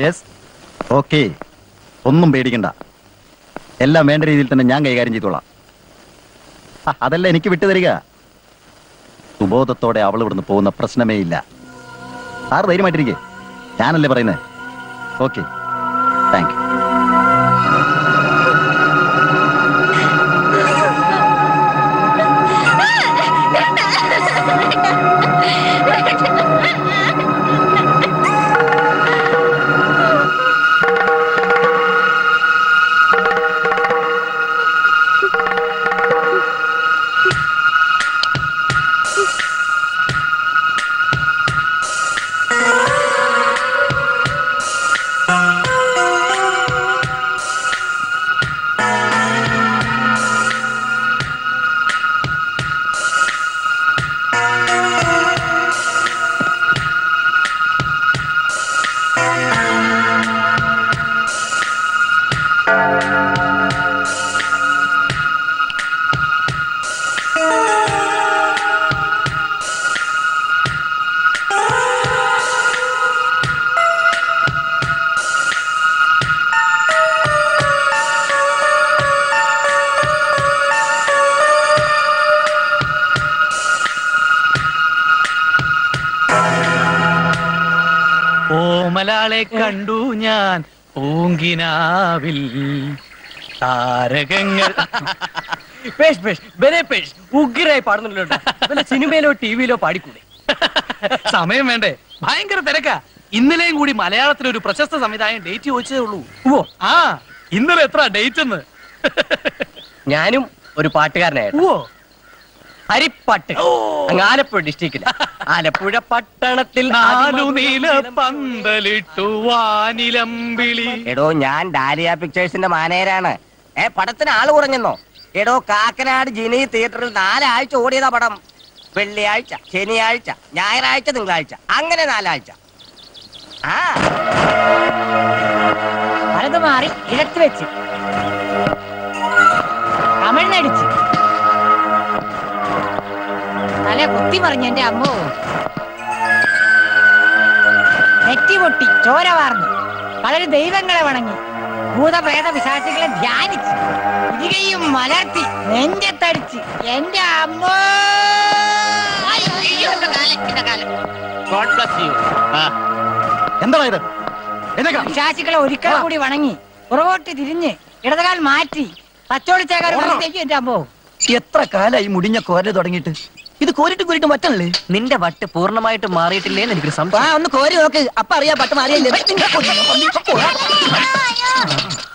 Yes, okay. ഒന്നും പേടിക്കണ്ട. എല്ലാം വേണ്ട രീതിയിൽ തന്നെ ഞാൻ കൈകാര്യം ചെയ്തോളാം. അതല്ല എനിക്ക് വിട്ടു തരിക. സുബോധത്തോടെ അവൾ ഇവിടുന്ന് പോകുന്ന പ്രശ്നമേ ഇല്ല. സാർ ധൈര്യമായിട്ടിരിക്കേ, ഞാനല്ലേ പറയുന്നത്. Okay, thank you. കണ്ടു ഞാൻ പൂങ്കിനാവിൽ താരകങ്ങൾ. ഉഗ്രായി പാടുന്നുണ്ടല്ലോ. വല്ല സിനിമയിലോ ടിവിയിലോ പാടിക്കൂടെ? സമയം വേണ്ടേ? ഭയങ്കര തിരക്കാ. ഇന്നലെയും കൂടി മലയാളത്തിൽ ഒരു പ്രശസ്ത സംവിധായകൻ ഡേറ്റ് ചോദിച്ചതേ ഉള്ളൂ. ഓ ആ, ഇന്നലെ എത്ര ഡേറ്റ് എന്ന്. ഞാനും ഒരു പാട്ടുകാരനായിരുന്നു. ഓ ഹരിപ്പാട്ട്, ആലപ്പുഴ ഡിസ്ട്രിക്റ്റിൽ, ആലപ്പുഴ പട്ടണത്തിൽ. എടോ ഞാൻ ഡാലിയ പിക്ചേഴ്സിന്റെ മാനേജരാണ്. പടത്തിന് ആള് കുറഞ്ഞെന്നോ? എടോ കാക്കനാട് ജിനി തിയേറ്ററിൽ 4 ആഴ്ച ഓടിയതാ പടം. വെള്ളിയാഴ്ച, ശനിയാഴ്ച, ഞായറാഴ്ച, തിങ്കളാഴ്ച, അങ്ങനെ 4 ആഴ്ച. ആ വലത് മാറി ഇടത്ത് വെച്ച് തമിഴ്നടിച്ച് തല കുത്തി പറഞ്ഞു എന്റെ അമ്മോ. നെറ്റി പൊട്ടി ചോര വാർന്നു വളരെ ദൈവങ്ങളെ വണങ്ങി ഭൂതപ്രേത വിശാസികളെ ധ്യാനിച്ച് ഇരികയും മലർത്തി നെഞ്ചത്തടിച്ച് എന്റെ അമ്മോ. വിശാസികളെ ഒരിക്കൽ കൂടി വണങ്ങി പുറകോട്ട് തിരിഞ്ഞ് ഇടതുകാൽ മാറ്റി തച്ചോളിച്ചേക്കാരത്തേക്ക് എന്റെ അമ്മോ. എത്ര കാലായി മുടിഞ്ഞ കോരൽ തുടങ്ങിയിട്ട്? ഇത് കോരിട്ട് കോരിട്ട് മറ്റല്ലേ? നിന്റെ വട്ട് പൂർണ്ണമായിട്ട് മാറിയിട്ടില്ലേന്ന് എനിക്കൊരു സംശയം. ഒന്ന് കോരി നോക്ക്, അപ്പൊ അറിയാ വട്ട് മാറിയല്ലേ.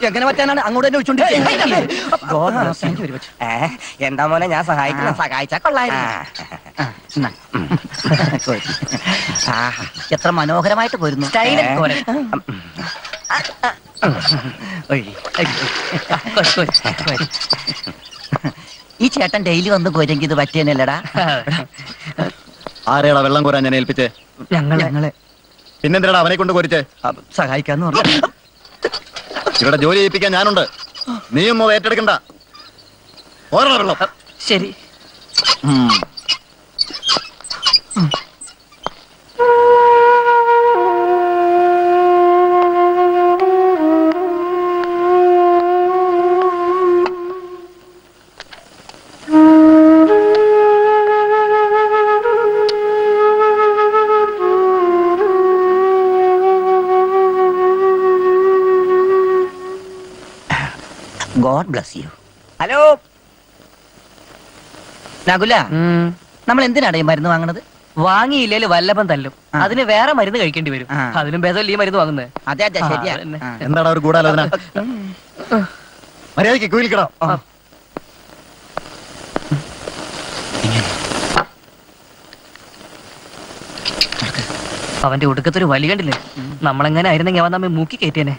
എങ്ങനെ പറ്റാനാണ് അങ്ങോട്ട് തന്നെ വെച്ചോണ്ട്? എന്താ മോനെ, ഞാൻ സഹായിക്കണം. സഹായിച്ചാ കൊള്ളായിരുന്നു. എത്ര മനോഹരമായിട്ട് പോരുന്നു. ഈ ചേട്ടൻ ഡെയിലി വന്ന് കോരെങ്കിൽ ഇത് പറ്റിയനല്ലടാ. ആരെയാടാ വെള്ളം കോരാൻ ഞാൻ ഏൽപ്പിച്ചേ? ഞങ്ങള്. പിന്നെന്തിനാടാ അവനെ കൊണ്ട് കോരിച്ചേ? സഹായിക്കാന്ന് പറഞ്ഞു. ഇവിടെ ജോലി ചെയ്യിപ്പിക്കാൻ ഞാനുണ്ട്, നീയും ഏറ്റെടുക്കണ്ട. ഓരോ വെള്ളം. ശരി. God bless you. Hello. Nakula, നമ്മൾ എന്തിനാണ് ഈ മരുന്ന് വാങ്ങണത്? വാങ്ങിയില്ലേലും വല്ലപ്പം തല്ലും. അതിന് വേറെ മരുന്ന് കഴിക്കേണ്ടി വരും. അതിലും ഭേദമല്ല ഈ മരുന്ന് വാങ്ങുന്നത്. അതെ അതെ ശരിയാ. എന്താണ് ഒരു ഗൂഢാലോചന? മര്യാദയ്ക്ക് കുയിൽക്കടോ. അവന്റെ ഒടുക്കത്തൊരു വലി കണ്ടില്ലേ? നമ്മളെങ്ങനെ ആയിരുന്നെങ്കിൽ അവൻ നമ്മെ മൂക്കി കയറ്റിയനെ.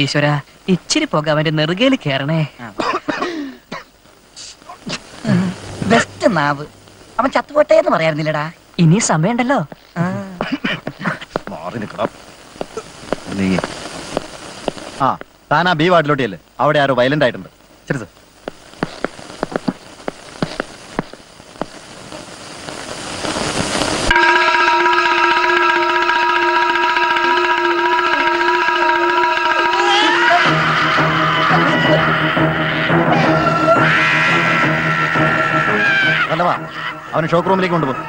ഈശ്വര, ഇച്ചിരി പോക അവന്റെ നെറുകയിൽ കയറണേ. ബെസ്റ്റ് നാവ്. അവൻ ചത്തുപോട്ടേന്ന് പറയാറുന്നില്ലടാ. ഇനി സമയമുണ്ടല്ലോ. താനാ ബി വാർഡിലോട്ടിയല്ലേ? അവിടെ ആരോ വയലന്റ് ആയിട്ടുണ്ട്. ശരി സർ. ഷോക്ക് റൂമിലേക്ക് കൊണ്ടുപോകും.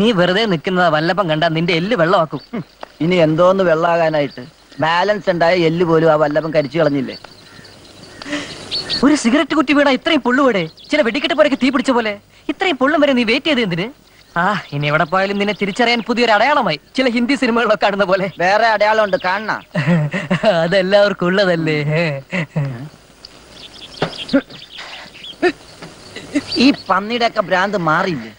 നീ വെറുതെ നിൽക്കുന്നതാ, വല്ലപ്പം കണ്ടാ നിന്റെ എല്ല് വെള്ളമാക്കും. ഇനി എന്തോന്ന് വെള്ളമാകാനായിട്ട്, ബാലൻസ് ഉണ്ടായ എല്ല് പോലും ആ വല്ലപ്പം കരിച്ചു കളഞ്ഞില്ലേ. ഒരു സിഗരറ്റ് കുറ്റി വീണാ ഇത്രയും പുള്ളുവിടെ, ചില വെടിക്കെട്ട് പോരൊക്കെ തീ പിടിച്ച പോലെ. ഇത്രയും പുള്ളും വരെ നീ വെയിറ്റ് ചെയ്ത് എന്തിന്? ആ, ഇനി എവിടെ പോയാലും നിന്നെ തിരിച്ചറിയാൻ പുതിയൊരു അടയാളമായി ചില ഹിന്ദി സിനിമകളിലൊക്കെ കാണുന്ന പോലെ വേറെ അടയാളം ഉണ്ട്. കാണണ, അതെല്ലാവർക്കും ഉള്ളതല്ലേ. ഈ പന്നിയുടെ ഒക്കെ ഭ്രാന്ത് മാറിയില്ലേ?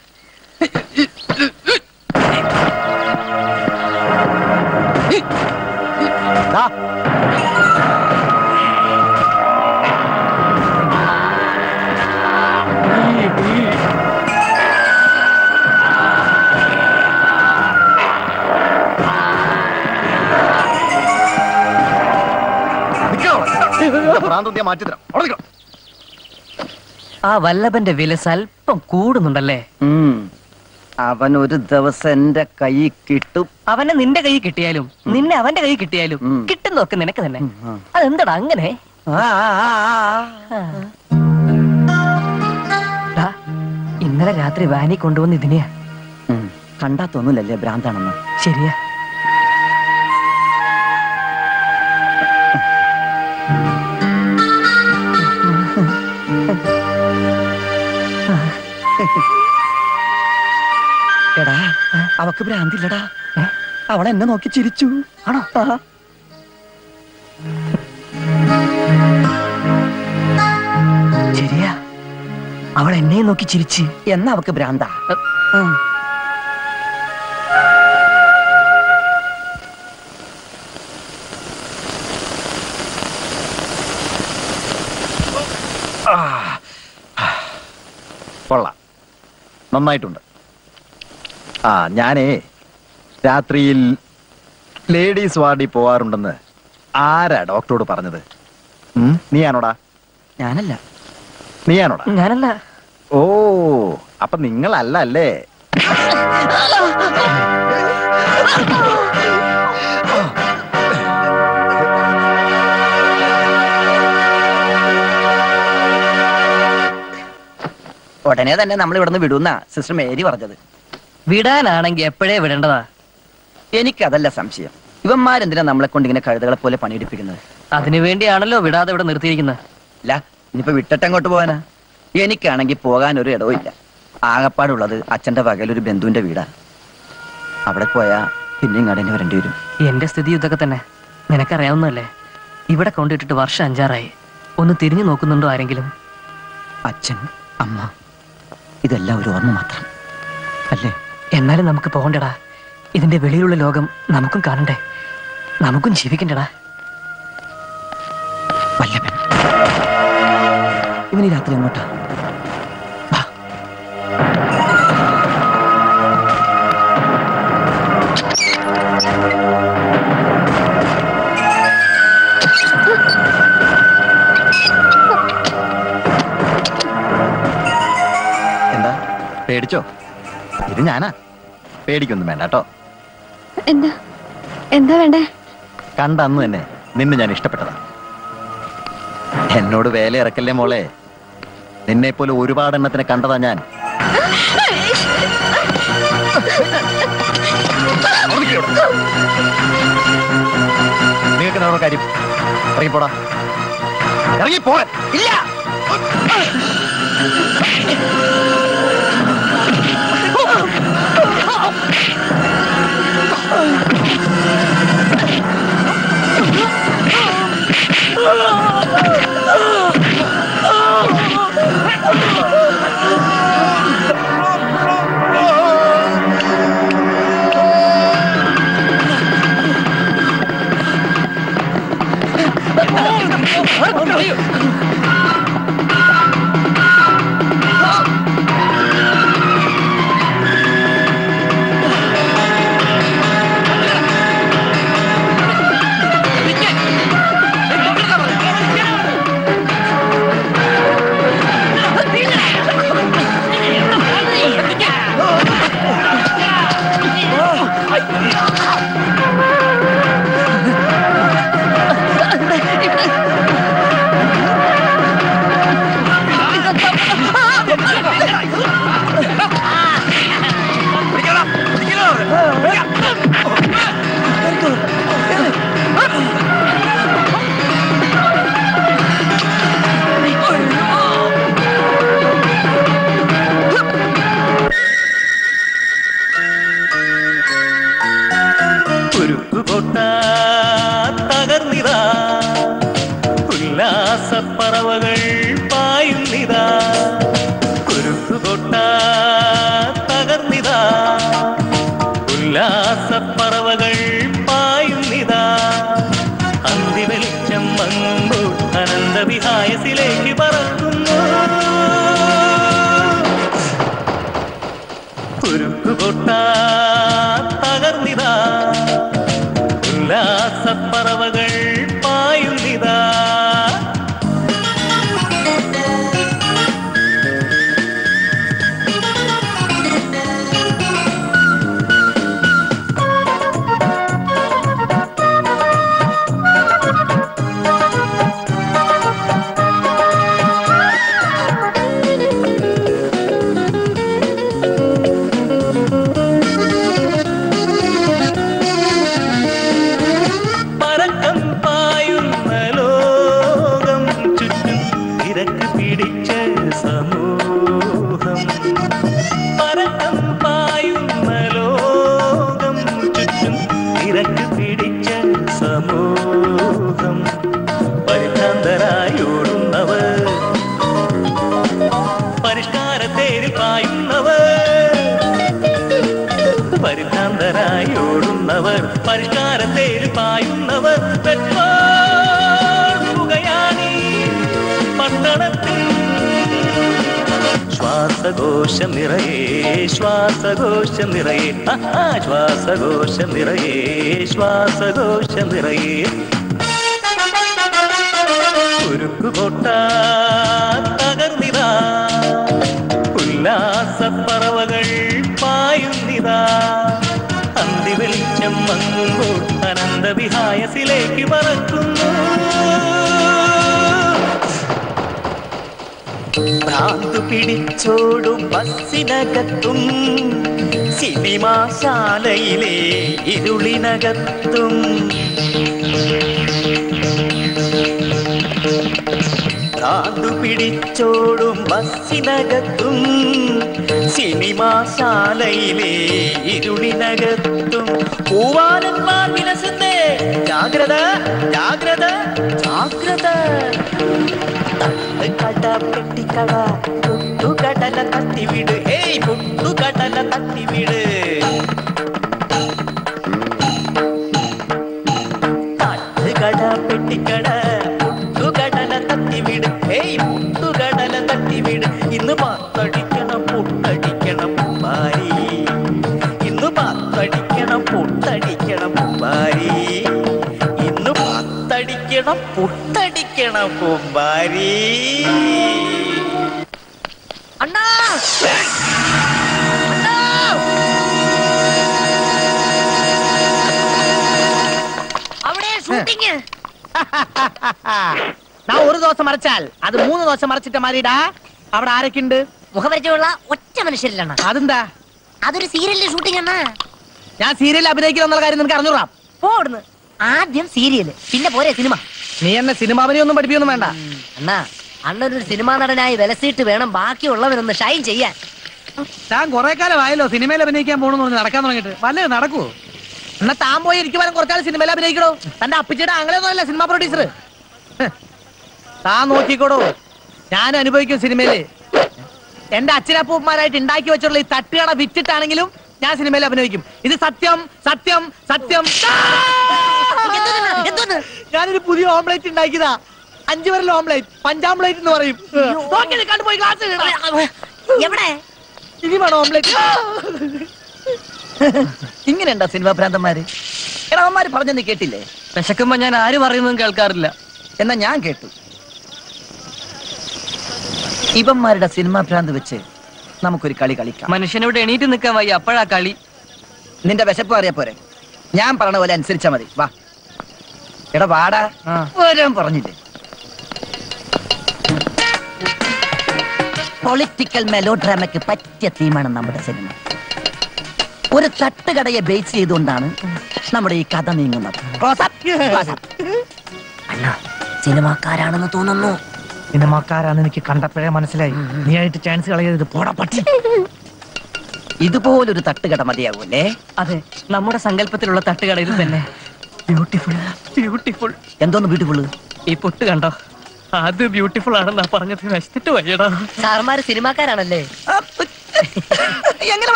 ആ വല്ലഭന്റെ വില സ്വല്പം കൂടുന്നുണ്ടല്ലേ? അവൻ ഒരു ദിവസം എന്റെ കൈ കിട്ടും. അവനെ നിന്റെ കൈ കിട്ടിയാലും നിന്നെ അവന്റെ കൈ കിട്ടിയാലും കിട്ടുന്നൊക്കെ നിനക്ക് തന്നെ. അതെന്താടാ അങ്ങനെ? ഇന്നലെ രാത്രി വാനി കൊണ്ടുവന്ന് ഇതിനെയാ കണ്ടാ തോന്നില്ലല്ലേ ഭ്രാന്താണെന്ന്? ശരിയാ. എടാ, അവക്ക് ഭ്രാന്തില്ലടാ, അവൾ എന്നെ നോക്കി ചിരിച്ചു. ആണോ? ശരിയാ, അവൾ എന്നെ നോക്കി ചിരിച്ച്. എന്നാ അവക്ക് ഭ്രാന്താ? കൊള്ളാം, നന്നായിട്ടുണ്ട്. ആ, ഞാനേ രാത്രിയിൽ ലേഡീസ് വാർഡിൽ പോവാറുണ്ടെന്ന് ആരാ ഡോക്ടറോട് പറഞ്ഞത്? നീയാണോടാ? ഞാനല്ല. നീയാണോടാ? ഞാനല്ല. ഓ, അപ്പൊ നിങ്ങളല്ല അല്ലേ? ഉടനെ തന്നെ നമ്മൾ ഇവിടുന്ന് വിടുന്നാ സിസ്റ്റർ മേരി പറഞ്ഞത്. വിടാനാണെങ്കിൽ എപ്പോഴേ വിടേണ്ടതാ. എനിക്കതല്ല സംശയം, ഇവന്മാരെന്തിനാ നമ്മളെ കൊണ്ട് ഇങ്ങനെ കഴുതകളെ പോലെ പണിയെടുപ്പിക്കുന്നത്? അതിനുവേണ്ടിയാണല്ലോ വിടാതെ ഇവിടെ നിർത്തിയിരിക്കുന്നത്. ഇല്ല, ഇനിയിപ്പോ വിട്ടിട്ട് അങ്ങോട്ട് പോകാനാ? എനിക്കാണെങ്കിൽ പോകാൻ ഒരു ഇടവും ഇല്ല. ആകപ്പാടുള്ളത് അച്ഛന്റെ വകയിൽ ഒരു ബന്ധുവിന്റെ വീടാ. അവിടെ പോയാ പിന്നെയും കടന്നു വരേണ്ടി വരും. എന്റെ സ്ഥിതി ഇതൊക്കെ തന്നെ, നിനക്കറിയാവുന്നല്ലേ. ഇവിടെ കൊണ്ടിട്ടിട്ട് വർഷം 5-6 ആയി. ഒന്ന് തിരിഞ്ഞു നോക്കുന്നുണ്ടോ ആരെങ്കിലും? അച്ഛൻ, അമ്മ, ഇതെല്ലാം ഒരു ഓർമ്മ മാത്രം അല്ലേ? എന്നാലും നമുക്ക് പോകണ്ടടാ. ഇതിന്റെ വെളിയിലുള്ള ലോകം നമുക്കും കാണണ്ടേ, നമുക്കും ജീവിക്കണ്ടടാ. വല്ലഭൻ, ഇവന് രാത്രി അങ്ങോട്ടാ. എന്താ, പേടിച്ചോ? ഇത് ഞാനാ. പേടിക്കൊന്നും വേണ്ട കേട്ടോ. എന്താ വേണ്ടേ? കണ്ട അന്ന് തന്നെ നിന്നെ ഞാൻ ഇഷ്ടപ്പെട്ടതാ. എന്നോട് വേല ഇറക്കല്ലേ മോളെ. നിന്നെ പോലെ ഒരുപാട് എണ്ണത്തിനെ കണ്ടതാ ഞാൻ. നിങ്ങൾക്ക് കാര്യം ഇറങ്ങിപ്പോടാ. ഇറങ്ങിപ്പോ. ഇല്ല,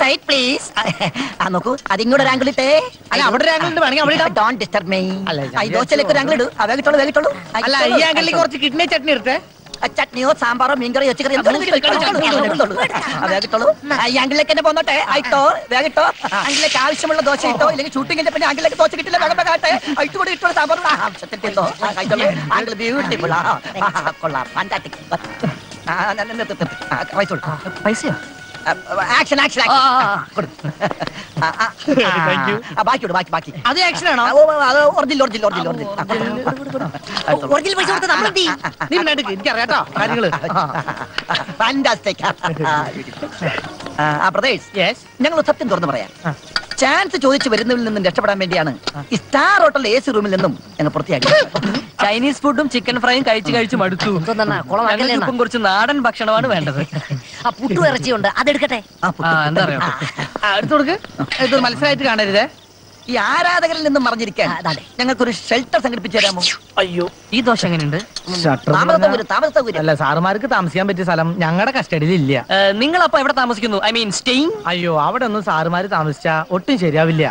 സൈഡ് പ്ലീസ്. ആ നോക്കൂ അതിങ്ങോട്ട് ഒരു ആംഗിൾ ഇട്ടേ. അല്ല അവിടെ ഒരു ആംഗിൾ ഉണ്ട്, വേണമെങ്കിൽ അവിടെ ഇടാം. Don't disturb me. ആ ദോശയിലേക്ക് ഒരു ആംഗിൾ ഇടൂ. അതാ കിട്ടോളൂ, കിട്ടോളൂ. അല്ല ഈ ആംഗിളിൽ കുറച്ച് കിഡ്നി ചട്നി ഇട്ടേ. ചട്നിയോ സാമ്പാറോ മീൻകറിയോ ഇറച്ചിക്കറി ആംഗിളിലേക്ക് തന്നെ പോന്നോട്ടെ. ആയിട്ടോ വേഗട്ടോ ആംഗിളിലേക്ക് ആവശ്യമുള്ള ദോശ ഇട്ടോ. ഇല്ലെങ്കിൽ ഷൂട്ടിങ്ങിന്റെ പിന്നെ ആംഗിളിലേക്ക് ദോശ കിട്ടില്ല, വേഗത്തെ അയിട്ട് കൂടി ഇട്ടോ സാമ്പാറും ആവശ്യത്തിട്ടോ. Angle beautiful. കൊള്ളാം, ഫാന്റാസ്റ്റിക്. പൈസയോ? ആക്ഷൻ ആക്ഷൻ ബാക്കിയോട് ബാക്കി ബാക്കി അത് ആക്ഷൻ ആണോ? ഒറിജിനൽ ഒറിജിനൽ ഒറിജിനൽ ഒറിജിനൽ പൈസ കൊടുത്ത് നമ്മളെത്തി. എനിക്കറിയാട്ടോ കാര്യങ്ങള്. ഞങ്ങൾ സത്യം തുറന്നു പറയാം, ചാൻസ് ചോദിച്ചു വരുന്നതിൽ നിന്നും രക്ഷപ്പെടാൻ വേണ്ടിയാണ് ഈ സ്റ്റാർ ഹോട്ടൽ എസി റൂമിൽ നിന്നും ഞങ്ങൾ പുറത്തിയാക്കിയത്. ചൈനീസ് ഫുഡും ചിക്കൻ ഫ്രൈയും കഴിച്ചു കഴിച്ചു മടുത്തു. കുറച്ച് നാടൻ ഭക്ഷണമാണ് വേണ്ടത്. ആ പുട്ടു ഇറച്ചിയുണ്ട്, അതെടുക്കട്ടെ. അടുത്ത് മത്സരമായിട്ട് കാണരുത്. ഈ ആരാധകരിൽ നിന്നും മറിഞ്ഞിരിക്കാൻ ഞങ്ങൾക്കൊരു ഷെൽട്ടർ സംഘടിപ്പിച്ചു തരാമോ? അയ്യോ ഈ ദോശ എങ്ങനെയുണ്ട്? സാറുമാർക്ക് താമസിക്കാൻ പറ്റിയ സ്ഥലം ഞങ്ങളുടെ കസ്റ്റഡിയിൽ ഇല്ല. നിങ്ങൾ അപ്പൊ എവിടെ താമസിക്കുന്നു? I mean staying. അയ്യോ അവിടെ ഒന്നും സാറുമാര് താമസിച്ചാ ഒട്ടും ശരിയാവില്ല.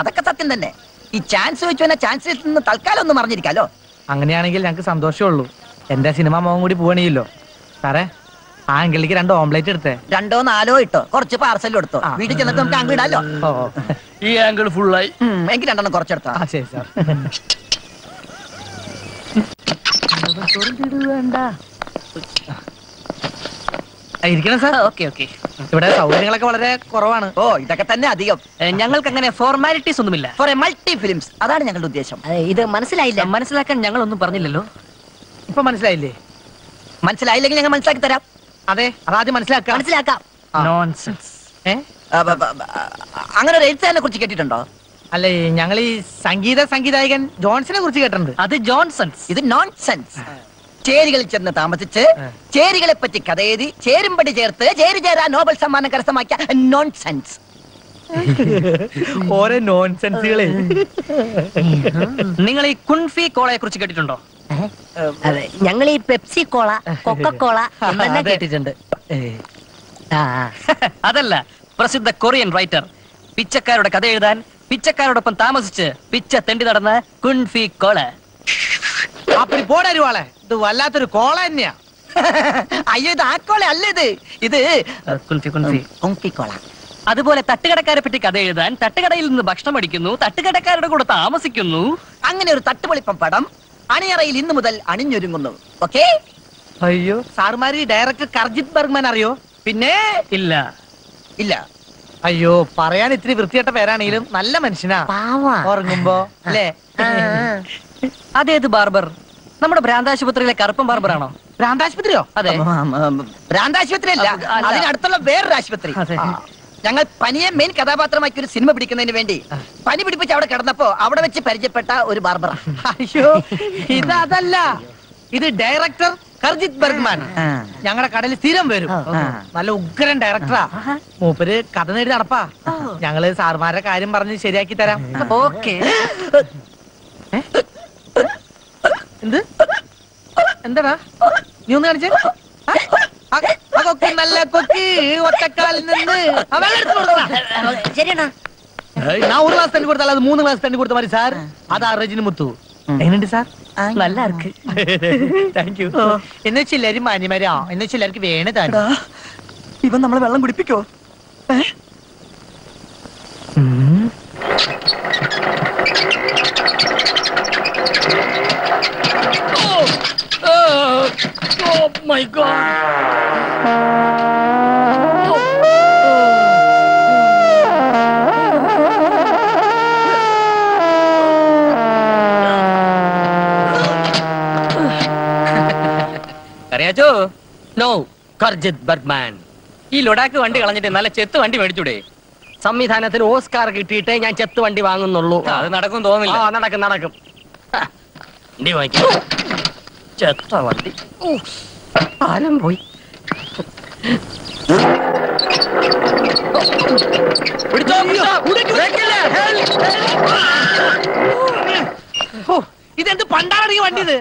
അതൊക്കെ സത്യം തന്നെ. ഈ ചാൻസ് വെച്ചു തന്നെ ചാൻസിൽ നിന്ന് തൽക്കാലം ഒന്ന് മറിഞ്ഞിരിക്കാലോ. അങ്ങനെയാണെങ്കിൽ ഞങ്ങൾക്ക് സന്തോഷമുള്ളൂ. എന്റെ സിനിമ മോഹം കൂടി പോവണില്ലോ സാറേ. ആ അങ്കിളിക്ക് രണ്ട് ഓംപ്ലേറ്റ് എടുത്തേ. രണ്ടോ നാലോ ഇട്ടോ, കുറച്ച് പാർസലും എടുത്തോ. വീട്ടിൽ ചെന്നിട്ട് നമുക്ക് ആംഗിൾ ഇടാലോ. ഈ ആംഗിൾ ഫുള്ളായി. എനിക്ക് രണ്ടെണ്ണം കുറച്ചെടുത്തോ. ശരി സാർ. ഇരിക്കണം സാർ. Okay okay. ഇവിടെ സൗകര്യങ്ങളൊക്കെ വളരെ കുറവാണ്. ഓ ഇതൊക്കെ തന്നെ അധികം. ഞങ്ങൾക്ക് അങ്ങനെ ഫോർമാലിറ്റീസ് ഒന്നുമില്ല. ഫോർ എ മൾട്ടി ഫിലിംസ്, അതാണ് ഞങ്ങളുടെ ഉദ്ദേശം. ഇത് മനസ്സിലായില്ല? മനസ്സിലാക്കാൻ ഞങ്ങൾ ഒന്നും പറഞ്ഞില്ലല്ലോ. ഇപ്പൊ മനസ്സിലായില്ലേ? മനസ്സിലായില്ലെങ്കിൽ ഞങ്ങൾ മനസ്സിലാക്കി തരാം. അതെ അതാദ്യം മനസ്സിലാക്കാം. മനസ്സിലാക്കാം. അങ്ങനെ ഒരു എഴുത്തുകാരനെ കുറിച്ച് കേട്ടിട്ടുണ്ടോ? അല്ലേ ഞങ്ങൾ ഈ സംഗീതായകൻ ജോൺസനെ കുറിച്ച് കേട്ടിട്ടുണ്ട്. അത് ജോൺസൺസ്, ഇത് നോൺസെൻസ്. ചേരികളിൽ ചെന്ന് താമസിച്ച് ചേരികളെ പറ്റി കഥ എഴുതി ചേരുംപടി ചേർത്ത് ചേരി ചേരാ നോബൽ സമ്മാനം കരസ്ഥമാക്കിയ നോൺസെൻസ്. ഓരോ നോൺസെൻസുകളെ. നിങ്ങൾ ഈ കുൺഫി കോളയെ കുറിച്ച് കേട്ടിട്ടുണ്ടോ? അതെ ഞങ്ങൾ ഈ പെപ്സി കോള, കൊക്ക കോള എന്നെ കേട്ടിട്ടുണ്ട്. അതല്ല, പ്രസിദ്ധ കൊറിയൻ റൈറ്റർ പിച്ചക്കാരുടെ കഥ എഴുതാൻ പിച്ചക്കാരോടൊപ്പം താമസിച്ച് പിച്ച തെണ്ടി നടന്ന കുൺഫി കോള. അപ്പൊ പോടരുവാളെ, ഇത് വല്ലാത്തൊരു കോള തന്നെയാ. അയ്യോ ഇത് ആ കോള അല്ല, ഇത് ഇത് കുൺഫി കുൺഫി കുൺഫി കോള. അതുപോലെ തട്ടുകടക്കാരെ പറ്റി കഥ എഴുതാൻ തട്ടുകടയിൽ നിന്ന് ഭക്ഷണം അടിക്കുന്നു, തട്ടുകടക്കാരുടെ കൂടെ താമസിക്കുന്നു. അങ്ങനെ ഒരു തട്ടുപൊളിപ്പം പടം അണിയറയിൽ ഇന്നു മുതൽ അണിഞ്ഞൊരുങ്ങുന്നു. ഓക്കെ. അയ്യോ സാറുമാരി ഡയറക്ടർ കർജിത് ബർഗ്മാൻ അറിയോ? പിന്നെ ഇല്ല ഇല്ല. അയ്യോ പറയാൻ ഇത്തിരി വൃത്തികെട്ട പേരാണെങ്കിലും നല്ല മനുഷ്യനാ. ഉറങ്ങുമ്പോ അല്ലേ? അതേത് ബാർബർ? നമ്മുടെ ഭ്രാന്താശുപത്രിയിലെ കറുപ്പൻ ബാർബർ ആണോ? ഭ്രാന്താശുപത്രിയോ? അതെ ഭ്രാന്താശുപത്രി അല്ല, അതിനടുത്തുള്ള വേറൊരു ആശുപത്രി. ഞങ്ങൾ പനിയെ മെയിൻ കഥാപാത്രമാക്കി ഒരു സിനിമ പിടിക്കുന്നതിന് വേണ്ടി പനി പിടിപ്പിച്ച് അവിടെ കിടന്നപ്പോ അവിടെ വെച്ച് പരിചയപ്പെട്ട ഒരു ബാർബർ. അയ്യോ ഇത് അതല്ല, ഇത് ഡയറക്ടർ കർജിത് ബർഗ്മാൻ. ഞങ്ങളുടെ കടയിൽ സ്ഥിരം വരും, നല്ല ഉഗ്രൻ ഡയറക്ടറാ. മൂപ്പര് കഥ നേടി നടപ്പാ. ഞങ്ങള് സാറുമാരുടെ കാര്യം പറഞ്ഞ് ശരിയാക്കി തരാം. ഓക്കെ. എന്ത് എന്താടാ നീ ഒന്ന് കാണിച്ചേ? നല്ല കൊക്കി ഒറ്റക്കാലിൽ നിന്ന് ഞാൻ 1 ഗ്ലാസ് തന്നെ കൊടുത്താൽ അത് 3 ഗ്ലാസ് തന്നെ കൊടുത്ത മതി സാർ. അതാ റജിനി മുത്തു. എങ്ങനെയുണ്ട് സാർ? നല്ല ആർക്ക്. Thank you. എന്ന് ചിലര് മാന്യമാരാ, എന്ന് ചിലർക്ക് വേണേ താൻ. ഇവൻ നമ്മളെ വെള്ളം കുടിപ്പിക്കോ? Oh my god. അറിയാച്ചോ? No Karjith Bergman. ഈ ലൊഡാക്ക് വണ്ടി കളഞ്ഞിട്ട് നല്ല ചെത്ത് വണ്ടി മേടിച്ചൂടെ? സംവിധാനത്തിന് ഓസ്കാർ കിട്ടിയിട്ടേ ഞാൻ ചെത്ത് വണ്ടി വാങ്ങുന്നുള്ളൂ. അത് നടക്കും തോന്നില്ല? നടക്കും നടക്കും. വണ്ടി വാങ്ങിക്കും. ചെത്ത വണ്ടി പോയി. ഇതെന്ത് പണ്ടാറടിയ വണ്ടി ഇത്?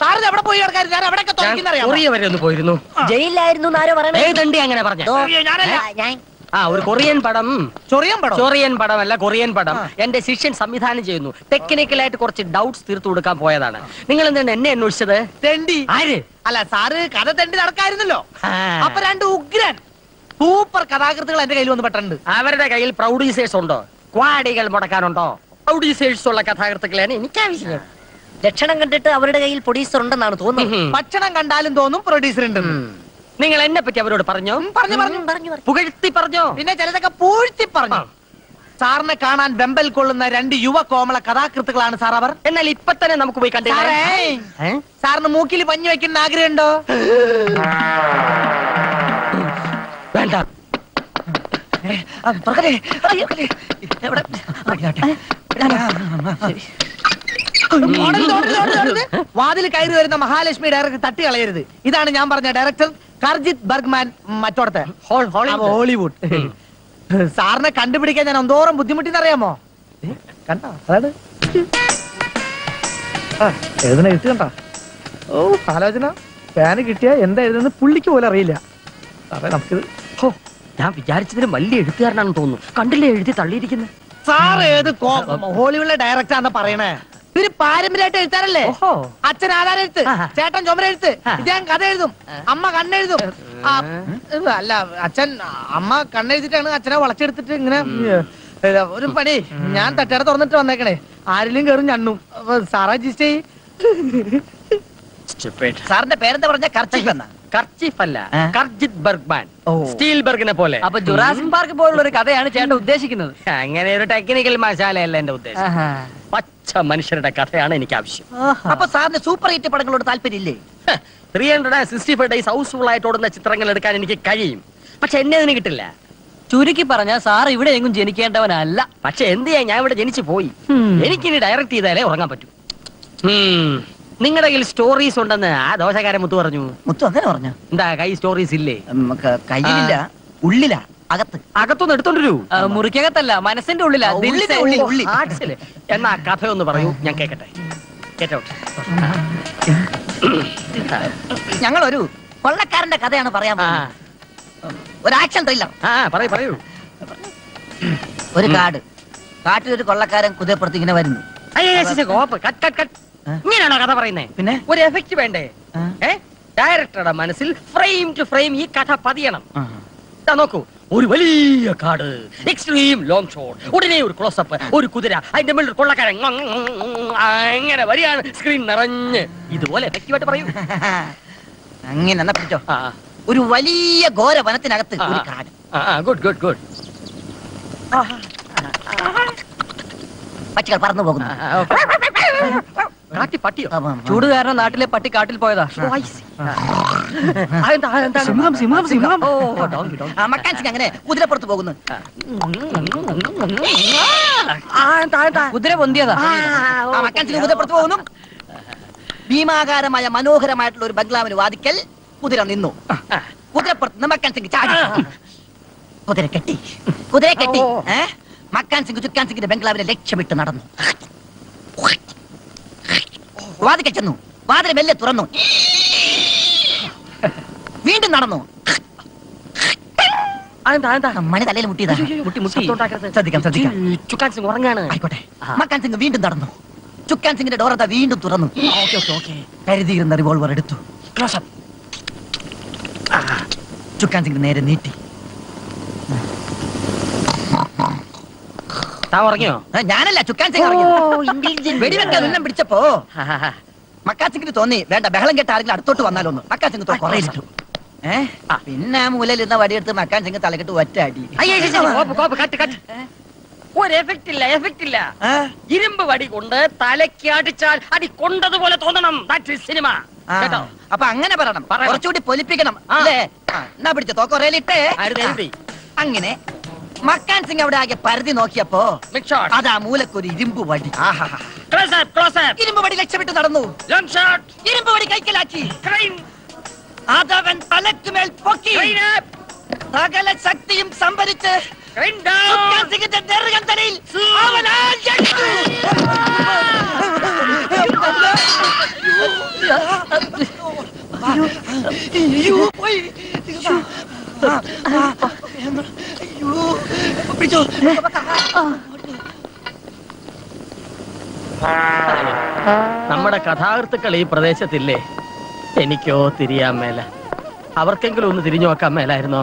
സാറ് എവിടെ പോയി കിടക്കാറ്? ഞാൻ എവിടെയൊക്കെ തുറക്കുന്നറിയാം. വരെ ഒന്ന് പോയിരുന്നു. ജയിലിലായിരുന്നു. അങ്ങനെ പറഞ്ഞു. ആ शिष्यन संविधान टेक्निकल डाउट्स उग्रन सूपर कथाकृत कई प्रौड्यूसर्स मुड़कानो प्रौड्यूसर्स कथाकृत लक्षण कई प्रोड्यूसर भूसर बेंबल को रुव कोमल कथाकृत मूक्कि पंज आग्रह वादल कयरी महालक्ष्मी डायरेक्टर तटी कलयरुत इതാണ് ഞാൻ പറഞ്ഞ ഡയറക്ടർ കർജിത് ബർഗ്മാൻ മറ്റോടത്തെ ഹോളിവുഡ് സാറിനെ കണ്ടുപിടിക്കാൻ ഞാൻ എന്തോരം ബുദ്ധിമുട്ടിന്ന് അറിയാമോ കണ്ടോ അതാണ് ആ എഴുതുന്ന എഴുത്ത് കണ്ടോ ഓ ആലോചന പാൻ കിട്ടിയ എന്താ എഴുതുന്നത് പുള്ളിക്ക് പോലും അറിയില്ല അപ്പോൾ നമുക്ക് ഹോ ഞാൻ വിചാരിച്ചതിലും വലിയ എഴുത്തുകാരനാണെന്ന് തോന്നുന്നു കണ്ടില്ലേ എഴുതി തള്ളിയിരിക്കുന്നു സാർ ഏത് ഹോളിവുഡിലെ ഡയറക്ടർ ആണെന്ന് പറയണേ पारम्परल अच्छन आधार चेटन चुमर कथ अम्म कण्डे अल अच्छन अम्म कण्डा अच्छने वलचेड़ी पड़ी या तटेड़ तुरंटे आरें कण्डू सारा जिस्ट पच मनुष्य कथय सूपर हिट पड़ो तापे 365 डेज़ हाउसफुल चिंत्र पक्षे चुरुकी सार इवे जनिकेवनल पक्षे या जनिपी डायरेक्ट उड़ा पटू नि स्टोरी दोशकार मुतु मुतुअ स्टोरी अगतरू मुत मनसि कथयू ऐसी कोल्लक्कारन्टे कथयाण काट्टिल कुदयपुरत्तु इंगने वरुन्नु ഇങ്ങനെയാണോ കഥ പറയുന്നേ? ഒരു എഫക്റ്റ് വേണ്ടേ? ഡയറക്ടറുടെ മനസ്സിൽ ഫ്രെയിം ടു ഫ്രെയിം ഈ കഥ പതിയണം. ദാ നോക്കൂ, ഒരു വലിയ കാട്, എക്സ്ട്രീം ലോംഗ് ഷോട്ട്, ഉടനെ ഒരു ക്ലോസ് അപ്പ്, ഒരു കുതിര, അതിന്റെ മുകളിൽ ഒരു കൊള്ളക്കാരൻ, അങ്ങനെ വരിയാണ് സ്ക്രീൻ നിറഞ്ഞ്. ഇതുപോലെ എഫക്റ്റീവായിട്ട് പറയൂ. അങ്ങനെ എന്നാ പിടിച്ചോ. ഒരു വലിയ ഘോര വനത്തിനകത്ത് ഒരു കാട്. Good good good. പട്ടികൾ പറന്നു പോകുന്നു. ചൂട് കാരണം നാട്ടിലെ പട്ടി കാട്ടിൽ പോയതാ. അങ്ങനെ കുതിരപ്പുറത്ത് പോകുന്നു. കുതിര പൊന്തിയതാ. കുതിരപ്പുറത്ത് പോകുന്നു. ഭീമാകാരമായ മനോഹരമായിട്ടുള്ള ഒരു ബംഗ്ലാവിന് വാതിക്കൽ കുതിര നിന്നു. കുതിരപ്പുറത്ത് മക്കാൻസിംഗ് ചാടി കുതിര കെട്ടി മക്കാൻസിംഗ് ചുക്കാൻസിംഗിന്റെ ബംഗ്ലാവിനെ ലക്ഷ്യമിട്ട് നടന്നു. വാതിൽ ചെന്നു. വാതിൽ മെല്ലെ തുറന്നു. വീണ്ടും നടന്നു. മണി തലയിൽ മുട്ടിയതാ. ശ്രദ്ധിക്കാം. ചുക്കാൻ സിംഗ് ഉറങ്ങാണ്. ആയിക്കോട്ടെ. മക്കാൻ സിംഗ് വീണ്ടും നടന്നു. ചുക്കാൻ സിംഗിന്റെ ഡോർ വീണ്ടും തുറന്നു. കരുതിയിരുന്ന റിവോൾവർ എടുത്തു. ചുക്കാൻ സിംഗ് നേരെ നീട്ടി. ഞാനല്ല ചുക്കാൻ സിംഗ് ഉറങ്ങി. വെടിവെക്കാൻ ഉന്നം പിടിച്ചപ്പോ മക്കാൻ സിംഗിന് തോന്നി വേണ്ട ബഹളം കേട്ട ആരെങ്കിലും അടുത്തോട്ട് വന്നാലോന്ന്. മക്കാൻ സിംഗ് കുറയിലിട്ടു. പിന്നെ ആ മൂലയിൽ ഇരുന്ന വടിയെടുത്ത് മക്കാൻ സിംഗ് തലക്കെട്ട് ഒറ്റ അടി. ഒരെഫക്റ്റില്ല. ഇരുമ്പ് വടി കൊണ്ട് തലയ്ക്ക് അടിച്ചാൽ അടി കൊണ്ടതുപോലെ തോന്നണം. That is cinema. കേട്ടോ? അപ്പൊ അങ്ങനെ പറയണം. കുറച്ചുകൂടി പൊലിപ്പിക്കണം അല്ലേ? എന്നാ പിടിച്ച തോക്കൊറയിലിട്ടേ. അങ്ങനെ മക്കാൻ സിംഗ് അവിടെ ആകെ പരിധി നോക്കിയപ്പോ അതാ മൂലക്കൊരു ഇരുമ്പ് വടി. ഇരുമ്പ് വടി ലക്ഷ്യമിട്ട് നടന്നു. ഇരുമ്പ് വടി കൈക്കലാക്കി. അതവൻ തലയ്ക്കുമേൽ പൊക്കി. സകല ശക്തിയും സംഭരിച്ച് മക്കാൻ സിംഗിന്റെ നെറുകൻ തലയിൽ അവൻ ആഞ്ഞടിച്ചു. അയ്യോ पिचो നമ്മുടെ കഥാകൃത്തുക്കൾ ഈ പ്രദേശത്തില്ലേ? എനിക്കോ തിരിയാൻ മേല. അവർക്കെങ്കിലും ഒന്ന് തിരിഞ്ഞു നോക്കാൻ മേലായിരുന്നോ?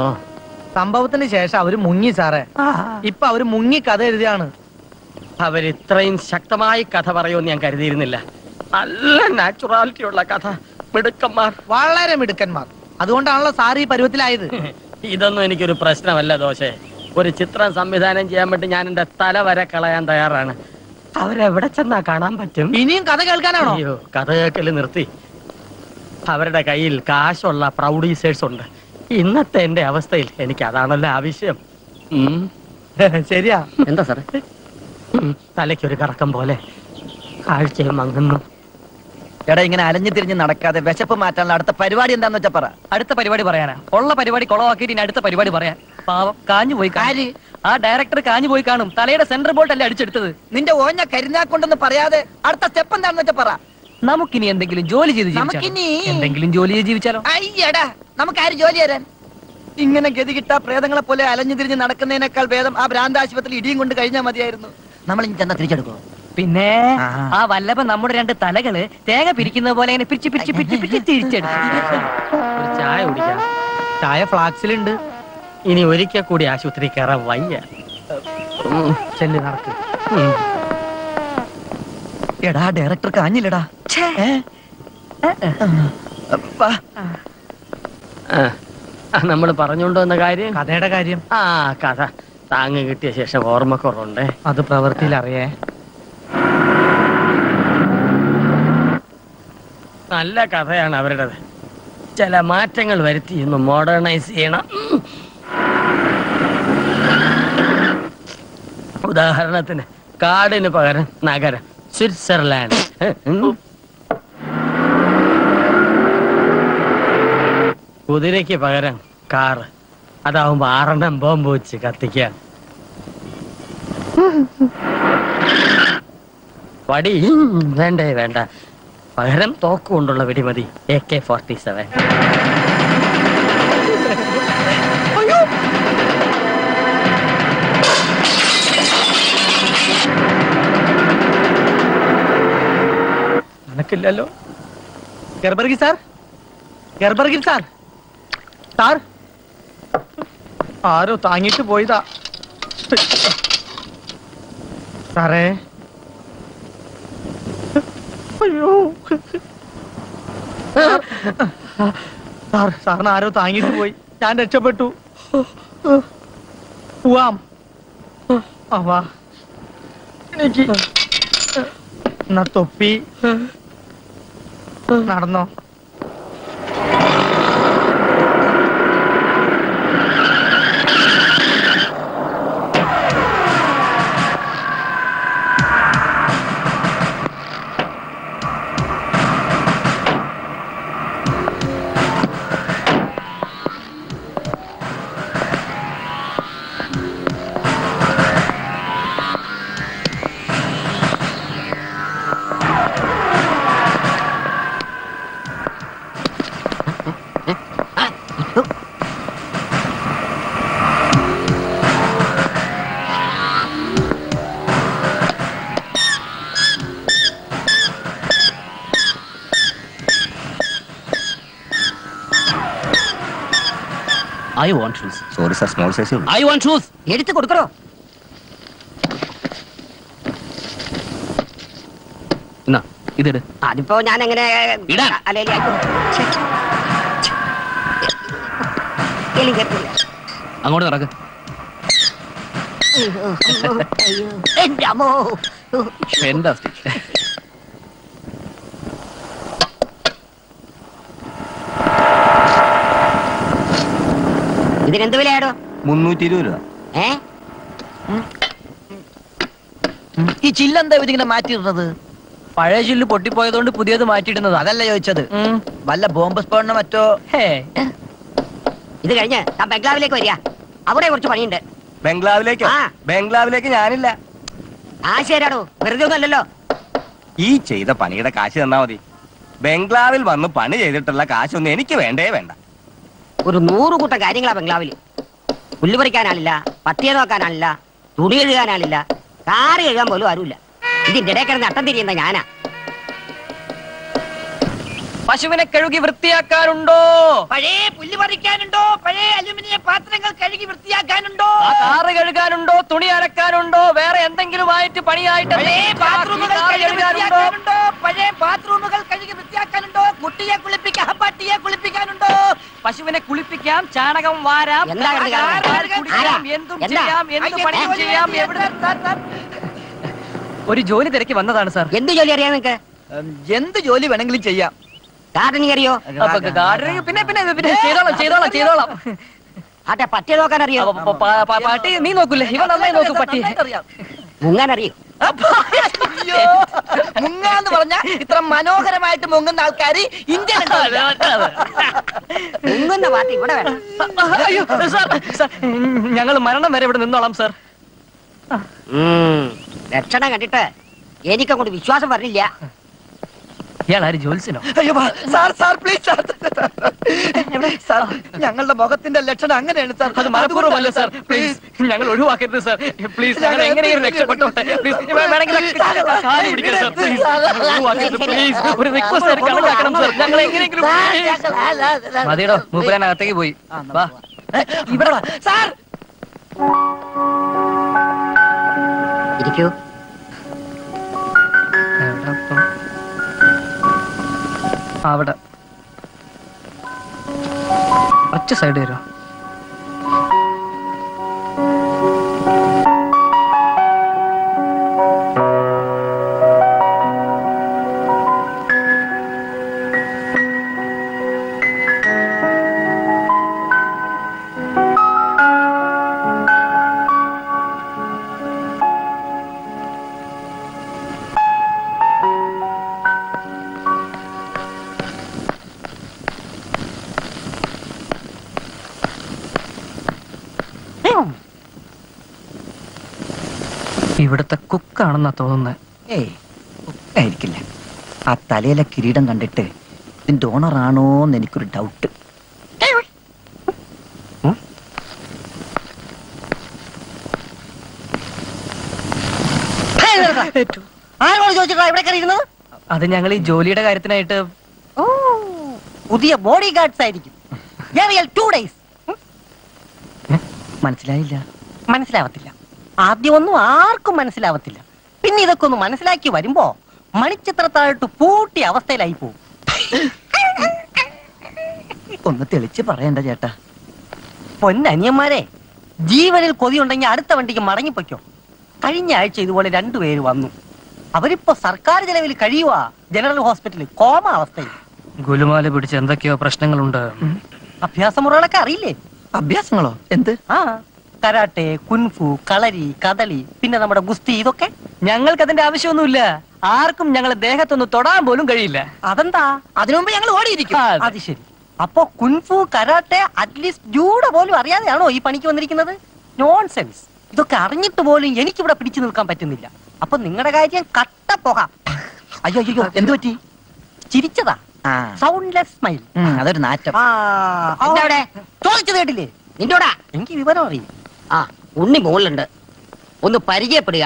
സംഭവത്തിന് ശേഷം അവര് മുങ്ങി സാറേ. ഇപ്പൊ അവര് മുങ്ങി കഥ എഴുതിയാണ്. അവരിത്രയും ശക്തമായി കഥ പറയുമെന്ന് ഞാൻ കരുതിയിരുന്നില്ല. നല്ല നാച്ചുറാലിറ്റിയുള്ള കഥ. മിടുക്കന്മാർ, വളരെ മിടുക്കന്മാർ. അതുകൊണ്ടാണല്ലോ സാർ ഈ പരുവത്തിലായത്. ഇതൊന്നും എനിക്കൊരു പ്രശ്നമല്ല ദോശേ. ഒരു ചിത്രം സംവിധാനം ചെയ്യാൻ വേണ്ടി ഞാൻ എന്റെ തല വരെ കളയാൻ തയ്യാറാണ്. അവരെവിടെ ചെന്നാ കാണാൻ പറ്റും? ഇനിയും കഥ കേൾക്കാനാണോ? അയ്യോ, കഥ കേൾക്കല് നിർത്തി. അവരുടെ കയ്യിൽ കാശുള്ള പ്രൗഡീസേഴ്സ് ഉണ്ട്. ഇന്നത്തെ എന്റെ അവസ്ഥയിൽ എനിക്ക് അതാണല്ലോ ആവശ്യം. ശരിയാ? എന്താ സാറേ? തലയ്ക്കൊരു കറക്കം പോലെ, കാഴ്ചയും മങ്ങുന്നു. എടാ, ഇങ്ങനെ അലഞ്ഞു തിരിഞ്ഞ് നടക്കാതെ വിശപ്പ് മാറ്റാനുള്ള അടുത്ത പരിപാടി എന്താന്ന് വെച്ചാ പറ. അടുത്ത പരിപാടി പറയാനാ? ഉള്ള പരിപാടി കുളവാക്കിയിട്ട് ഇനി അടുത്ത പരിപാടി പറയാൻ. പാവം കാഞ്ഞു പോയി. കാര്യം ആ ഡയറക്ടർ കാഞ്ഞു പോയി കാണും. തലയുടെ സെന്റർ ബോൾട്ട് അല്ലേ അടിച്ചെടുത്തത്. നിന്റെ ഓഞ്ഞ കരിഞ്ഞാക്കൊണ്ടെന്ന് പറയാതെ അടുത്ത സ്റ്റെപ്പ് എന്താന്ന് വെച്ചാ പറ. നമുക്കിനി എന്തെങ്കിലും ജോലി ചെയ്ത് ജീവിച്ചാലോ? അയ്യടാ, നമുക്ക് ആര് ജോലി തരാൻ? ഇങ്ങനെ ഗതി കിട്ടാ പ്രേതങ്ങളെ പോലെ അലഞ്ഞു തിരിഞ്ഞ് നടക്കുന്നതിനേക്കാൾ ഭേദം ആ ഭ്രാന്താശുപത്രി ഇടിയും കൊണ്ട് കഴിഞ്ഞാൽ മതിയായിരുന്നു. നമ്മൾ ഇനി തന്നെ തിരിച്ചെടുക്കുമോ? പിന്നെ ആ വല്ലഭ നമ്മുടെ രണ്ട് തലകള് തേങ്ങ പിരിക്കുന്നത് പോലെ ഇങ്ങനെ പിരിച്ച് പിരിച്ച് പിരിച്ച് പിരിച്ച് തിരിച്ചെടുക്കും. ചായ കുടിക്കാം. ചായ ഫ്ലാക്സിലുണ്ട്. ഇനി ഒരിക്കൽ കൂടി ആശുപത്രി കയറാൻ വയ്യ. ചെല്ലു നടക്കും. എടാ, ഡയറക്ടർ കാഞ്ഞില്ലടാ. നമ്മൾ പറഞ്ഞോണ്ടോ എന്ന കാര്യം? കഥയുടെ കാര്യം. ആ കഥ താങ്ങ് കിട്ടിയ ശേഷം ഓർമ്മക്കുറവുണ്ട്. അത് പ്രവൃത്തിയിൽ അറിയേ. നല്ല കഥയാണ് അവരുടേത്. ചില മാറ്റങ്ങൾ വരുത്തി ഒന്ന് മോഡേണൈസ് ചെയ്യണം. ഉദാഹരണത്തിന് കാടിന് പകരം നഗരം, സ്വിറ്റ്സർലാൻഡ്. കുതിരയ്ക്ക് പകരം കാറ്. അതാവുമ്പോ 6 ബോംബ് വെച്ച് കത്തിക്കാം. വടി വേണ്ടേ? വേണ്ട. പകരം തോക്ക് കൊണ്ടുള്ള വെടിമതി. AK-47. ല്ലോ ഗർബർഗി സാർ, ഗർബർഗി സാർ, സാർ ആരോ താങ്ങിട്ട് പോയതാ സാറേ. അയ്യോ സാർ, സാറിന് ആരോ താങ്ങിട്ട് പോയി. ഞാൻ രക്ഷപ്പെട്ടു. പോവാം. അവാ, എനിക്ക് എന്നാ തൊപ്പി. നടന്നോ? I want shoes. Sorry sir, small size. I want shoes. എടുത്ത് കൊടുക്കറോ? എന്നാ ഇതെട. അതിപ്പോ ഞാൻ എങ്ങനെ ഇടാ? അല്ലേലേ കേൾക്കില്ല. അങ്ങോട്ട് നടക്ക്. അയ്യോ എൻ്റെ അമ്മോ. Fantastic. ഇതിനെന്ത് വിലയാടോ? 320 രൂപ. ഈ ചില്ലെന്താ ഇതിങ്ങനെ മാറ്റിയിടുന്നത്? പഴയ ചില്ല് പൊട്ടിപ്പോയതുകൊണ്ട് പുതിയത് മാറ്റിയിടുന്നത്. അതല്ല ചോദിച്ചത്. വല്ല ബോംബ് സ്ഫോടനം മറ്റോ? ഇത് കഴിഞ്ഞ ഞാൻ ബംഗ്ലാവിലേക്ക് വരിക. അവിടെ കുറച്ച് പണിയുണ്ട്. ബംഗ്ലാവിലേക്ക്? ബംഗ്ലാവിലേക്ക് ഞാനില്ല. ആ ശരിയാടോ, വെറുതെ ഒന്നും അല്ലല്ലോ. ഈ ചെയ്ത പണിയുടെ കാശ് തന്നാ മതി. ബംഗ്ലാവിൽ വന്ന് പണി ചെയ്തിട്ടുള്ള കാശൊന്നും എനിക്ക് വേണ്ടേ വേണ്ട. ഒരു 100 കൂട്ടം കാര്യങ്ങളാ ബംഗ്ലാവില്. പുല്ലുപറിക്കാനാളില്ല, പട്ടിയെ നോക്കാനാളില്ല, തുണി കഴുകാൻ ആളില്ല, കാറ് കഴുകാൻ പോലും ആരുമില്ല. ഇതിന്റെ ഇടയ്ക്ക് നട്ടം തിരിയുന്ന ഞാനാ. പശുവിനെ കഴുകി വൃത്തിയാക്കാനുണ്ടോ? പഴയ പുല്ല് പറിക്കാനുണ്ടോ? പഴയ അലുമിനിയം പാത്രങ്ങൾ കഴുകി വൃത്തിയാക്കാനുണ്ടോ? കാറ് കഴുകാനുണ്ടോ? തുണി അലക്കാനുണ്ടോ? വേറെ എന്തെങ്കിലും ആയിട്ട് പണിയായിട്ട് പഴയ ബാത്റൂമുകൾ കഴുകി വൃത്തിയാക്കാനുണ്ടോ? കുട്ടിയെ കുളിപ്പിക്കാൻ, പട്ടിയെ കുളിപ്പിക്കാനുണ്ടോ? പശുവിനെ കുളിപ്പിക്കാം, ചാണകം വാരാം, എന്തും ചെയ്യാം, എന്ത് പണിയും ചെയ്യാം. എവിടെ? ഒരു ജോലി തിരക്കി വന്നതാണ് സാർ. എന്ത് ജോലി അറിയാം നിങ്ങൾക്ക്? എന്ത് ജോലി വേണമെങ്കിലും ചെയ്യാം. ഗാർഡനിങ് അറിയോ? ഗാർഡനിങ് പിന്നെ പിന്നെ പിന്നെ ചെയ്തോളാം ചെയ്തോളാം ചെയ്തോളാം. ആട്ടെ, പട്ടി നോക്കാൻ അറിയോ? പട്ടി നീ നോക്കൂലേ? ഇവ നന്നായി നോക്കൂ. പട്ടി മുങ്ങാൻ അറിയോ? മുങ്ങാന്ന് പറഞ്ഞ ഇത്ര മനോഹരമായിട്ട് മുങ്ങുന്ന ആൾക്കാര് ഇന്ത്യ മുങ്ങുന്ന പാർട്ടി ഇവിടെ വേണം. ഞങ്ങൾ മരണം വരെ ഇവിടെ നിന്നോളാം സാർ. ലക്ഷണം കണ്ടിട്ട് എനിക്കങ്ങോട്ട് വിശ്വാസം പറഞ്ഞില്ല. ഞങ്ങളുടെ മുഖത്തിന്റെ ലക്ഷണം അങ്ങനെയാണ് സാർ. അത് മനഃപൂർവ്വമല്ല സാർ. പ്ലീസ് ഞങ്ങൾ ഒഴിവാക്കരുത് സാർ. പ്ലീസ് ഞങ്ങൾ എങ്ങനെയും രക്ഷപ്പെട്ടോട്ടെ. മതിയോ? മൂപ്പരനകത്തേക്ക് പോയി. ഇവിടെ സാർ ഇരിക്കൂ. അവിടെ ഒറ്റ സൈഡ് വരുമോ? ഇവിടുത്തെ കുക്കാണെന്നാ തോന്നുന്നത്. ഏയ് കുക്കായിരിക്കില്ല. ആ തലയിലെ കിരീടം കണ്ടിട്ട് ഇതിന്റെ ഓണറാണോന്ന് എനിക്കൊരു ഡൗട്ട്. അത് ഞങ്ങൾ ഈ ജോലിയുടെ കാര്യത്തിനായിട്ട് പുതിയ ബോഡി ഗാർഡ്സ് ആയിരിക്കും. മനസ്സിലായില്ല? മനസ്സിലാവത്തില്ല. ആദ്യമൊന്നും ആർക്കും മനസ്സിലാവത്തില്ല. പിന്നെ ഇതൊക്കെ ഒന്ന് മനസ്സിലാക്കി വരുമ്പോ മണിച്ചിത്രത്താഴിട്ട് പൂട്ടിയ അവസ്ഥയിലായി പോവും. ഒന്ന് തെളിച്ച് പറയണ്ട ചേട്ടാ. പൊന്നനിയന്മാരെ, ജീവനിൽ കൊതിയുണ്ടെങ്കിൽ അടുത്ത വണ്ടിക്ക് മടങ്ങിപ്പോയ്ക്കോ. കഴിഞ്ഞ ആഴ്ച ഇതുപോലെ രണ്ടുപേര് വന്നു. അവരിപ്പോ സർക്കാർ ചെലവിൽ കഴിയുവാ ജനറൽ ഹോസ്പിറ്റലിൽ, കോമ അവസ്ഥയിൽ. ഗുലുമാല പിടിച്ച് എന്തൊക്കെയോ പ്രശ്നങ്ങളുണ്ട്. അഭ്യാസമുറകളൊക്കെ അറിയില്ലേ? അഭ്യാസങ്ങളോ? എന്ത്? ആ, കരാട്ടെ, കുൻഫു, കളരി, കദളി, പിന്നെ നമ്മുടെ ഗുസ്തി. ഇതൊക്കെ ഞങ്ങൾക്ക് അതിന്റെ ആവശ്യമൊന്നുമില്ല. ആർക്കും ഞങ്ങളെ ദേഹത്തൊന്നും തൊടാൻ പോലും കഴിയില്ല. അതെന്താ? അതിനു മുമ്പ് ഞങ്ങൾ ഓടിയിരിക്കും. അത് ശരി. അപ്പൊ കുൻഫു, കരാട്ടെ, അറ്റ്ലീസ്റ്റ് ജൂഡോ പോലും അറിയാതെയാണോ ഈ പണിക്ക് വന്നിരിക്കുന്നത്? നോൺസെൻസ്. ഇതൊക്കെ അറിഞ്ഞിട്ട് പോലും എനിക്കിവിടെ പിടിച്ചു നിൽക്കാൻ പറ്റുന്നില്ല. അപ്പൊ നിങ്ങളുടെ കാര്യം കട്ട പോക. അയ്യോ അയ്യോ, എന്ത് പറ്റി? ചിരിച്ചതാ. Soundless smile. അതൊരു നാറ്റം. ചോദിച്ചത് കേട്ടില്ലേ? നിന്നോടാ എനിക്ക് വിവരം അറിയും. ആ, ഉണ്ണി മുകളിലുണ്ട്. ഒന്ന് പരിചയപ്പെടുക,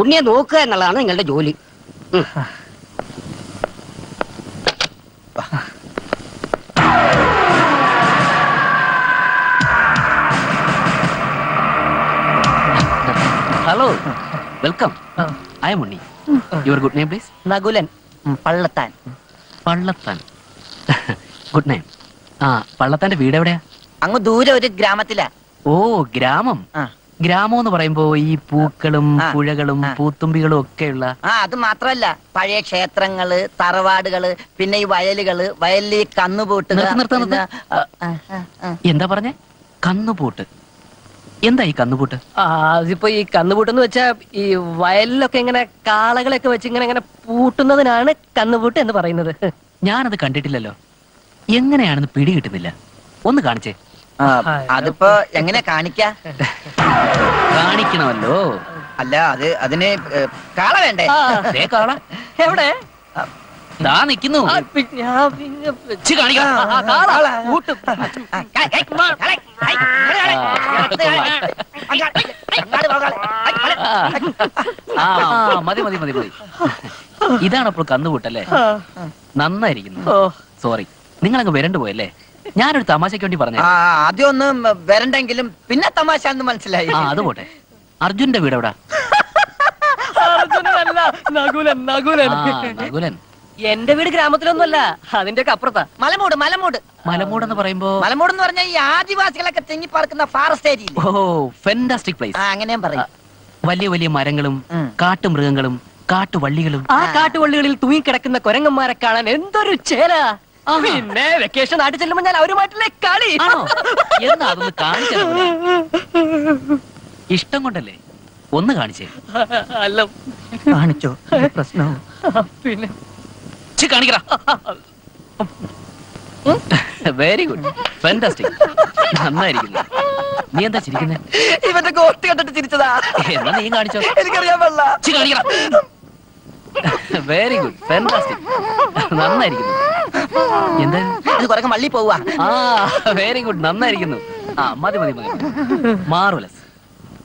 ഉണ്ണിയെ നോക്കുക എന്നുള്ളതാണ് നിങ്ങളുടെ ജോലി. Hello, welcome. I am Unni. Your good name please? Nakulan Pallathan. Pallathan, good name. ആ, പള്ളത്താന്റെ വീട് എവിടെയാ? അങ്ങ് ദൂരെ ഒരു ഗ്രാമത്തിലാ. ഓ, ഗ്രാമം. ഗ്രാമം എന്ന് പറയുമ്പോ ഈ പൂക്കളും പുഴകളും പൂത്തുമ്പികളും ഒക്കെയുള്ള? ആ, അത് മാത്രല്ല, പഴയ ക്ഷേത്രങ്ങള്, തറവാടുകള്, പിന്നെ ഈ വയലുകള്, വയലിൽ കന്നുപൂട്ട്. എന്താ പറഞ്ഞേ? കന്നുപൂട്ട്? എന്താ ഈ കന്നുപൂട്ട്? അതിപ്പോ ഈ കന്നുപൂട്ടെന്ന് വെച്ചാ ഈ വയലിലൊക്കെ ഇങ്ങനെ കാളകളൊക്കെ വെച്ച് ഇങ്ങനെ ഇങ്ങനെ പൂട്ടുന്നതിനാണ് കന്നുപൂട്ട് എന്ന് പറയുന്നത്. ഞാനത് കണ്ടിട്ടില്ലല്ലോ. എങ്ങനെയാണെന്ന് പിടികിട്ടുന്നില്ല. ഒന്ന് കാണിച്ചേ. അതിപ്പോ എങ്ങനെ കാണിക്കണമല്ലോ. അല്ല, അത് അതിന് കാള വേണ്ടേ? കാള എവിടെ നിക്കുന്നു? മതി മതി മതി മതി ഇതാണ് അപ്പോൾ കന്നുകൂട്ടല്ലേ നന്നായിരിക്കുന്നു സോറി നിങ്ങളങ്ങ് വരണ്ടു പോയല്ലേ ഞാനൊരു തമാശയ്ക്ക് വേണ്ടി പറഞ്ഞു ആദ്യം ഒന്ന് വരണ്ടെങ്കിലും പിന്നെ തമാശ എന്ന് മനസ്സിലായി അത് പോട്ടെ അർജുന്റെ വീട് എവിടാ അർജുനല്ല നകുലൻ നകുലൻ നകുലൻ എന്റെ വീട് ഗ്രാമത്തിലൊന്നുമല്ല അതിന്റെ ഒക്കെ അപ്പുറത്താ മലമൂട് മലമൂട് മലമൂട് എന്ന് പറയുമ്പോ മലമൂട് എന്ന് പറഞ്ഞാൽ ഈ ആദിവാസികളൊക്കെ തിങ്ങി പാർക്കുന്ന forest area oh fantastic place അങ്ങനെയും പറയും വലിയ വലിയ മരങ്ങളും കാട്ടുമൃഗങ്ങളും കാട്ടുവള്ളികളും ആ കാട്ടുവള്ളികളിൽ തൂങ്ങിക്കിടക്കുന്ന കുരങ്ങന്മാരെ കാണാൻ എന്തൊരു ചേല പിന്നെ വെക്കേഷൻ നാട്ടിൽ ചെല്ലുമ്പോൾ ഞാൻ അവരുമായിട്ടുള്ള കളി എന്നാ അതൊന്ന് കാണിച്ചു ഇഷ്ടം കൊണ്ടല്ലേ ഒന്ന് കാണിച്ചേ അല്ല കാണിച്ചോ പ്രശ്നം പിന്നെ വെരി ഗുഡ് ഫാന്റാസ്റ്റിക് നന്നായിരിക്കുന്നു നീ എന്താ ചിരിക്കുന്നേ ഇവന്റെ ഗോസ്റ്റ് കണ്ടിട്ട് ചിരിച്ചതാ എന്നാ നീ കാണിച്ചോ എനിക്കറിയാൻ പാടില്ല ചി കാണിക്കടാ വെരി ഗുഡ് ഫാന്റാസ്റ്റിക് നന്നായിരിക്കുന്നു എന്താ ഇത് കുറേ മള്ളി പോവാ ആ വെരി ഗുഡ് നന്നായിരിക്കുന്നു ആ മതി മതി മതി മാർവലസ്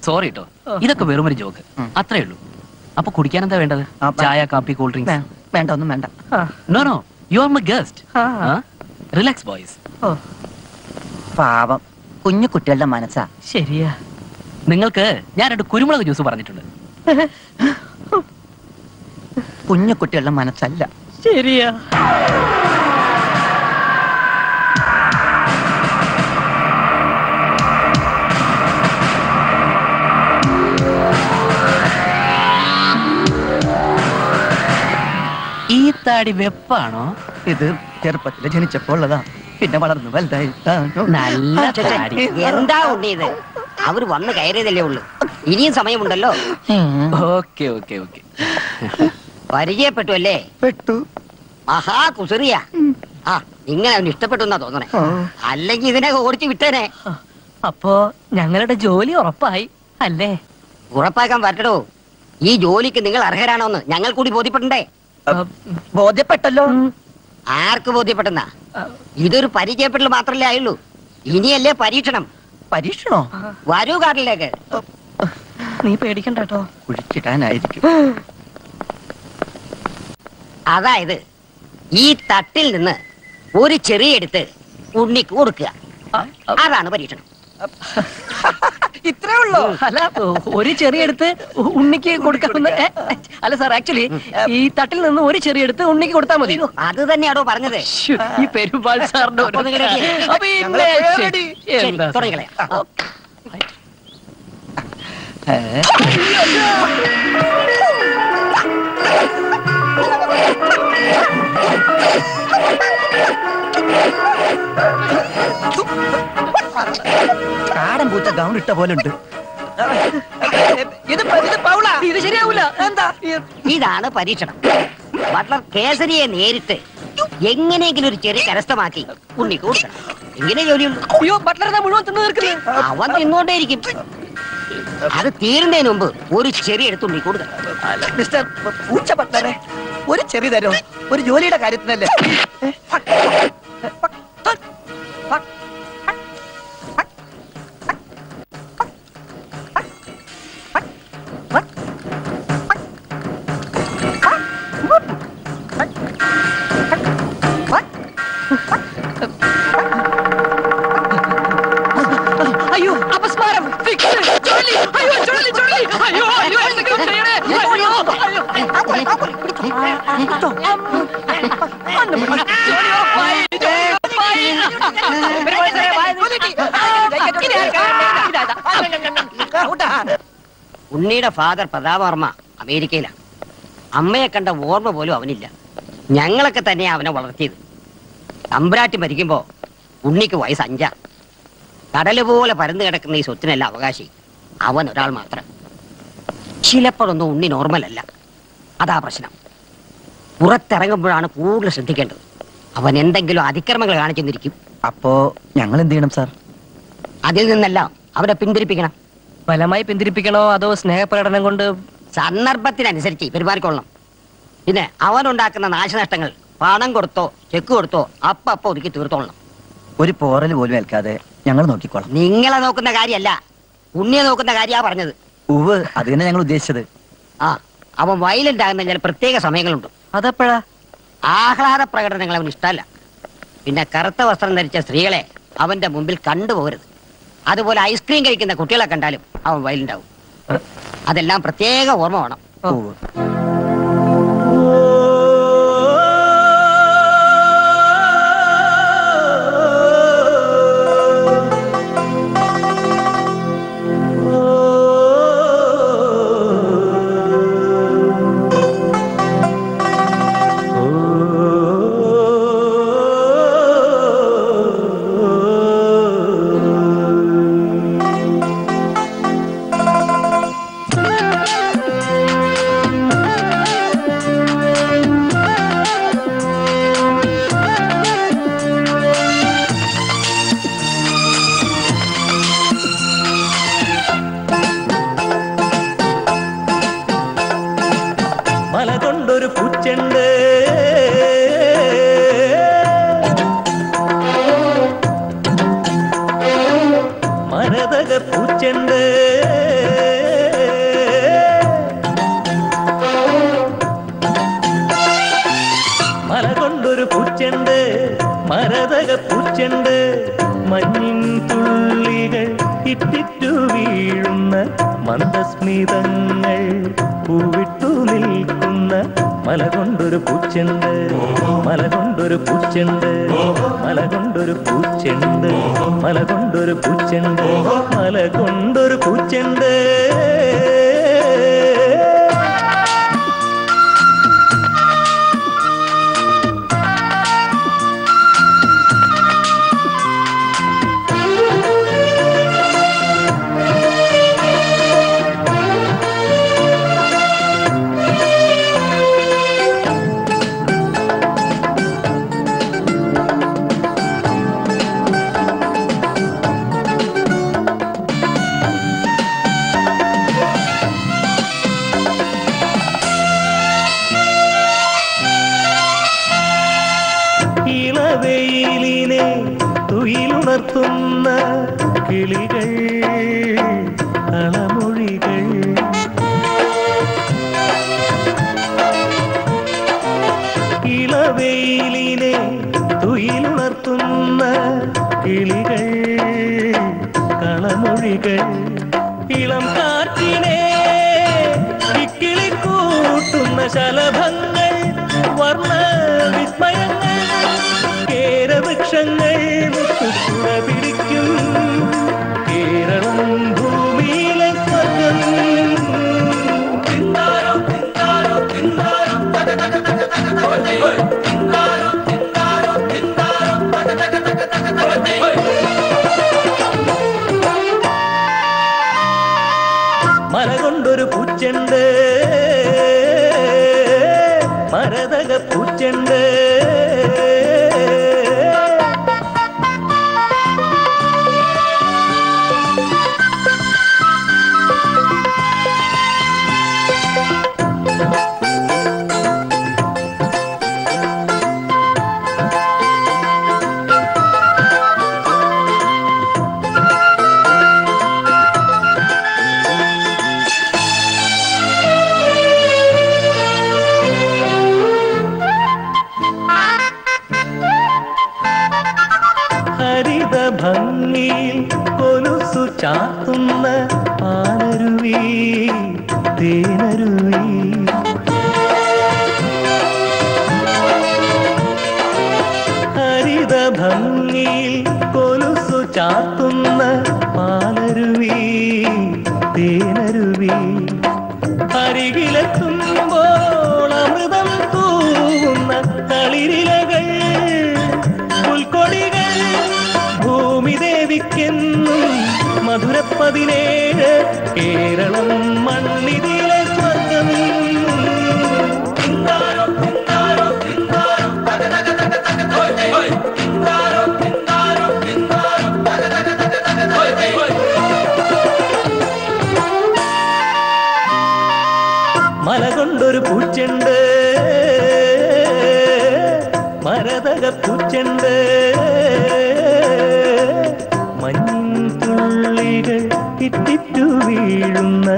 സോറി കേട്ടോ ഇതൊക്കെ വെറുമൊരു ജോക്ക് അത്രേ ഉള്ളൂ അപ്പൊ കുടിക്കാൻ എന്താ വേണ്ടത് ചായ കാപ്പി കൂൾ ഡ്രിങ്ക്സ് വേണ്ട ഒന്നും വേണ്ട no no you are my guest relax boys ഓ പാവം കുഞ്ഞു കുട്ടികളുടെ മനസ്സാ ശരിയാ നിങ്ങൾക്ക് ഞാൻ രണ്ട് കുരുമുളക് ജ്യൂസ് പറഞ്ഞിട്ടുണ്ട് കുഞ്ഞു കുട്ടികളുടെ മനസ്സല്ല ശരിയാ ഈ താടി വെപ്പാണോ ഇത് ചെറുപ്പത്തിൽ ജനിച്ചപ്പോൾ ഉള്ളതാ പിന്നെ വളർന്നു വലുതായി എന്താ ഉണ്ണിയത് അവര് വന്ന് കയറിയതല്ലേ ഉള്ളു ഇനിയും സമയമുണ്ടല്ലോ ഓക്കെ ഓക്കെ ഓക്കെ പരിചയപ്പെട്ടു അല്ലേ പെട്ടു മഹാ കുസറിയാ ആ ഇങ്ങനെ അവന് ഇഷ്ടപ്പെട്ടു എന്നാ തോന്നണേ അല്ലെങ്കിൽ ഇതിനെ ഓടിച്ചു വിട്ടേനെ അപ്പോ ഞങ്ങളുടെ ജോലി ഉറപ്പായി അല്ലേ ഉറപ്പാക്കാൻ പറ്റടോ ഈ ജോലിക്ക് നിങ്ങൾ അർഹരാണോന്ന് ഞങ്ങൾ കൂടി ബോധ്യപ്പെട്ടണ്ടേ ബോധ്യപ്പെട്ടല്ലോ ആർക്ക് ബോധ്യപ്പെട്ടെന്നാ ഇതൊരു പരിചയപ്പെടൽ മാത്രല്ലേ ആയുള്ളൂ ഇനിയല്ലേ പരീക്ഷണം പരീക്ഷണോ വരൂ കാട്ടിലേക്ക് നീ പേടിക്കണ്ട കേട്ടോ കുഴിച്ചിടാനായിരിക്കും അതായത് ഈ തട്ടിൽ നിന്ന് ഒരു ചെറിയ എടുത്ത് ഉണ്ണിക്ക് കൊടുക്കുക അതാണ് പരീക്ഷണം ഇത്രേ ഉള്ളൂ അല്ല ഒരു ചെറിയ എടുത്ത് ഉണ്ണിക്ക് കൊടുക്കാവുന്ന അല്ല സാർ ആക്ച്വലി ഈ തട്ടിൽ നിന്ന് ഒരു ചെറിയ എടുത്ത് ഉണ്ണിക്ക് കൊടുത്താൽ മതി അത് തന്നെയാണോ പറഞ്ഞത് ഈ പെരുമാൾ സാറിന്റെ കാടൻ പൂച്ച ഗൗൺ ഇട്ട പോലെ ഉണ്ട് ഇത് ശരിയാവൂല എന്താ ഇതാണ് പരീക്ഷണം ബട്ട്ലർ കേസരിയെ നേരിട്ട് എങ്ങനെയെങ്കിലും ഒരു ചെറിയ കരസ്ഥമാക്കി ഉണ്ണി കൂട്ടണം ഇങ്ങനെ ജോലിയുള്ളൂ ബട്ട്ലർ മുഴുവൻ തിന്നു തീർക്കുന്നത് അവൻ തിന്നുകൊണ്ടേയിരിക്കും അത് തീരുന്നതിന് മുമ്പ് ഒരു ചെറിയ എടുത്ത് ഉണ്ണി കൊടുക്കണം മിസ്റ്റർ പൂച്ച ബട്ട്ലറെ ഒരു ചെറിയ തരോ ഒരു ജോലിയുടെ കാര്യത്തിനല്ലേ ഉണ്ണിയുടെ ഫാദർ പ്രതാപവർമ്മ അമേരിക്കയിലാണ് അമ്മയെ കണ്ട ഓർമ്മ പോലും അവനില്ല ഞങ്ങളൊക്കെ തന്നെയാ അവനെ വളർത്തിയത് അമ്പരാട്ടി മരിക്കുമ്പോ ഉണ്ണിക്ക് വയസ്സ് 5 കടല് പോലെ പരന്നു കിടക്കുന്ന ഈ സ്വത്തിനല്ല അവകാശി അവൻ ഒരാൾ മാത്രം ചിലപ്പോഴൊന്നും ഉണ്ണി നോർമലല്ല അതാ പ്രശ്നം പുറത്തിറങ്ങുമ്പോഴാണ് കൂടുതൽ ശ്രദ്ധിക്കേണ്ടത് അവൻ എന്തെങ്കിലും അതിക്രമങ്ങൾ കാണിച്ചെന്നിരിക്കും അപ്പോ ഞങ്ങൾ എന്ത് ചെയ്യണം സാർ അതിൽ നിന്നെല്ലാം അവരെ പിന്തിരിപ്പിക്കണം ഫലമായി പിന്തിരിപ്പിക്കണോ അതോ സ്നേഹപ്രകടനം കൊണ്ട് സന്ദർഭത്തിനനുസരിച്ച് പെരുമാറിക്കൊള്ളണം പിന്നെ അവനുണ്ടാക്കുന്ന നാശനഷ്ടങ്ങൾ പണം കൊടുത്തോ ചെക്ക് കൊടുത്തോ അപ്പ ഒതുക്കി തീർത്തോളണം ഒരു പോറൽ പോലും ഏൽക്കാതെ ഞങ്ങൾ നോക്കിക്കോളാം നിങ്ങളെ നോക്കുന്ന കാര്യമല്ല ഉണ്ണിയെ നോക്കുന്ന കാര്യമാണ് പറഞ്ഞത് വയലന്റ് ആകുന്ന ചില പ്രത്യേക സമയങ്ങളുണ്ട്. അതെപ്പോഴാ? ആഹ്ലാദ പ്രകടനങ്ങൾ അവന് ഇഷ്ടമല്ല. പിന്നെ കറുത്ത വസ്ത്രം ധരിച്ച സ്ത്രീകളെ അവന്റെ മുമ്പിൽ കണ്ടുപോകരുത്. അതുപോലെ ഐസ്ക്രീം കഴിക്കുന്ന കുട്ടികളെ കണ്ടാലും അവൻ വയലന്റ് ആവും. അതെല്ലാം പ്രത്യേക ഓർമ്മ വേണം. വീഴുന്ന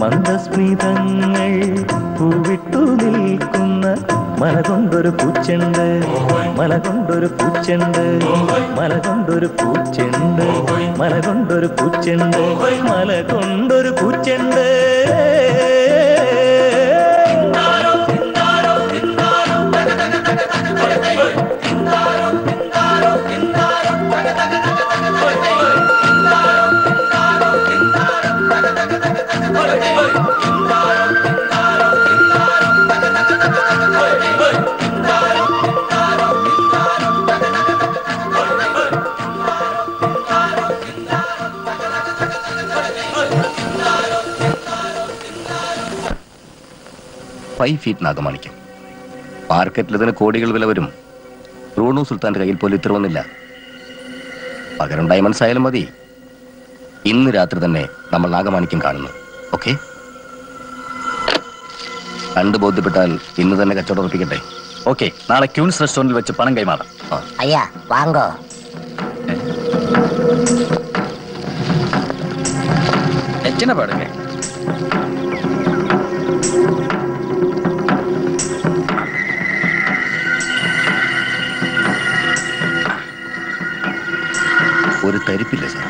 മന്ദസ്മിതങ്ങൾ പൂവിട്ടു നിൽക്കുന്ന മലകൊണ്ടൊരു പൂച്ചെണ്ട് മലകൊണ്ടൊരു പൂച്ചെണ്ട് മലകൊണ്ടൊരു പൂച്ചെണ്ട് മലകൊണ്ടൊരു പൂച്ചെണ്ട് മലകൊണ്ടൊരു പൂച്ചെണ്ട്5 feet നാഗമാണിക്യം മാർക്കറ്റിൽ ഇതിന് കോടികൾ വില വരും. റൂണു സുൽത്താൻ്റെ കയ്യിൽ പോലും ഇത്ര വന്നില്ല. പകരം ഡയമണ്ട്സ് ആയാലും മതി. ഇന്ന് രാത്രി തന്നെ നമ്മൾ നാഗമാണിക്യം കാണുന്നു. ഓക്കെ, കണ്ടു ബോധ്യപ്പെട്ടാൽ ഇന്ന് തന്നെ കച്ചവടം ഉറപ്പിക്കട്ടെ. ഓക്കെ, നാളെ ക്യൂൻസ് റെസ്റ്റോറൻറ്റിൽ വെച്ച് പണം കൈമാറാം. അയ്യാ വാങ്ങോ. എച്ചിനെ പാടുങ്ങേ. ഒരു തരിപ്പില്ല സാർ.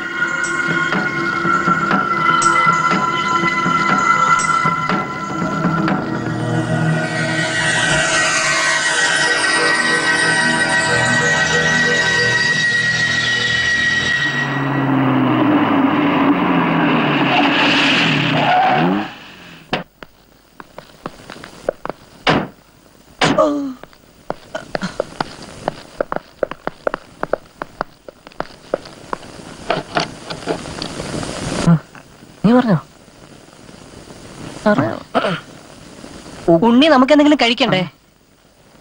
ഉണ്ണി, നമുക്ക് എന്തെങ്കിലും കഴിക്കണ്ടേ?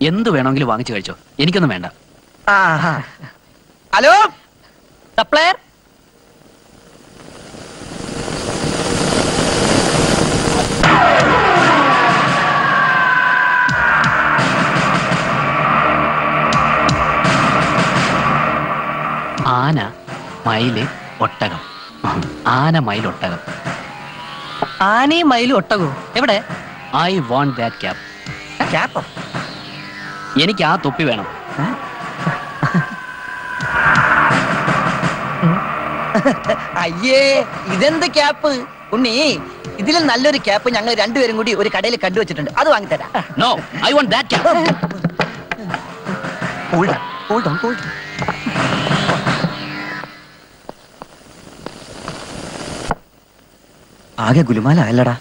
എന്ത് വേണമെങ്കിലും വാങ്ങിച്ചു കഴിച്ചോ, എനിക്കൊന്നും വേണ്ട. ഹലോ സപ്ലയർ, ആന മയില് ഒട്ടകം, ആന മയിൽ ഒട്ടകം, ആനയും മയിലും ഒട്ടകവും എവിടെ? I want that cap. Cap? എനിക്ക് ആ തൊപ്പി വേണം. അയ്യേ, ഇതെന്ത് ക്യാപ്പ് ഉണ്ണി? ഇതിലും നല്ലൊരു ക്യാപ്പ് ഞങ്ങൾ രണ്ടുപേരും കൂടി ഒരു കടയിൽ കണ്ടുവച്ചിട്ടുണ്ട്, അത് വാങ്ങിത്തരാം. No, I want that cap. Hold on, hold on, hold on. ആകെ ഗുലുമാല അല്ലടാ,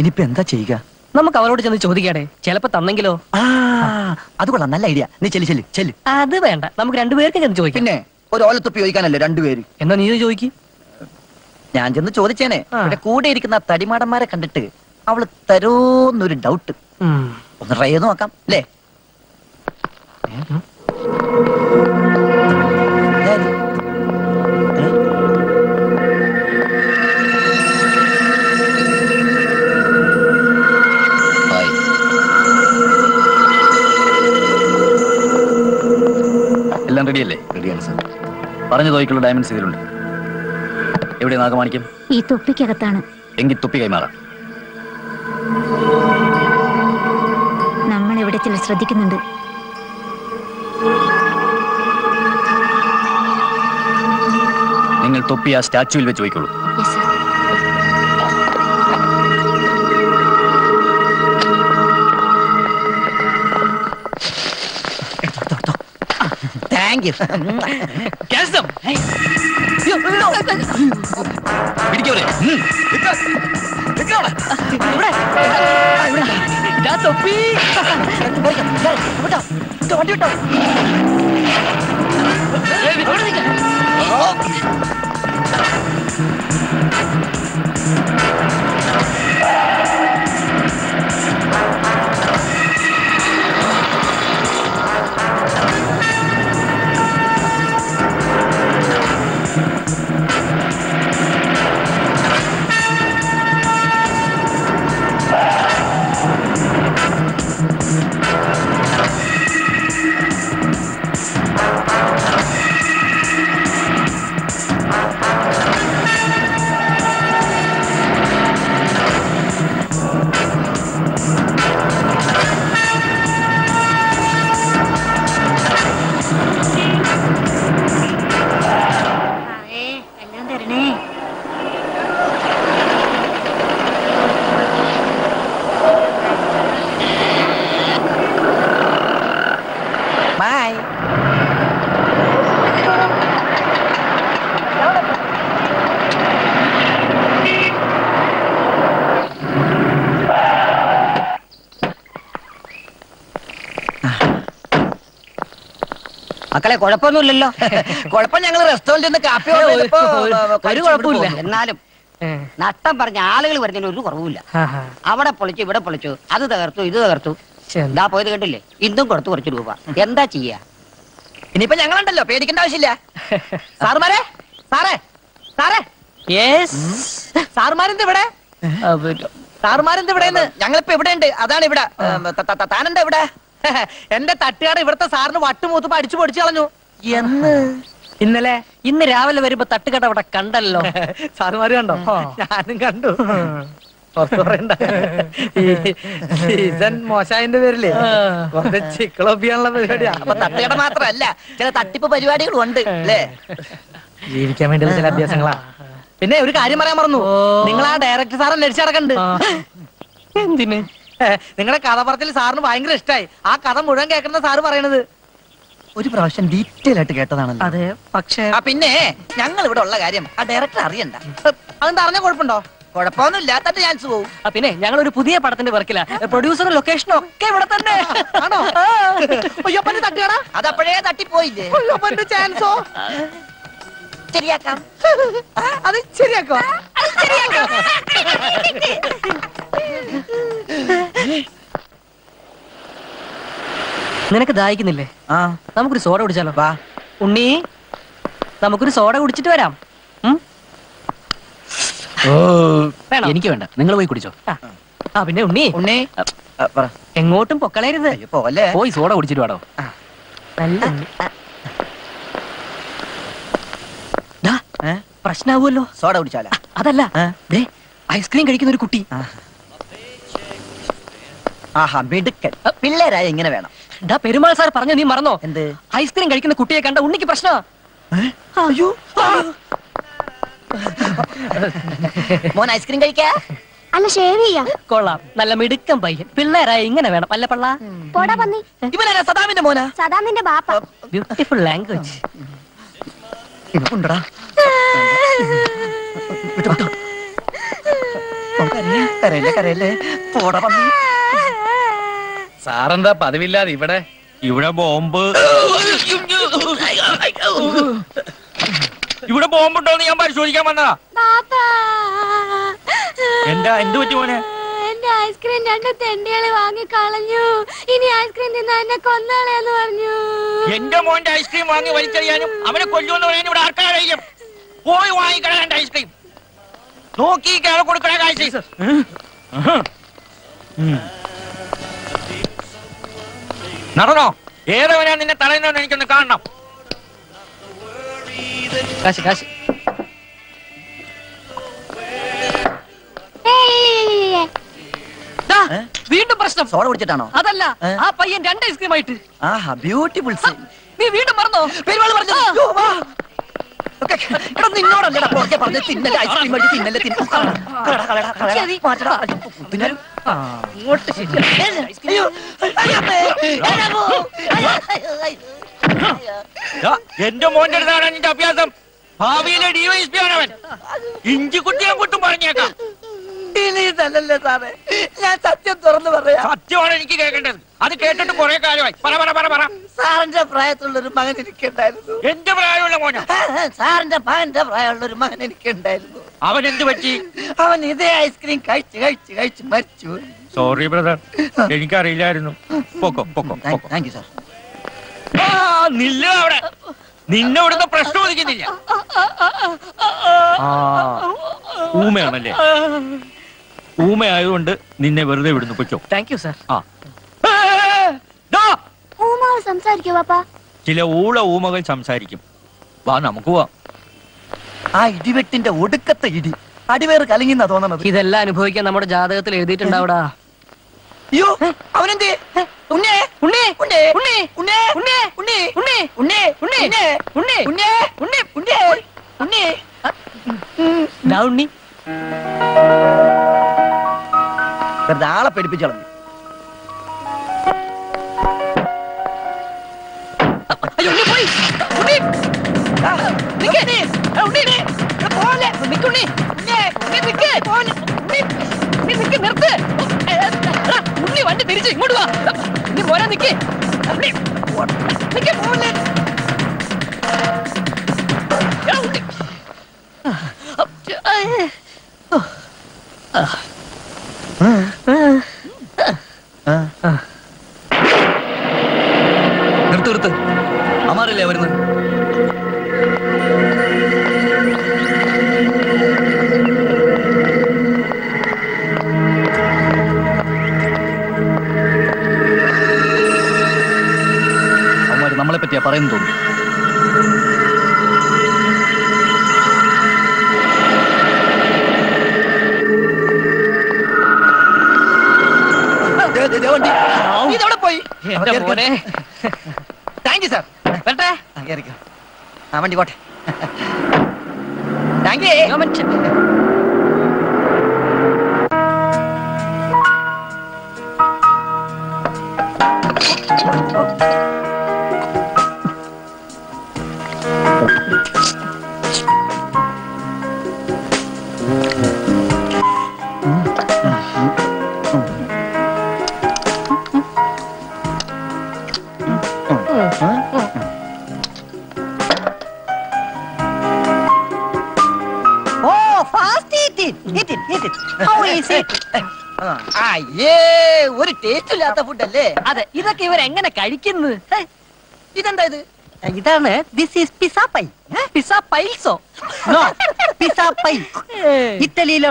ഇനിയിപ്പോ എന്താ ചെയ്യുക? നമുക്ക് അവരോട് ചെന്ന് ചോദിക്കാടേ, ചിലപ്പോ തന്നെങ്കിലോ. അത് കൊള്ളാം, നല്ല ഐഡിയ. നീ ചെല്ലു ചെല്ലു ചെല്ലു. അത് വേണ്ട, നമുക്ക് രണ്ടുപേർക്ക് ചെന്ന് ചോദിക്കാം. പിന്നെ ഒരു ഓലത്തൊപ്പി ചോദിക്കാനല്ലേ രണ്ടുപേര്? എന്നാ നീ ചോദിക്കും, ഞാൻ ചെന്ന് ചോദിച്ചേനെ. ഇവിടെ കൂടെ ഇരിക്കുന്ന തടിമാടന്മാരെ കണ്ടിട്ട് അവള് തരോന്നൊരു ഡൗട്ട്. ഒന്ന് ട്രൈ ചെയ്ത് നോക്കാം അല്ലേ? റെഡിയല്ലേ? റെഡിയാണ് സാർ. പറഞ്ഞ തോയ്ക്കുള്ള ഡയമണ്ട്സ് ഇതിലുണ്ട്. എവിടെ നാഗമാണിക്യം? ഈ തൊപ്പിക്കകത്താണ്. എങ്കിൽ തൊപ്പി കൈമാറാം. നമ്മൾ ഇവിടെ ചില ശ്രദ്ധിക്കുന്നുണ്ട്. നിങ്ങൾ തൊപ്പി ആ സ്റ്റാച്യൂവിൽ വെച്ച് വയ്ക്കുള്ളൂ. Thank you. Catch them. Yo, no. പിടിക്കോരെ. പിടിക്കോടാ. ഇവിടെ. That's a pee. What up? Don't you talk. Hey, what is it? മക്കളെ കുഴപ്പമൊന്നുമില്ലല്ലോ. കുഴപ്പം ഞങ്ങൾ റെസ്റ്റോറന്റിൽ കാപ്പി എന്നാലും നട്ടം പറഞ്ഞ ആളുകൾ വരുന്നതിന് ഒരു കുറവുമില്ല. അവിടെ പൊളിച്ചു ഇവിടെ പൊളിച്ചു, അത് തകർത്തു ഇത് തകർത്തു. എന്താ പോയത് കേട്ടില്ലേ? ഇന്നും കൊടുത്തു കുറച്ച് രൂപ. എന്താ ചെയ്യാ? ഇനിയിപ്പോ ഞങ്ങളുണ്ടല്ലോ, പേടിക്കേണ്ട ആവശ്യമില്ല. സാറുമാരെ സാറേ സാറേ സാറുമാരെന്ത് ഇവിടെ? സാറുമാരെന്ത് ഇവിടെ? ഞങ്ങളിപ്പോ ഇവിടെ ഉണ്ട്. അതാണ് ഇവിടെ. താനെന്താ ഇവിടെ? എന്റെ തട്ടുകാട് ഇവിടുത്തെ സാറിന് വട്ടുമൂത്തുമ്പോ അടിച്ചു പൊടിച്ചു കളഞ്ഞു. എന്ന് ഇന്നലെ ഇന്ന് രാവിലെ വരുമ്പോ തട്ടുകട അവിടെ കണ്ടല്ലോ. സാറുമാര് കണ്ടോ? ഞാനും കണ്ടു. സീസൺ മോശായന്റെ പേരില് ചിക്കളൊപ്പിയാനുള്ള പരിപാടിയാ. അപ്പൊ തട്ടുകട മാത്രല്ല, ചില തട്ടിപ്പ് പരിപാടികളും ഉണ്ട് അല്ലേ? ജീവിക്കാൻ വേണ്ടിയുള്ള ചില അഭ്യാസങ്ങളാ. പിന്നെ ഒരു കാര്യം പറയാൻ മറന്നു, നിങ്ങൾ ആ ഡയറക്ടർ സാറെ നടിച്ചു നടക്കണ്ട്. എന്തിന്? നിങ്ങളുടെ കഥ പറച്ചിൽ സാറിന് ഭയങ്കര ഇഷ്ടമായി. ആ കഥ മുഴുവൻ കേൾക്കുന്ന സാറ് പറയണത് ഒരു പ്രാവശ്യം ഡീറ്റെയിൽ ആയിട്ട് കേട്ടതാണല്ലോ. അതെ, പക്ഷേ പിന്നെ ഞങ്ങൾ ഇവിടെ ഉള്ള കാര്യം ആ ഡയറക്ടർ അറിയണ്ട. അതെന്താ? അറിഞ്ഞ കുഴപ്പമുണ്ടോ? കുഴപ്പമൊന്നും ഇല്ലാത്ത ചാൻസ് പോവും. പിന്നെ ഞങ്ങൾ ഒരു പുതിയ പടത്തിന്റെ വർക്കില്ല. പ്രൊഡ്യൂസറും ലൊക്കേഷനും ഒക്കെ ഇവിടെ തന്നെ ആണോ? അയ്യപ്പന്റെ തട്ടുകട അതപ്പോഴേ തട്ടിപ്പോയില്ലേ? അയ്യപ്പന്റെ ചാൻസോ ശരിയാക്കാം. അത് ശരിയാക്കോ? നിനക്ക് ദാഹിക്കുന്നില്ലേ? ആ, നമുക്കൊരു സോഡ കുടിച്ചാലോ? വാ ഉണ്ണി, നമുക്കൊരു സോഡ കുടിച്ചിട്ട് വരാം. എനിക്ക് വേണ്ട, നിങ്ങൾ പോയി കുടിച്ചോ. ആ പിന്നെ ഉണ്ണി ഉണ്ണി എങ്ങോട്ടും പൊക്കളയരുത്. പോയി സോഡ കുടിച്ചിട്ട് വേടോ. പ്രശ്നാവുമല്ലോ സോഡ കുടിച്ചാല. അതല്ല, ഐസ്ക്രീം കഴിക്കുന്ന ഒരു കുട്ടി. ആഹാ മിടുക്കൻ പിള്ളേരായ ഇങ്ങനെ വേണം. ഡാ പെരുമാൾ സാർ പറഞ്ഞു, നീ മറന്നോ? എന്ത്? ഐസ്ക്രീം കഴിക്കുന്ന കുട്ടിയെ കണ്ട ഉണ്ണിക്ക് പ്രശ്നമാ. അയ്യോ മോൻ ഐസ്ക്രീം കഴിക്കാ? അല്ല ഷേവ് ചെയ്യാ. കൊള്ളാം, നല്ല മിടുക്കൻ പയ്യൻ. പിള്ളേരായ ഇങ്ങനെ വേണം. അല്ല പള്ള പോടാ പന്നി. ഇവനാ സദാമിന്റെ മോനാ? സദാമിന്റെ ബാപ്പ. Beautiful language. ഇവണ്ടടാ പോടാ പന്നി. സാറെന്താ പതിവില്ലാതെ ഇവിടെ ഇവിടെ ബോംബ് ഇവിടെ ബോംബുണ്ടോന്ന് ഞാൻ പരിശോധിക്കാൻ വന്നതാ. എന്താ എന്ത് പറ്റി മോനെ? എന്റെ ഐസ്ക്രീം രണ്ട് തെണ്ടികള് വാങ്ങി കളഞ്ഞു. ഇനി ഐസ്ക്രീം തിന്നാ എന്നെ കൊന്നാളെന്ന് പറഞ്ഞു. എന്റെ മോന്റെ ഐസ്ക്രീം വാങ്ങി വലിച്ചെറിയാനും അവനെ കൊല്ലുമെന്ന് പറയാനും ഇവിടെ ആർക്കാ കഴിയും? പോയി വാങ്ങിക്കളയാൻ ഐസ്ക്രീം. നോക്കി കേളെ കൊടുക്കണ കാഴ്ച. നടന്നോ? ഏതവനാ നിന്നെ തടയുന്നതെന്ന് എനിക്കൊന്ന് കാണണം. കാശി കാശി. വീണ്ടും പ്രശ്നം. സോഡ കുടിച്ചിട്ടാണോ? അതല്ല, ആ പയ്യൻ രണ്ട് ഐസ്ക്രീം ആയിട്ട്. ആഹാ ബ്യൂട്ടിഫുൾ. നീ വീണ്ടും മറന്നോ? പെരുമാള് പറഞ്ഞു. എന്റെ മോന്റെ അടുത്താണ് എന്റെ അഭ്യാസം. ഭാവിയിലെ ഡിവൈഎസ്പി ആണവൻ. ഇഞ്ചിക്കുട്ടിയെ കുട്ടും പറഞ്ഞേക്കാം. ഇതല്ലല്ലോ സാറേ, ഞാൻ സത്യം തുറന്നു പറയാം. സത്യമാണ് എനിക്ക് കേൾക്കേണ്ടത്. അത് കേട്ടിട്ട് കുറെ കാലമായി. പറ പറ പറ പറ. സാറിന്റെ പ്രായത്തിലുള്ള ഒരു മകൻ എനിക്കുണ്ടായിരുന്നു. എന്റെ പ്രായമുള്ള മോനാ? സാറിന്റെ മകന്റെ പ്രായമുള്ള ഒരു മകൻ എനിക്കുണ്ടായിരുന്നു. അവൻ എന്ത് പറ്റി? അവൻ ഇതേ ഐസ്ക്രീം കഴിച്ച് കഴിച്ച് കഴിച്ച് മരിച്ചു. സോറി ബ്രദർ, എനിക്കറിയില്ലായിരുന്നു. പൊക്കോ പൊക്കോ. Thank you sir. നില്ല അവിടെ, നിന്നെ ഇവിടുത്തെ പ്രശ്നം ഒതുക്കുന്നില്ല. ഊമയാണല്ലേ? ഊമയായതുകൊണ്ട് നിന്നെ വെറുതെ വിടുന്നു. പൊയ്ക്കോ. Thank you sir. ആ ചില ഊള ഊമകൾ സംസാരിക്കും. വാ നമുക്ക് പോവാം. ആ ഇടിവെട്ടിന്റെ ഒടുക്കത്തെ ഇടി അടിവേർ കലങ്ങിന്നാ തോന്നുന്നത്. ഇതെല്ലാം അനുഭവിക്കാൻ നമ്മുടെ ജാതകത്തിൽ എഴുതിയിട്ടുണ്ടാവടാ. അയ്യോ അവനെന്തേ? ഉണ്ണേ ഉണ്ണേ ഉണ്ണേ ഉണ്ണേ ഉണ്ണേ ഉണ്ണേ ഉണ്ണേ ഉണ്ണേ ഉണ്ണേ ഉണ്ണേ ഉണ്ണേ ഉണ്ണേ ഉണ്ണേ ഉണ്ണേ ഉണ്ണേ ഉണ്ണേ ഉണ്ണി ആളെ പേടിപ്പിച്ചോളൂ. വണ്ടി തിരിച്ചു ഇങ്ങോട്ട് വാ. നീ പോരാ. നിക്കേ പോലെ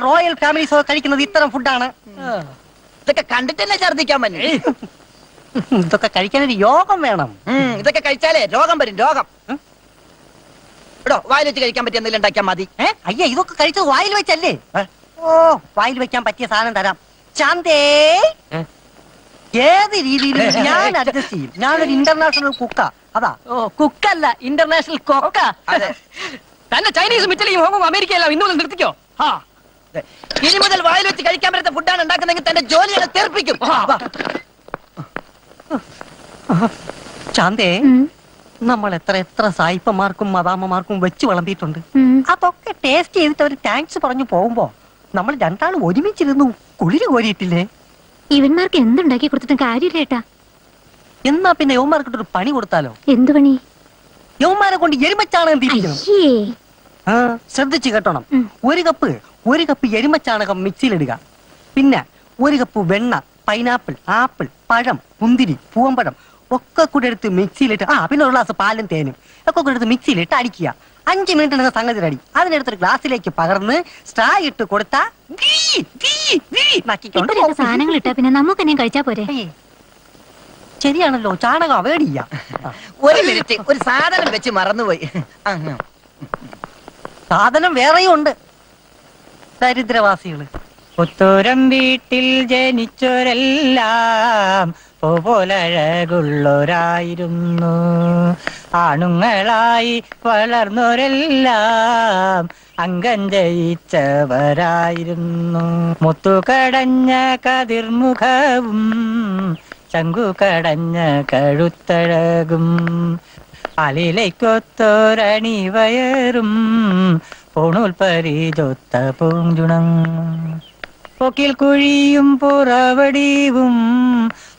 റോയൽ ഫാമിലീസോ കഴിക്കുന്നത് ഇത്തരം ഫുഡാണ്. ഇതൊക്കെ കണ്ടിട്ടല്ലേ ഛർദിക്കാൻ പറ്റും. ഇതൊക്കെ കഴിക്കാൻ ഒരു യോഗം വേണം. ഇതൊക്കെ കഴിച്ചാലേ രോഗം വരും. രോഗം ഇടോ വായിൽ വെച്ച് കഴിക്കാൻ പറ്റിയ എന്തെങ്കിലും ഉണ്ടാക്കിയാൽ മതി. അയ്യ ഇതൊക്കെ കഴിച്ചത് വായിൽ വെച്ചല്ലേ? ഓ വായിൽ വെക്കാൻ പറ്റിയ സാധനം തരാം. ചാന്തേ ഏത് രീതിയിലും ഞാൻ അഡ്ജസ്റ്റ് ചെയ്യും. ഞാനൊരു ഇന്റർനാഷണൽ കുക്കാ. അതാ ഓ കുക്കല്ല, ഇന്റർനാഷണൽ കൊക്ക. തന്നെ ചൈനീസും ഇറ്റലിയും ഹോങ്ങും അമേരിക്കയെല്ലാം ഇന്നുമുതൽ നിർത്തിക്കോ. ഇനി മുതൽ വായിൽ വെച്ച് കഴിക്കാൻ പറ്റാത്ത ഫുഡാണ് ഉണ്ടാക്കുന്നെങ്കിൽ തന്റെ ജോലികളെ തെറിപ്പിക്കും. ചാന്തേ നമ്മൾ എത്ര എത്ര സായിപ്പമാർക്കും മദാമ്മമാർക്കും വെച്ച് വിളമ്പിയിട്ടുണ്ട്. അതൊക്കെ ടേസ്റ്റ് ചെയ്തിട്ട് അവർ താങ്ക്സ് പറഞ്ഞു പോകുമ്പോ നമ്മൾ രണ്ടാളും ഒരുമിച്ചിരുന്നു കുളിര് കോരിയിട്ടില്ലേ? ഇവന്മാർക്ക് എന്തുണ്ടാക്കി കൊടുത്തിട്ടും കാര്യമില്ല ഏട്ടാ. എന്നാ പിന്നെ യൗമാർക്കിട്ടൊരു പണി കൊടുത്താലോ? എന്ത് പണി? യൗമാരെ കൊണ്ട് എരുമച്ചാണകം തീറ്റിക്കണം. ശ്രദ്ധിച്ചു കേട്ടോണം. ഒരു കപ്പ് എരുമച്ചാണകം മിക്സിയിലിടുക. പിന്നെ ഒരു കപ്പ് വെണ്ണ, പൈനാപ്പിൾ, ആപ്പിൾ, പഴം, മുന്തിരി, പൂവമ്പഴം ഒക്കെ കൂടെ എടുത്ത് മിക്സിയിലിട്ട് പിന്നെ ഒരു ഗ്ലാസ് പാലും തേനും ഒക്കെ കൂടെ എടുത്ത് മിക്സിയിലിട്ട് അടിക്കുക. 5 മിനിറ്റ് ഉണ്ടെങ്കിൽ സംഗതി അടി. അതിനെടുത്തൊരു ഗ്ലാസ്സിലേക്ക് പകർന്ന് സ്ട്രാ ഇട്ട് കൊടുത്താൽ സാധനങ്ങൾ ഇട്ടാ പിന്നെ നമുക്ക് തന്നെ കഴിച്ചാ പോരെ. ശരിയാണല്ലോ, ചാണകം അവോയ്ഡ് ചെയ്യാം. ഒരു മിനിറ്റ്, ഒരു സാധനം വെച്ച് മറന്നുപോയി. സാധനം വേറെയും ഉണ്ട്. ദരിദ്രവാസികള് പുത്തൂരം വീട്ടിൽ ജനിച്ചോരെല്ലാം പോലഴകുള്ളോരായിരുന്നു. ആണുങ്ങളായി വളർന്നോരെല്ലാം അംഗം ജയിച്ചവരായിരുന്നു. മുത്തുകടഞ്ഞ കതിർമുഖവും ശങ്കുകടഞ്ഞ കഴുത്തഴകും അലിലൈക്കൊത്തോരണി വയറും പൂണൂൽ പരിചൊത്ത പൂഞ്ചുണം പൊക്കിൽ കുഴിയും പുറവടിവും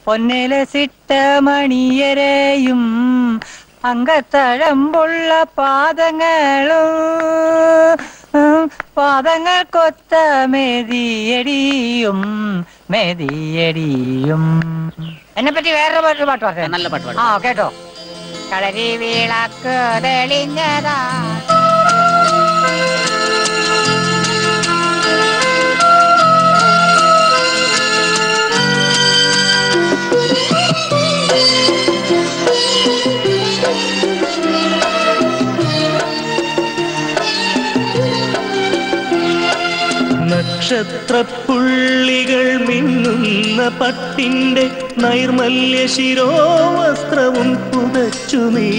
പൊന്നിലസിട്ട മണിയരെയും അങ്കത്തഴമ്പുള്ള പാദങ്ങൾക്കൊത്ത മെതിയടിയും മെതിയടിയും. എന്നെപ്പറ്റി വേറൊരു പാട്ട് പറയാം. നല്ല പാട്ട് ആ കേട്ടോ. കളരി വിളക്ക് തെളിഞ്ഞതാ നക്ഷത്രപ്പുള്ളികൾ മിന്നുന്ന പട്ടിന്റെ നൈർമല്യ ശിരോവസ്ത്രവും പുതച്ചു നീ.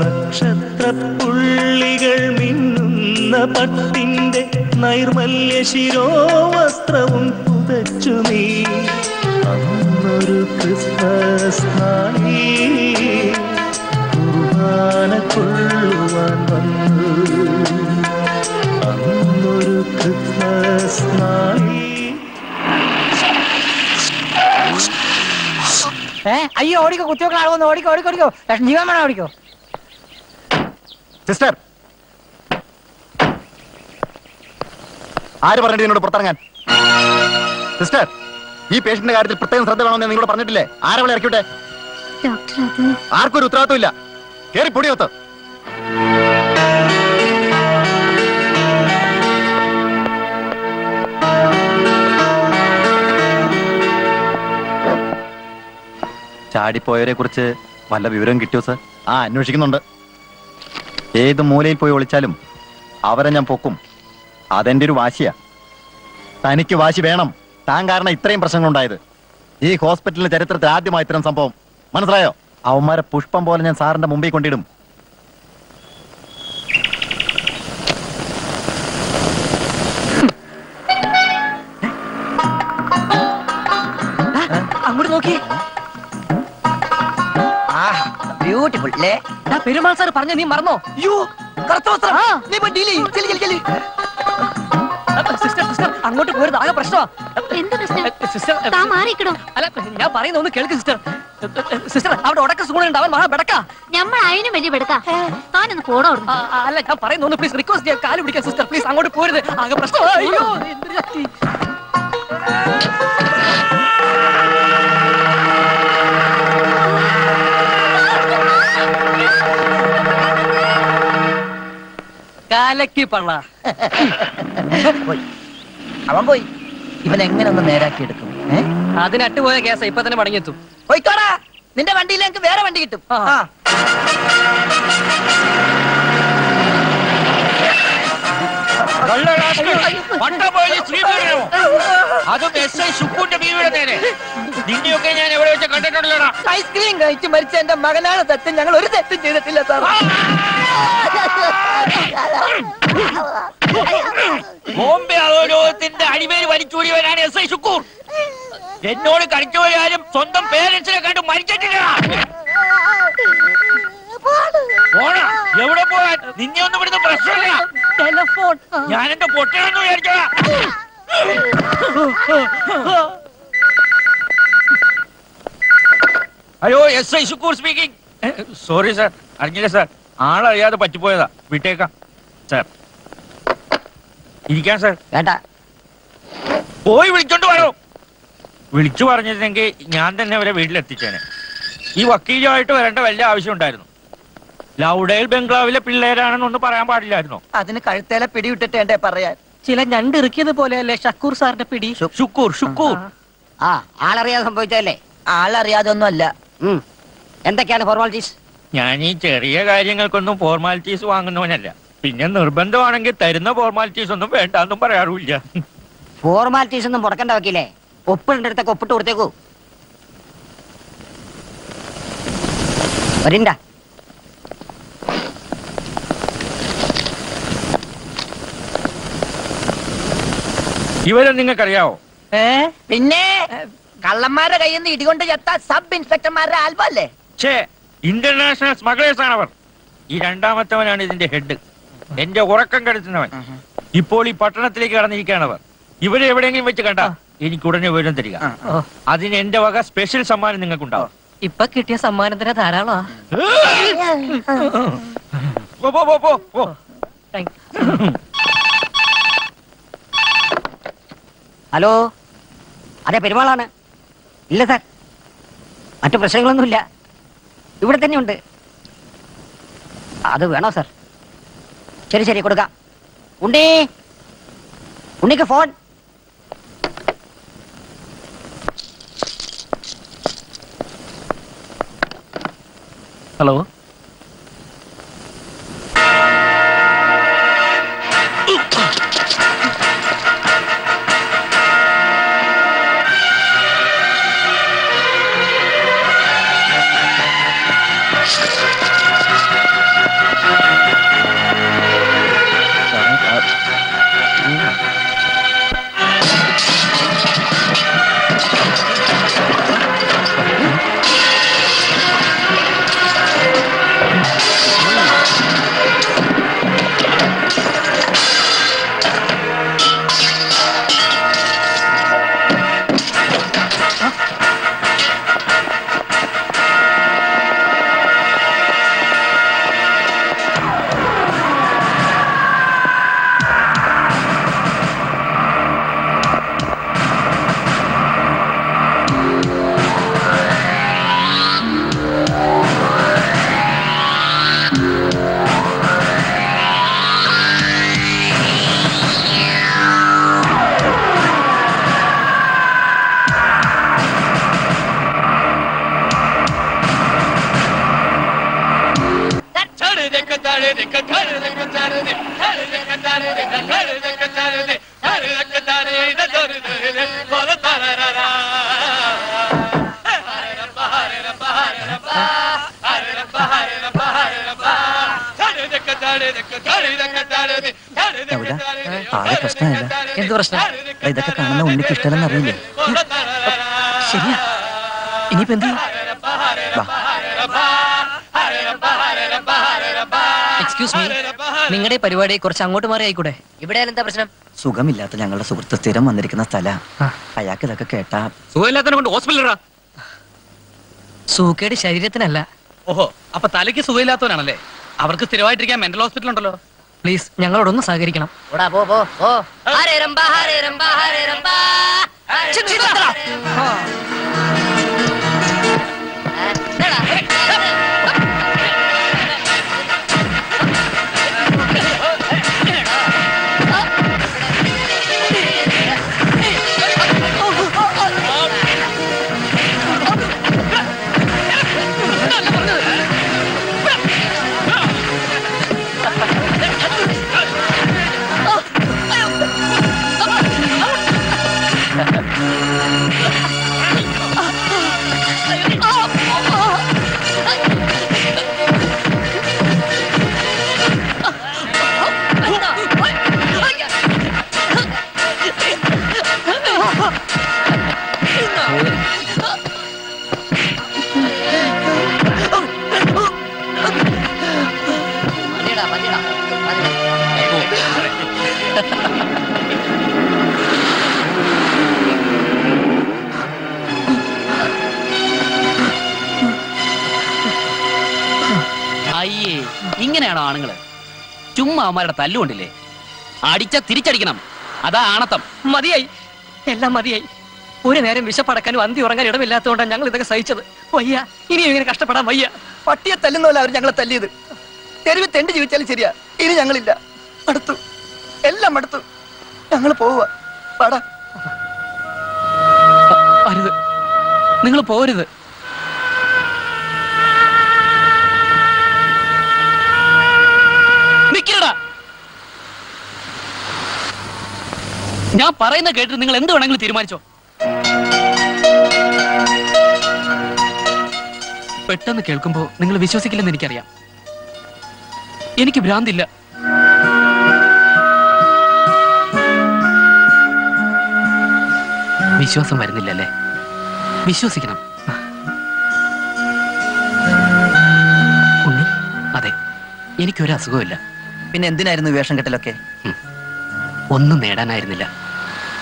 നക്ഷത്രപ്പുള്ളികൾ മിന്നുന്ന പട്ടിന്റെ നൈർമല്യ ശിരോവസ്ത്രവും പുതച്ചു നീ. അന്നൊരു ക്രിസ്മസ് നാളി കൊള്ളുവാൻ വന്നു. അന്നൊരു ക്രിസ്മസ് നാളി. അയ്യോ ഓടിക്കോ കുത്തിയോക്കളാകുന്നു. ഓടിക്കോ ഓടിക്കോ ഓടിക്കോ. ലക്ഷ്മി ജീവൻ വേണം. ഓടിക്കോ സിസ്റ്റർ. ആര് പറഞ്ഞിട്ട് നിന്നോട് പുറത്തിറങ്ങാൻ? സിസ്റ്റർ, ഈ പേഷ്യന്റിന്റെ കാര്യത്തിൽ പ്രത്യേകം ശ്രദ്ധ വേണമെന്ന് നിങ്ങളോട് പറഞ്ഞിട്ടില്ലേ? ആരവളെ ഇറക്കിവിട്ടെ? ഡോക്ടർ, അത് ആർക്കും ഒരു ഉത്തരവാദിത്വം ഇല്ല. കേറി പൊടിയോത്ത്. ചാടിപ്പോയവരെ കുറിച്ച് വല്ല വിവരം കിട്ടിയോ സർ? ആ, അന്വേഷിക്കുന്നുണ്ട്. ഏത് മൂലയിൽ പോയി ഒളിച്ചാലും അവരെ ഞാൻ പൊക്കും. അതെന്റെ ഒരു വാശിയാ. തനിക്ക് വാശി വേണം. താൻ കാരണം ഇത്രയും പ്രശ്നങ്ങളുണ്ടായത്. ഈ ഹോസ്പിറ്റലിന്റെ ചരിത്രത്തിൽ ആദ്യമായി ഇത്തരം സംഭവം. മനസ്സിലായോ? അവന്മാരെ പുഷ്പം പോലെ ഞാൻ സാറിന്റെ മുമ്പിൽ കൊണ്ടിടും. അങ്ങോട്ട് നോക്കി. ബ്യൂട്ടിഫുൾ അല്ലേ? പെരുമാൾ സാർ പറഞ്ഞ നീ മറന്നോ? യോ അങ്ങോട്ട് പോരുത്, ആകെ പ്രശ്നമാ. ഞാൻ പറയുന്ന ഒന്ന് കേൾക്ക് സിസ്റ്റർ. സിസ്റ്റർ, അവിടെ ഉടക്ക സൂണുണ്ട്, അവൻ മഹാ ബെടക്കാ. നമ്മൾ അതിനും വലിയ ബെടക്കാ. താനൊന്ന് പോണോ? അല്ല, ഞാൻ പറയുന്ന ഒന്ന് പ്ലീസ് റിക്വസ്റ്റ് ചെയ്യാം. കാല് പിടിക്കാം സിസ്റ്റർ, പ്ലീസ്. അങ്ങോട്ട് പോരുത്, ആകെ പ്രശ്നമാ. അയ്യോ, കാലക്കി പള്ള പോയി. അവൻ പോയി. ഇവൻ എങ്ങനെ ഒന്ന് നേരാക്കി എടുക്കും? അതിനട്ടുപോയ കേസ ഇപ്പൊ തന്നെ മടങ്ങിയെത്തും. പോയിക്കോടാ, നിന്റെ വണ്ടിയിൽ എനിക്ക് വേറെ വണ്ടി കിട്ടും. അതും എസ്.ഐ. സുക്കൂന്റെ ബീവിയുടെ നേരെ. നിന്നെയൊക്കെ ഞാൻ എവിടെ വെച്ച് കണ്ടിട്ടുണ്ടല്ലോ. ഐസ്ക്രീം കഴിച്ച് മരിച്ച എന്റെ മകനാണ് സത്യം. ഞങ്ങൾ ഒരു തെറ്റും ചെയ്തിട്ടില്ല സാർ. ബോംബെ അധോലോകത്തിന്റെ അടിമേൽ വലിച്ചൂടിയവനാണ് എസ്.ഐ. ശുക്കൂർ. എന്നോട് കളിച്ചവരാരും സ്വന്തം പേരൻസിനെ കണ്ട് മരിച്ചിട്ടില്ല. എവിടെ പോയാൽ നിന്നെ ഒന്നും ഇവിടുന്ന് പ്രശ്നമില്ല. ഞാൻ എന്റെ പൊട്ടനെന്ന് വിചാരിച്ചതാ. Hello, SI. Shukkur speaking. Sorry sir, അറിഞ്ഞില്ല സാർ. ആളറിയാതെ പറ്റിപ്പോയതാ. വിട്ടേക്കാം സാർ. ഇരിക്കാം സാർ. വേണ്ട, പോയി വിളിച്ചോണ്ട് വരോ. വിളിച്ചു പറഞ്ഞിരുന്നെങ്കിൽ ഞാൻ തന്നെ അവരെ വീട്ടിലെത്തിച്ചേനെ. ഈ വക്കീലുമായിട്ട് വരേണ്ട വല്ല ആവശ്യം ഉണ്ടായിരുന്നു? ലൗഡേൽ ബംഗ്ലാവിലെ പിള്ളേരാണെന്നൊന്നും പറയാൻ പാടില്ലായിരുന്നോ? അതിന് കഴുത്തേലെ പിടി വിട്ടിട്ടേണ്ടേ പറയാൻ. ചില ഞണ്ട് ഇറുക്കിയത് പോലെയല്ലേ ശുക്കൂർ സാറിന്റെ പിടി? ശുക്കൂർ, ശുക്കൂർ. ആ, ആളറിയാതെ സംഭവിച്ചല്ലേ? ആളറിയാതെ ഒന്നും അല്ല. എന്തൊക്കെയാണ് ഫോർമാലിറ്റീസ്? ഞാൻ ഈ ചെറിയ കാര്യങ്ങൾക്കൊന്നും ഫോർമാലിറ്റീസ് വാങ്ങുന്നവനല്ല. പിന്നെ നിർബന്ധമാണെങ്കിൽ തരുന്ന ഫോർമാലിറ്റീസ് ഒന്നും വേണ്ടെന്നും പറയാറില്ല. ഫോർമാലിറ്റീസ് ഒന്നും മുടക്കണ്ട വക്കീലേ. ഒപ്പിടേണ്ട അടുത്തൊക്കെ ഒപ്പിട്ട് കൊടുത്തേക്കൂ. വരണ്ട. ഇവരെ നിങ്ങൾക്കറിയാവോ? പിന്നെ കള്ളന്മാരുടെ കയ്യിൽ നിന്ന് ഇടികൊണ്ട് ചത്ത സബ് ഇൻസ്പെക്ടർമാരുടെ ആൽബം അല്ലേ? ഇന്റർനാഷണൽ സ്മഗ്ലേഴ്സ് ആണ് അവർ. ഈ രണ്ടാമത്തവനാണ് ഇതിന്റെ ഹെഡ്. എന്റെ ഉറക്കം കെടുത്തുന്നവൻ. ഇപ്പോൾ ഈ പട്ടണത്തിലേക്ക് കടന്നിരിക്കുകയാണവർ. ഇവരെ എവിടെയെങ്കിലും വെച്ച് കണ്ട എനിക്ക് ഉടനെ വിവരം തരിക. അതിന് എന്റെ വക സ്പെഷ്യൽ സമ്മാനം നിങ്ങൾക്കുണ്ടാവും. ഇപ്പൊ കിട്ടിയ സമ്മാനത്തിന് ധാരാളമാ. ഹലോ, അതെ പെരുമാളാണ്. ഇല്ല സാർ, മറ്റു പ്രശ്നങ്ങളൊന്നുമില്ല. ഇവിടെ തന്നെ ഉണ്ട്. അത് വേണോ സാർ? ശരി ശരി, കൊടുക്കാം. ഉണ്ണി, ഉണ്ണിക്ക് ഫോൺ. ഹലോ, ആകെ പ്രശ്നമല്ല. എന്ത് പ്രശ്നം? ഇതൊക്കെ കാണുന്ന ഉണ്ണിക്ക് ഇഷ്ടമല്ലെന്ന് അറിയില്ലേ? ശരിയാ, ഇനിയിപ്പോ എന്ത്? എക്സ്ക്യൂസ് മീ, നിങ്ങളുടെ പരിപാടി കുറച്ച് അങ്ങോട്ട് മാറി ആയിക്കൂടെ? ഇവിടെ എന്താ പ്രശ്നം? സുഖമില്ലാത്ത ഞങ്ങളുടെ സുഹൃത്ത് സ്ഥിരം വന്നിരിക്കുന്ന സ്ഥലം. അയാൾക്ക് ഇതൊക്കെ കേട്ടാ സുഖമില്ലാത്തതിനെ കൊണ്ട് ഹോസ്പിറ്റലിലാ. സൂക്കേട് ശരീരത്തിനല്ല. ഓഹോ, അപ്പൊ തലയ്ക്ക് സുഖമില്ലാത്തവനാണല്ലേ? അവർക്ക് സ്ഥിരമായിട്ടിരിക്കാൻ മെന്റൽ ഹോസ്പിറ്റൽ ഉണ്ടല്ലോ. പ്ലീസ് ഞങ്ങളോടൊന്ന് സഹകരിക്കണം. അയ്യേ, ഇങ്ങനെയാണോ ആണുങ്ങള്? ചുമ്മാ അവന്മാരുടെ തല്ലുകൊണ്ടില്ലേ? അടിച്ച തിരിച്ചടിക്കണം, അതാ ആണത്തം. മതിയായി, എല്ലാം മതിയായി. ഒരു നേരം വിശപ്പടക്കാനും അന്തി ഉറങ്ങാൻ ഇടമില്ലാത്തതുകൊണ്ടാണ് ഞങ്ങൾ ഇതൊക്കെ സഹിച്ചത്. വയ്യ, ഇനിയും ഇങ്ങനെ കഷ്ടപ്പെടാൻ വയ്യ. പട്ടിയെ തല്ലുന്നവല്ല അവർ ഞങ്ങളെ തല്ലിയത്. തെരുവ് തെണ്ടി ജീവിച്ചാലും ശരിയാ, ഇനി ഞങ്ങളില്ല. അടുത്തു, എല്ലാം അടുത്തു. ഞങ്ങൾ പോവുക. അരുത്, നിങ്ങൾ പോരുത്. ഞാൻ പറയുന്ന കേട്ടിട്ട് നിങ്ങൾ എന്ത് വേണമെങ്കിലും തീരുമാനിച്ചോ. പെട്ടെന്ന് കേൾക്കുമ്പോ നിങ്ങൾ വിശ്വസിക്കില്ലെന്ന് എനിക്കറിയാം. എനിക്ക് ഭ്രാന്തില്ല. വിശ്വാസം വരുന്നില്ലല്ലേ? വിശ്വസിക്കണം. ഉണ്ണി, അതെ, എനിക്കൊരു അസുഖമില്ല. പിന്നെ എന്തിനായിരുന്നു വേഷം കെട്ടലൊക്കെ? ഒന്നും നേടാനായിരുന്നില്ല.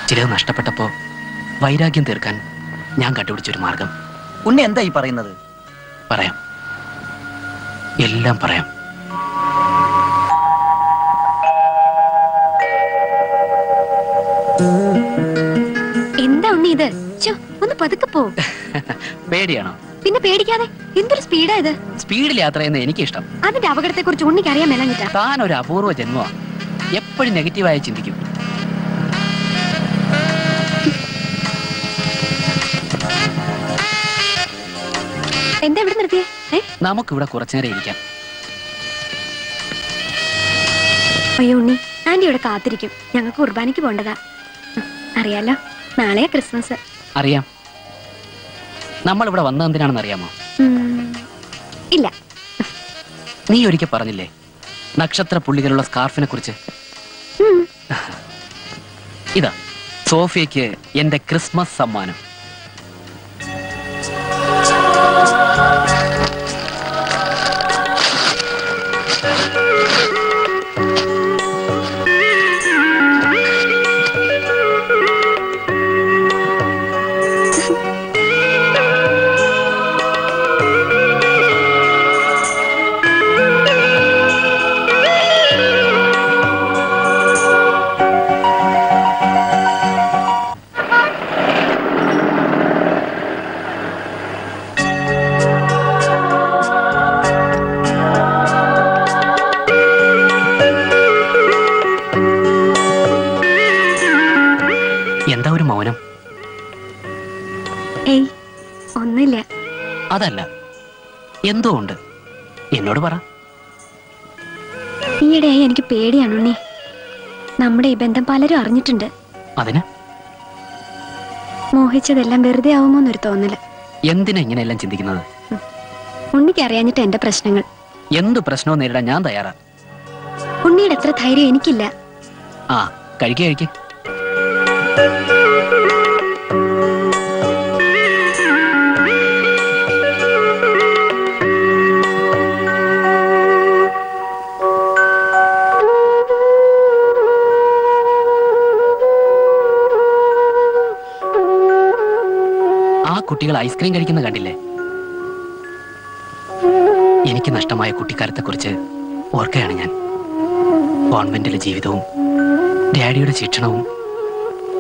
ചിലത് നഷ്ടപ്പെട്ടപ്പോ വൈരാഗ്യം തീർക്കാൻ ഞാൻ കണ്ടുപിടിച്ചൊരു മാർഗം. ഉണ്ണി എന്താ ഈ പറയുന്നത്? പറയാം, എല്ലാം പറയാം. എന്താ ഉണ്ണി ഇത്? ഒന്ന് പതുക്കെ പോ. പേടിയാണോ? പിന്നെ പേടിക്കാതെ. എന്തൊരു സ്പീഡാ ഇത്! സ്പീഡിൽ യാത്ര ചെയ്യുന്ന എനിക്കിഷ്ടം. അതിന്റെ അപകടത്തെ കുറിച്ച് ഉണ്ണിക്ക് അറിയാൻ മേലാഞ്ഞിട്ടാ. താൻ ഒരു അപൂർവ ജന്മമാണ്. എപ്പോഴും നെഗറ്റീവായി ചിന്തിക്കും. എന്താ ഇവിടെ നിർത്തിയേ? നമുക്കിവിടെ കുറച്ചുനേരം ഇരിക്കാം. അയ്യോ ഉണ്ണി, ആന്റി ഇവിടെ കാത്തിരിക്കും. ഞങ്ങൾക്ക് കുർബാനയ്ക്ക് പോകേണ്ടതാ. അറിയാലോ, നാളെയാ ക്രിസ്മസ്. അറിയാം. നമ്മളിവിടെ വന്നതെന്തിനാണെന്ന് അറിയാമോ? ഇല്ല. നീ ഒരിക്കൽ പറഞ്ഞില്ലേ നക്ഷത്ര പുള്ളികളുള്ള സ്കാർഫിനെ കുറിച്ച്? ഇതാ സോഫിയക്ക് എന്റെ ക്രിസ്മസ് സമ്മാനം. അതല്ല, എന്തോ ഉണ്ട്. എന്നോട് പറ. ഈയിടെയായി എനിക്ക് പേടിയാണ് ഉണ്ണി. നമ്മുടെ ഈ ബന്ധം പലരും അറിഞ്ഞിട്ടുണ്ട്. അതിനാ മോഹിച്ചതെല്ലാം വെറുതെ ആവുമോന്നൊരു തോന്നല്. എന്തിനാ ഇങ്ങനെയെല്ലാം ചിന്തിക്കുന്നത്? ഉണ്ണിക്കറിയാഞ്ഞിട്ട് എന്റെ പ്രശ്നങ്ങൾ. എന്ത് പ്രശ്നവും നേരിടാൻ ഞാൻ തയ്യാറാണ്. ഉണ്ണിയുടെ എത്ര ധൈര്യം എനിക്കില്ല. ആ കഴിക്കുക കഴിക്കുക. കുട്ടികൾ ഐസ്ക്രീം കഴിക്കുന്ന കണ്ടില്ലേ? എനിക്ക് നഷ്ടമായ കുട്ടിക്കാലത്തെ കുറിച്ച് ഓർക്കുകയാണ് ഞാൻ. കോൺവെന്റിലെ ജീവിതവും ഡാഡിയുടെ ശിക്ഷണവും,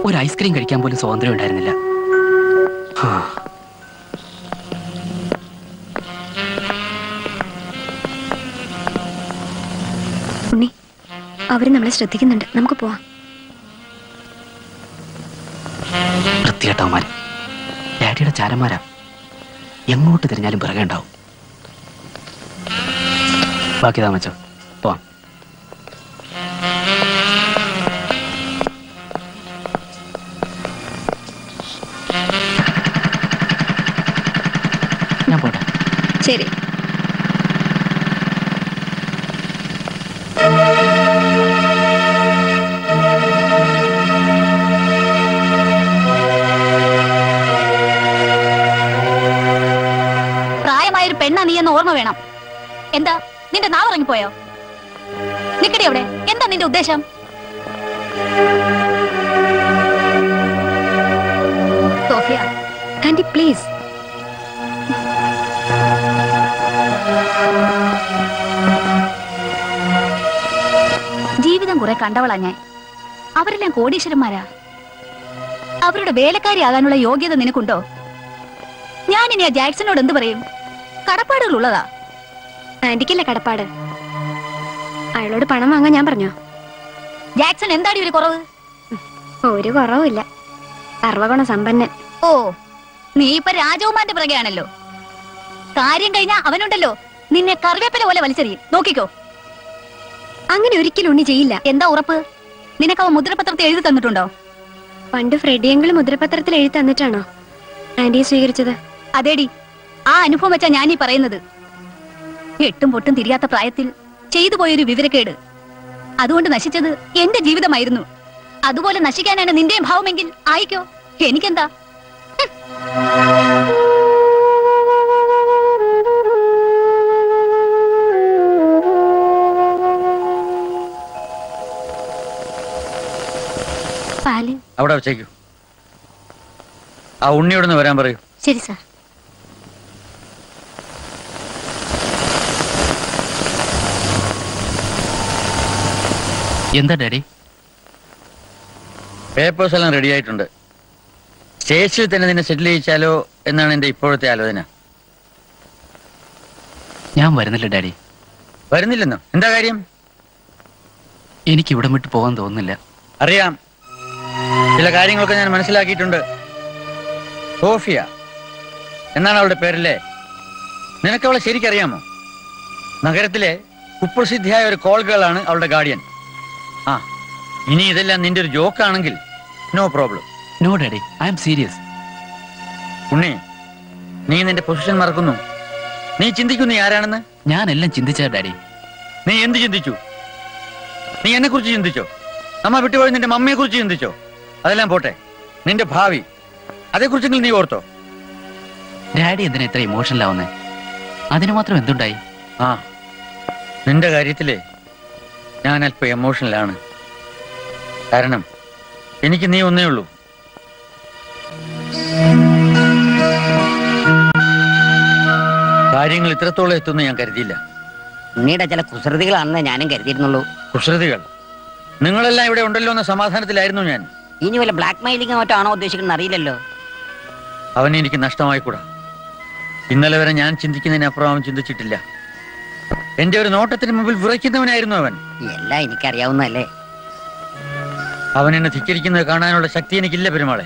ഒരു ഐസ്ക്രീം കഴിക്കാൻ പോലും സ്വാതന്ത്ര്യം ഉണ്ടായിരുന്നില്ല. ഉണ്ണി, അവര് നമ്മളെ ശ്രദ്ധിക്കുന്നുണ്ട്. നമുക്ക് പോവാം. വൃത്തികെട്ടവന്മാർ ഡാഡിയുടെ ചാരന്മാരാ. എങ്ങോട്ട് തിരിഞ്ഞാലും പിറകെ ഉണ്ടാവും. ബാക്കി താമസം പോവാം. ഞാൻ പോട്ടെ. ശരി. വേണം. എന്താ നിന്റെ നാവിറങ്ങിപ്പോയോ? നിക്കടി അവിടെ. എന്താ നിന്റെ ഉദ്ദേശം? Sophia aunty please. ജീവിതം കുറെ കണ്ടവളാ ഞാൻ. അവരെല്ലാം കോടീശ്വരന്മാരാ. അവരുടെ വേലക്കാരിയാകാനുള്ള യോഗ്യത നിനക്കുണ്ടോ? ഞാനിനി ആ ജാക്സനോട് എന്ത് പറയും? കടപ്പാടുകൾ ഉള്ളതാ. ആന്റിക്കല്ല കടപ്പാട്. അയാളോട് പണം വാങ്ങാൻ ഞാൻ പറഞ്ഞോ? ജാക്സൺ എന്താടി ഒരു കുറവ്? ഒരു കുറവുമില്ല. സർവഗുണ സമ്പന്നൻ. ഓ, നീ ഇപ്പൊ രാജകുമാരന്റെ പിറകെയാണല്ലോ. കാര്യം കഴിഞ്ഞാ അവനുണ്ടല്ലോ നിന്നെ കറിവേപ്പല പോലെ വലിച്ചെറിയും. നോക്കിക്കോ. അങ്ങനെ ഒരിക്കലും ഉണ്ണി ചെയ്യില്ല. എന്താ ഉറപ്പ്? നിനക്കവ മുദ്രപത്രത്തിൽ എഴുതി തന്നിട്ടുണ്ടോ? പണ്ട് ഫ്രെഡിയെങ്കിലും മുദ്രപത്രത്തിൽ എഴുതി തന്നിട്ടാണോ ആന്റിയെ സ്വീകരിച്ചത്? അതേടി, ആ അനുഭവം വെച്ചാ ഞാനീ പറയുന്നത്. എട്ടും പൊട്ടും തിരിയാത്ത പ്രായത്തിൽ ചെയ്തു പോയൊരു വിവരക്കേട്, അതുകൊണ്ട് നശിച്ചത് എന്റെ ജീവിതമായിരുന്നു. അതുപോലെ നശിക്കാനാണ് നിന്റെയും ഭാവമെങ്കിൽ ആയിക്കോ, എനിക്കെന്താ. അവിടെ വെച്ചേക്കൂ. ആ ഉണ്ണിയോടൊന്ന് വരാൻ പറയൂ. ശരി സാർ. എന്താ ഡാഡി? പേപ്പേഴ്സ് എല്ലാം റെഡി ആയിട്ടുണ്ട്. സ്റ്റേഷനിൽ തന്നെ നിന്നെ സെറ്റിൽ ചെയ്യിച്ചാലോ എന്നാണ് എന്റെ ഇപ്പോഴത്തെ ആലോചന. ഞാൻ വരുന്നില്ല ഡാഡി. വരുന്നില്ലെന്നോ? എന്താ കാര്യം? എനിക്ക് ഇവിടെ വിട്ട് പോകാൻ തോന്നുന്നില്ല. അറിയാം, ചില കാര്യങ്ങളൊക്കെ ഞാൻ മനസ്സിലാക്കിയിട്ടുണ്ട്. സോഫിയ എന്നാണ് അവളുടെ പേരല്ലേ? നിനക്കവളെ ശരിക്കറിയാമോ? നഗരത്തിലെ കുപ്രസിദ്ധിയായ ഒരു കോൾ ഗേൾ ആണ് അവളുടെ ഗാർഡിയൻ. ആ, ഇനി ഇതെല്ലാം നിന്റെ ഒരു ജോക്കാണെങ്കിൽ no problem. No daddy, I am serious. Unni, നീ നിന്റെ പൊസിഷൻ മറക്കുന്നു. നീ ചിന്തിക്കുന്നു നീ ആരാണെന്ന്. ഞാനെല്ലാം ചിന്തിച്ചാ ഡാഡി. നീ എന്ത് ചിന്തിച്ചു? നീ എന്നെ കുറിച്ച് ചിന്തിച്ചോ? അമ്മ വിട്ടുപോയി നിന്റെ മമ്മിയെ കുറിച്ച് ചിന്തിച്ചോ? അതെല്ലാം പോട്ടെ, നിന്റെ ഭാവി അതേക്കുറിച്ചെങ്കിലും നീ ഓർത്തോ? ഡാഡി എന്തിനാ ഇത്ര ഇമോഷണൽ ആവുന്നേ? അതിന് മാത്രം എന്തുണ്ടായി? ആ, നിന്റെ കാര്യത്തിലേ ഞാൻ അല്പം എമോഷണലാണ്. കാരണം എനിക്ക് നീ ഒന്നേ ഉള്ളൂ. കാര്യങ്ങൾ ഇത്രത്തോളം എത്തുമെന്ന് ഞാൻ കരുതിയില്ല. പിന്നീട് ചില കുസൃതികളാണെന്ന് ഞാനും കരുതിയിരുന്നുള്ളൂ. കുസൃതികൾ? നിങ്ങളെല്ലാം ഇവിടെ ഉണ്ടല്ലോ എന്ന സമാധാനത്തിലായിരുന്നു ഞാൻ. ഇനി വല്ല ബ്ലാക്ക് മെയിലിംഗ് മറ്റോ ആണോ ഉദ്ദേശിക്കുന്നത് അറിയില്ലല്ലോ. അവനെ എനിക്ക് നഷ്ടമായിക്കൂടാ. ഇന്നലെ വരെ ഞാൻ ചിന്തിക്കുന്നതിനപ്പുറം അവൻ ചിന്തിച്ചിട്ടില്ല. എന്റെ ഒരു നോട്ടത്തിന് മുമ്പിൽ വിറയ്ക്കുന്നവനായിരുന്നു അവൻ. എല്ലാം എനിക്കറിയാവുന്നല്ലേ. അവൻ എന്നെ ധിക്കരിക്കുന്നത് കാണാനുള്ള ശക്തി എനിക്കില്ല പെരുമാളെ.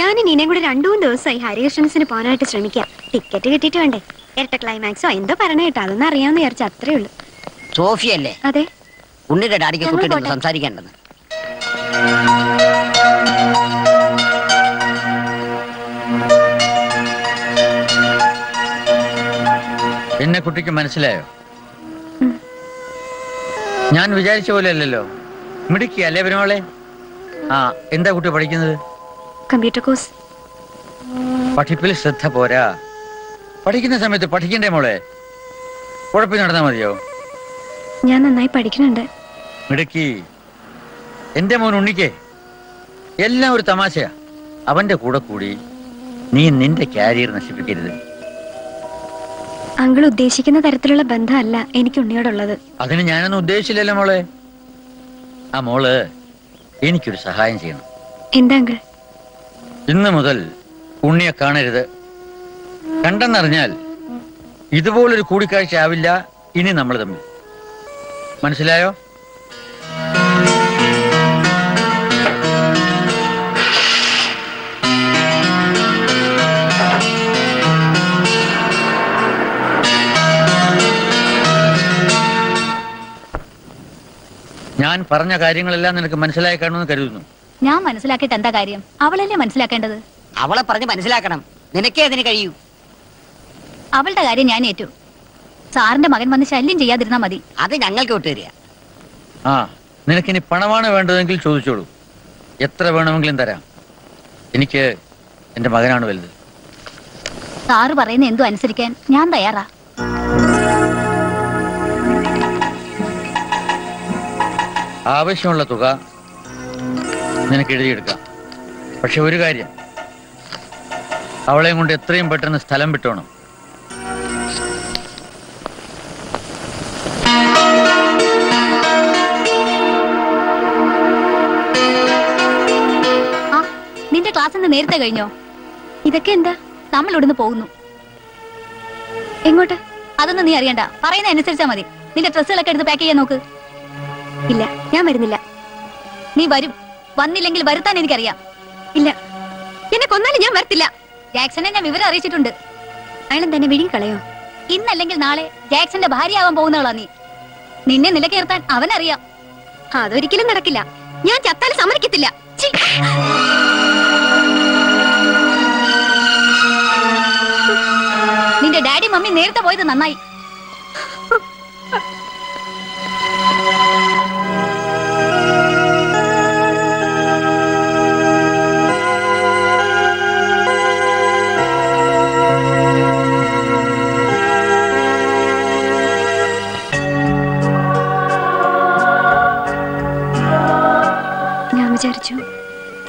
ഞാൻ ഇനിയും കൂടെ 2-3 ദിവസമായി ഹരികൃഷ്ണൻസിന് പോകാനായിട്ട് ശ്രമിക്കാം. ടിക്കറ്റ് കിട്ടിയിട്ട് വേണ്ടേ? ഇരട്ട ക്ലൈമാക്സോ എന്തോ പറഞ്ഞ കേട്ടോ, അതൊന്നും അറിയാമെന്ന് വിചാരിച്ച അത്രേ ഉള്ളൂ. സോഫിയല്ലേ? അതെ. ഉണ്ണിയുടെ ഡാഡിക്ക് കുട്ടിയോട് സംസാരിക്കേണ്ടത്. എന്നെ കുട്ടിക്ക് മനസ്സിലായോ? ഞാൻ വിചാരിച്ച പോലെ അല്ലല്ലോ. മിടുക്കി അല്ലേ പെരുമാളെ? ആ, എന്താ കുട്ടി പഠിക്കുന്നത്? Computer course. പഠിപ്പിൽ ശ്രദ്ധ പോരാ. പഠിക്കുന്ന സമയത്ത് പഠിക്കണ്ടേ മോളെ? ഉഴപ്പി നടന്നാ മതിയോ? ഞാൻ നന്നായി പഠിക്കുന്നുണ്ട്. മിടുക്കി. എന്റെ മോൻ ഉണ്ണിക്കേ എല്ലാം ഒരു തമാശയാ. അവന്റെ കൂടെ കൂടി നീ നിന്റെ കാരിയർ നശിപ്പിക്കരുത്. അങ്കിൾ ഉദ്ദേശിക്കുന്ന തരത്തിലുള്ള ബന്ധമല്ല എനിക്ക് ഉണ്ണിയോടുള്ളത്. അതിന് ഞാനൊന്നും ഉദ്ദേശിച്ചില്ലല്ലോ മോളെ. ആ മോള് എനിക്കൊരു സഹായം ചെയ്യണം. എന്താ അങ്കിൾ? ഇന്ന് മുതൽ ഉണ്ണിയെ കാണരുത്. കണ്ടെന്നറിഞ്ഞാൽ ഇതുപോലൊരു കൂടിക്കാഴ്ച ആവില്ല ഇനി നമ്മൾ തമ്മിൽ. മനസ്സിലായോ? ഞാൻ പറഞ്ഞ കാര്യങ്ങളെല്ലാം നിനക്ക് മനസ്സിലായി കാണുമെന്ന് കരുതുന്നു. ഞാൻ മനസ്സിലാക്കിയിട്ട് എന്താ കാര്യം? അവളല്ലേ മനസ്സിലാക്കേണ്ടത്. അവളെ പറഞ്ഞ് മനസ്സിലാക്കണം. നിനക്കേ അതിന് കഴിയൂ. അവളുടെ കാര്യം ഞാൻ ഏറ്റു. സാറിന്റെ മകൻ വന്ന് ശല്യം ചെയ്യാതിരുന്നാ മതി. അത് ഞങ്ങൾക്ക് വിട്ടുതരിക. ആ, നിനക്കിനി പണമാണ് വേണ്ടതെങ്കിൽ ചോദിച്ചോളൂ. എത്ര വേണമെങ്കിലും തരാം. എനിക്ക് എന്റെ മകനാണ് വലുത്. സാറ് പറയുന്ന എന്തു അനുസരിക്കാൻ ഞാൻ തയ്യാറാ. ആവശ്യമുള്ള തുക നിനക്ക് എഴുതിയെടുക്കാം. പക്ഷെ ഒരു കാര്യം, അവളെയും കൊണ്ട് എത്രയും പെട്ടെന്ന് സ്ഥലം വിട്ടോണം. നിന്റെ ക്ലാസ് ഇന്ന് നേരത്തെ കഴിഞ്ഞോ? ഇതൊക്കെ എന്താ? നമ്മൾ ഇവിടുന്ന് പോകുന്നു. എങ്ങോട്ട് അതൊന്നും നീ അറിയണ്ട. പറയുന്ന അനുസരിച്ചാ മതി. നിന്റെ ഡ്രസ്സുകളൊക്കെ എടുത്ത് പാക്ക് ചെയ്യാൻ നോക്ക്. ഇല്ല, ഞാൻ വരുന്നില്ല. നീ വരും. വന്നില്ലെങ്കിൽ വരുത്താൻ എനിക്കറിയാം. ഇല്ല, എന്നെ കൊന്നാലും ഞാൻ വരത്തില്ല. ജാക്സനെ ഞാൻ വിവരം അറിയിച്ചിട്ടുണ്ട്. അയാളും തന്നെ വിഴുങ്ങിക്കളയോ? ഇന്നല്ലെങ്കിൽ നാളെ ജാക്സന്റെ ഭാര്യയാവാൻ പോകുന്നവളാ നീ. നിന്നെ നിലകേർത്താൻ അവനറിയാം. അതൊരിക്കലും നടക്കില്ല. ഞാൻ ചത്താലും സമ്മതിക്കത്തില്ല. നിന്റെ ഡാഡി മമ്മി നേരത്തെ പോയത് നന്നായി.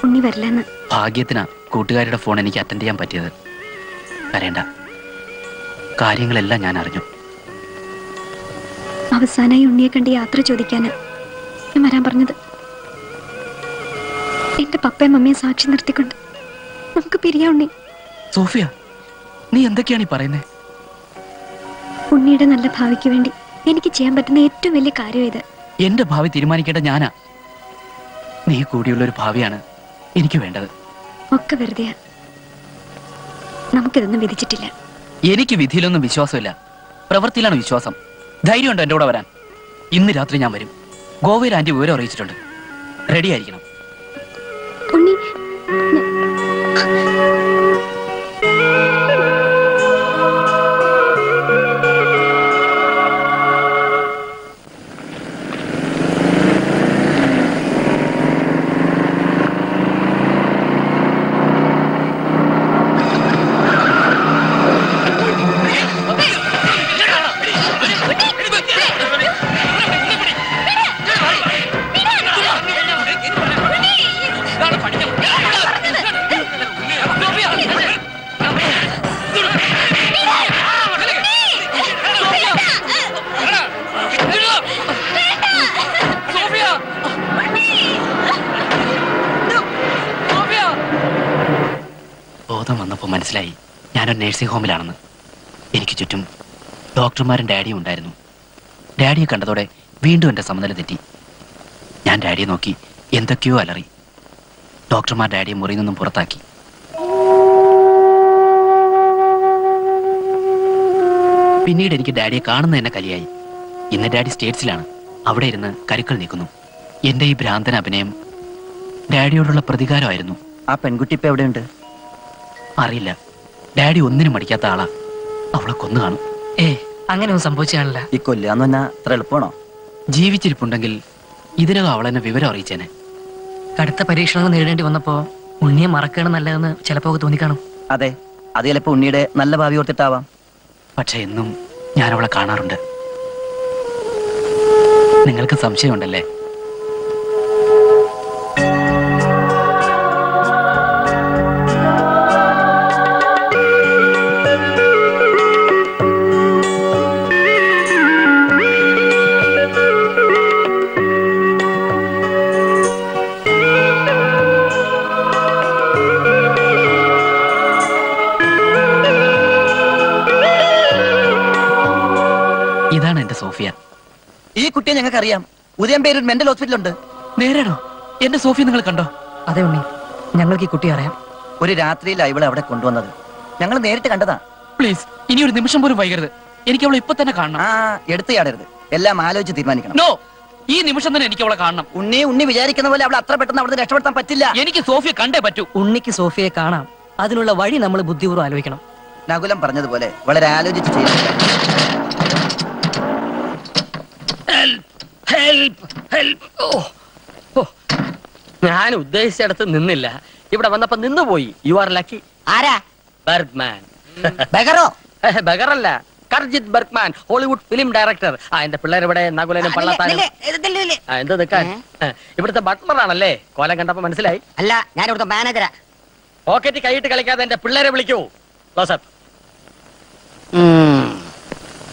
ഉണ്ണി വരില്ലെന്ന് ഭാഗ്യത്തിനാ കൂട്ടുകാരുടെ ഫോൺ എനിക്ക് അറ്റൻഡ് ചെയ്യാൻ പറ്റിയത്. കരയണ്ട, കാര്യങ്ങളെല്ലാം ഞാൻ അറിഞ്ഞു. അവസാനമായി ഉണ്ണിയെ കണ്ട് യാത്ര ചോദിക്കാനാ ഞാൻ വരാൻ പറഞ്ഞത്. എന്റെ പപ്പയും മമ്മിയെ സാക്ഷി നിർത്തിക്കൊണ്ട് നമുക്ക് പിരിയാ ഉണ്ണി. സോഫിയ, നീ എന്തൊക്കെയാണ് ഈ പറയുന്നത്? ഉണ്ണിയുടെ നല്ല ഭാവിക്ക് വേണ്ടി എനിക്ക് ചെയ്യാൻ പറ്റുന്ന ഏറ്റവും വലിയ കാര്യം ഇത്. എന്റെ ഭാവി തീരുമാനിക്കേണ്ട ഞാനാ. നീ കൂടിയുള്ള ഒരു ഭാവിയാണ് എനിക്ക് വേണ്ടത്. ഒക്കെ വെറുതെ. നമുക്കിതൊന്നും വിധിച്ചിട്ടില്ല. എനിക്ക് വിധിയിലൊന്നും വിശ്വാസമില്ല. പ്രവൃത്തിയിലാണ് വിശ്വാസം. ധൈര്യമുണ്ട് എന്റെ കൂടെ വരാൻ? ഇന്ന് രാത്രി ഞാൻ വരും. ഗോവയിൽ ആന്റി വിവരം അറിയിച്ചിട്ടുണ്ട്. റെഡി ആയിരിക്കണം. നേഴ്സിംഗ് ഹോമിലാണെന്ന്. എനിക്ക് ചുറ്റും ഡോക്ടർമാരും ഡാഡിയും ഉണ്ടായിരുന്നു. ഡാഡിയെ കണ്ടതോടെ വീണ്ടും എൻ്റെ സമനില തെറ്റി. ഞാൻ ഡാഡിയെ നോക്കി എന്തൊക്കെയോ അലറി. ഡോക്ടർമാർ ഡാഡിയെ മുറിയിൽ നിന്നും പുറത്താക്കി. പിന്നീട് എനിക്ക് ഡാഡിയെ കാണുന്ന എന്നെ കലിയായി. ഇന്ന് ഡാഡി സ്റ്റേറ്റ്സിലാണ്. അവിടെ ഇരുന്ന് കരിക്കൾ നീക്കുന്നു. എന്റെ ഈ ഭ്രാന്തൻ അഭിനയം ഡാഡിയോടുള്ള പ്രതികാരമായിരുന്നു. ആ പെൺകുട്ടി ഇപ്പൊ എവിടെയുണ്ട്? അറിയില്ല. ഡാഡി ഒന്നിനും മടിക്കാത്ത ആളാ. അവളെ കൊന്നു കാണും. ഏ, അങ്ങനെയൊന്നും സംഭവിച്ചാണല്ല. ഈ കൊല്ലാന്ന് അത്ര എളുപ്പമാണോ? ജീവിച്ചിരിപ്പുണ്ടെങ്കിൽ ഇതിനകം അവളെന്നെ വിവരം അറിയിച്ചേനെ. കടുത്ത പരീക്ഷണങ്ങൾ നേരിടേണ്ടി വന്നപ്പോ ഉണ്ണിയെ മറക്കണം നല്ലതെന്ന് ചിലപ്പോ തോന്നിക്കാണും. അതെ, അത് ചിലപ്പോ ഉണ്ണിയുടെ നല്ല ഭാവി ഓർത്തിട്ടാവാം. പക്ഷെ എന്നും ഞാൻ അവളെ കാണാറുണ്ട്. നിങ്ങൾക്ക് സംശയമുണ്ടല്ലേ? ഇതാണ് എന്റെ സോഫിയ. ഈ കുട്ടിയെ ഞങ്ങൾക്കറിയാം. ഉദയംപേരൂർ മെന്റൽ ഹോസ്പിറ്റലുണ്ട്. നേരാണോ? എന്റെ സോഫിയ നിങ്ങൾ കണ്ടോ? അതെ ഉണ്ണി, ഞങ്ങൾക്ക് ഈ കുട്ടി അറിയാം. ഒരു രാത്രിയിലാണ് ഇവളെ അവിടെ കൊണ്ടുവന്നത്. ഞങ്ങൾ നേരിട്ട് കണ്ടതാ. പ്ലീസ്, ഇനി ഒരു നിമിഷം പോലും വൈകരുത്. എനിക്ക് അവളെ ഇപ്പൊ തന്നെ കാണണം. എടുത്തുയാടരുത്, എല്ലാം ആലോചിച്ച് തീരുമാനിക്കണം. നോ, ഈ നിമിഷം തന്നെ എനിക്ക് അവളെ കാണണം. ഉണ്ണി വിചാരിക്കുന്ന പോലെ അവളെ അത്ര പെട്ടെന്ന് അവിടെ രക്ഷപ്പെടുത്താൻ പറ്റില്ല. എനിക്ക് സോഫിയെ കണ്ടേ പറ്റൂ. ഉണ്ണിക്ക് സോഫിയെ കാണാം. അതിനുള്ള വഴി നമ്മൾ ബുദ്ധിപൂർവ്വം ആലോചിക്കണം. നകുലം പറഞ്ഞതുപോലെ വളരെ ആലോചിച്ച് ചെയ്യണം. ഞാൻ ഉദ്ദേശിച്ചിടത്ത് നിന്നില്ല, ഇവിടെ വന്നപ്പോ നിന്നുപോയി. You are lucky. ആരാ? ബർഗ്മാൻ. ബഗറല്ല, Karjith Bergman, Hollywood film director. എന്റെ പിള്ളേർ ഇവിടെ നകുലനും പള്ളത്താനും എന്ത് നിൽക്കാൻ. ഇവിടുത്തെ ബട്ട്ലറാണല്ലേ? കോലം കണ്ടപ്പോ മനസ്സിലായി. അല്ല, ഞാൻ ഇവിടുത്തെ മാനേജരാ. പോക്കറ്റ് കൈയിട്ട് കളിക്കാതെ എന്റെ പിള്ളേരെ വിളിക്കൂ. ക്ലോസപ്പ്.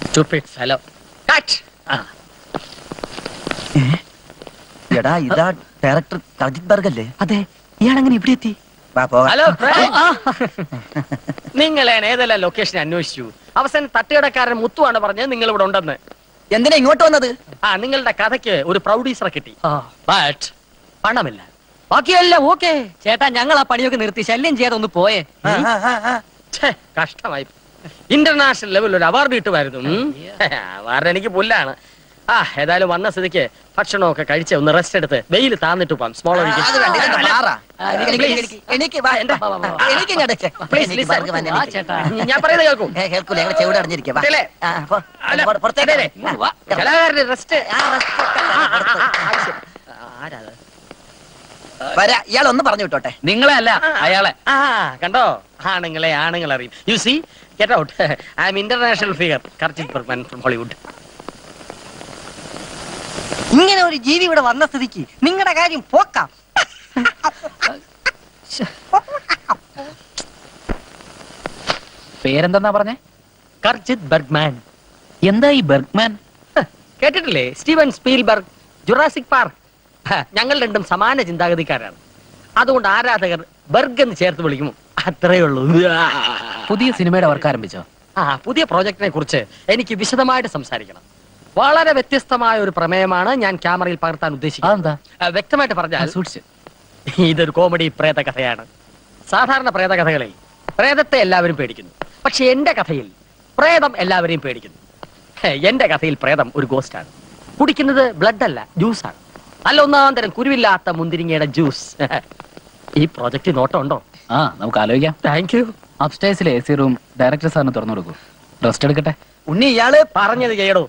Stupid fellow. കട്ട്. എടാ, ഇതാ ഡയറക്ടർ കർജിത് ബർഗല്ലേ? അതെ. ഇയാളെങ്ങനെ ഇവിടെ എത്തി? ഹലോ നിങ്ങൾ ഏതെല്ലാം ലൊക്കേഷൻ അന്വേഷിച്ചു? അവസാനം തട്ടുകടക്കാരൻ മുത്തുവാണ് പറഞ്ഞത് നിങ്ങൾ ഇവിടെ ഉണ്ടെന്ന്. എന്തിനാ ഇങ്ങോട്ട് വന്നത്? നിങ്ങളുടെ കഥയ്ക്ക് ഒരു പ്രൊഡ്യൂസർ കിട്ടി, ബട്ട് പണമില്ല. ബാക്കിയെല്ലാം ഓക്കെ. ചേട്ടാ, ഞങ്ങൾ ആ പണിയൊക്കെ നിർത്തി. ശല്യം ചെയ്യാതെ ഒന്ന് പോയേ. കഷ്ടമായി. ഇന്റർനാഷണൽ ലെവലിൽ ഒരു അവാർഡ് കിട്ടുമായിരുന്നു. അവാർഡ് എനിക്ക് പുല്ലാണ്. ഏതായാലും വന്ന സ്ഥിതിക്ക് ഭക്ഷണമൊക്കെ കഴിച്ച് ഒന്ന് റെസ്റ്റ് എടുത്ത് വെയിൽ താന്നിട്ട് പോകാം. സ്മോൾ ഇയാളൊന്ന് പറഞ്ഞു വിട്ടോട്ടെ. നിങ്ങളെ അല്ല, അയാളെ. കണ്ടോ, ആണുങ്ങളെ ആണുങ്ങൾ അറിയും. You see, get out. I am international figure Karjith Bergman from Hollywood. ഇങ്ങനെ ഒരു ജീവി ഇവിടെ വന്ന സ്ഥിതിക്ക് നിങ്ങളുടെ കാര്യം പോക്കാം. പേരെന്താ പറഞ്ഞേ? കർജിത് ബർഗ്മാൻ. എന്താ ഈ ബർഗ്മാൻ? കേട്ടിട്ടില്ലേ? Steven Spielberg, Jurassic Park. ഞങ്ങൾ രണ്ടും സമാന ചിന്താഗതിക്കാരാണ്. അതുകൊണ്ട് ആരാധകർ ബർഗ് എന്ന് ചേർത്ത് വിളിക്കും. അത്രേ ഉള്ളൂ. പുതിയ സിനിമയുടെ വർക്ക് ആരംഭിച്ചോ? പുതിയ പ്രോജക്റ്റിനെ കുറിച്ച് എനിക്ക് വിശദമായിട്ട് സംസാരിക്കണം. വളരെ വ്യത്യസ്തമായ ഒരു പ്രമേയമാണ് ഞാൻ ക്യാമറയിൽ പകർത്താൻ ഉദ്ദേശിക്കുന്നത്. വ്യക്തമായിട്ട് പറഞ്ഞാൽ ഇതൊരു കോമഡി പ്രേത കഥയാണ്. സാധാരണ പ്രേത കഥകളിൽ പ്രേതത്തെ എല്ലാവരും പേടിക്കുന്നു. പക്ഷെ എന്റെ കഥയിൽ പ്രേതം എല്ലാവരെയും പേടിക്കുന്നു. എന്റെ കഥയിൽ പ്രേതം ഒരു ഗോസ്റ്റാണ്. കുടിക്കുന്നത് ബ്ലഡ് അല്ല, ജ്യൂസാണ്. അല്ല, ഒന്നാം തരം കുരുവില്ലാത്ത മുന്തിരിങ്ങയുടെ ജ്യൂസ്. ഈ പ്രോജക്റ്റ് നോട്ടമുണ്ടോ? നമുക്ക് ആലോചിക്കാം. Thank you. അപ്സ്റ്റേഴ്സിലെ എ സി റൂം ഡയറക്ടർ സാറിന് തുറന്നു കൊടുക്കൂ. റെസ്റ്റ് എടുക്കട്ടെ. ഉണ്ണി, ഇയാള് പറഞ്ഞത് കേടോ.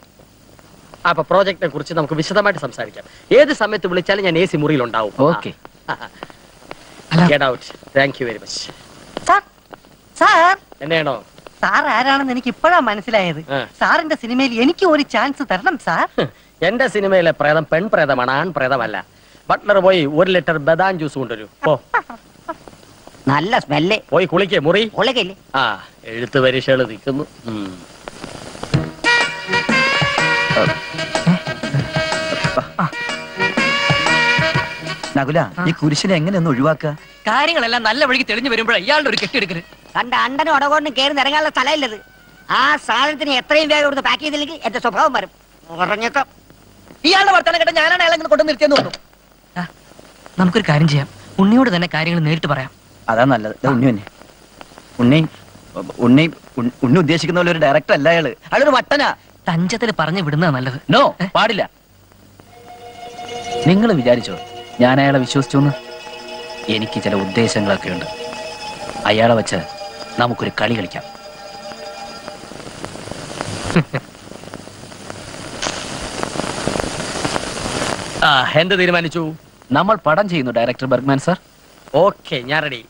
അപ്പൊ പ്രോജക്റ്റിനെ കുറിച്ച് നമുക്ക് വിശദമായിട്ട് സംസാരിക്കാം. ഏത് സമയത്ത് വിളിച്ചാലും ഞാൻ എ സി മുറിയിൽ ഉണ്ടാവും. Okay. Thank you very much. എന്നെയാണോ? സാർ ആരാണെന്ന് എനിക്ക് ഇപ്പോഴാ മനസ്സിലായത്. സാറിന്റെ സിനിമയിൽ എനിക്ക് ഒരു ചാൻസ് തരണം സാർ. എന്റെ സിനിമയിലെ പ്രേതം പെൺപ്രേതമാണ്, ആൺ പ്രേതമല്ല. ബട്ട്ലർ പോയി 1 ലിറ്റർ ബദാം ജ്യൂസ് കൊണ്ടുവരൂ. നല്ല സ്മെല്ല്. പോയി കുളിക്കേ. മുറി കുളിക്കല്ലേ? എഴുത്ത് പരീക്ഷകൾ നിൽക്കുന്നു. നകുല, ഈ കുരിശിനെ എങ്ങനെയൊന്നും ഒഴിവാക്കുക? കാര്യങ്ങളെല്ലാം നല്ല വഴിക്ക് തെളിഞ്ഞു വരുമ്പോഴേ ഇയാളുടെ ഒരു കെട്ടിയെടുക്കരുത്. തന്റെ അണ്ടനും ഉടകോണ്ടും കയറി ഇറങ്ങാനുള്ള സ്ഥലമില്ലത്. ആ സാധനത്തിന് എത്രയും വേഗം ഇവിടുന്ന് പാക്ക് ചെയ്തില്ലെങ്കിൽ എന്റെ സ്വഭാവം വരും. ഇയാളുടെ വർത്തമാനം കേട്ട ഞാനാണ് അയാളെ കൊണ്ടു നിർത്തിയെന്ന് തോന്നുന്നു. നമുക്കൊരു കാര്യം ചെയ്യാം, ഉണ്ണിയോട് തന്നെ കാര്യങ്ങൾ നേരിട്ട് പറയാം. അതാ നല്ലത്. ഉണ്ണി ഉണ്ണി ഉണ്ണി ഉദ്ദേശിക്കുന്ന പോലെ ഒരു ഡയറക്ടർ അല്ല അയാള്. അയാളൊരു വട്ടനാ. തഞ്ചത്തിൽ പറഞ്ഞു വിടുന്നതാ നല്ലത്. നോ, പാടില്ല. നിങ്ങൾ വിചാരിച്ചോ ഞാൻ അയാളെ വിശ്വസിച്ചോന്ന്? എനിക്ക് ചില ഉദ്ദേശങ്ങളൊക്കെ ഉണ്ട്. അയാളെ വെച്ച് നമുക്കൊരു കളി കളിക്കാം. എന്ത് തീരുമാനിച്ചു? നമ്മൾ പടം ചെയ്യുന്നു ഡയറക്ടർ ബർഗ്മാൻ സാർ. ഓക്കെ, ഞാൻ റെഡി.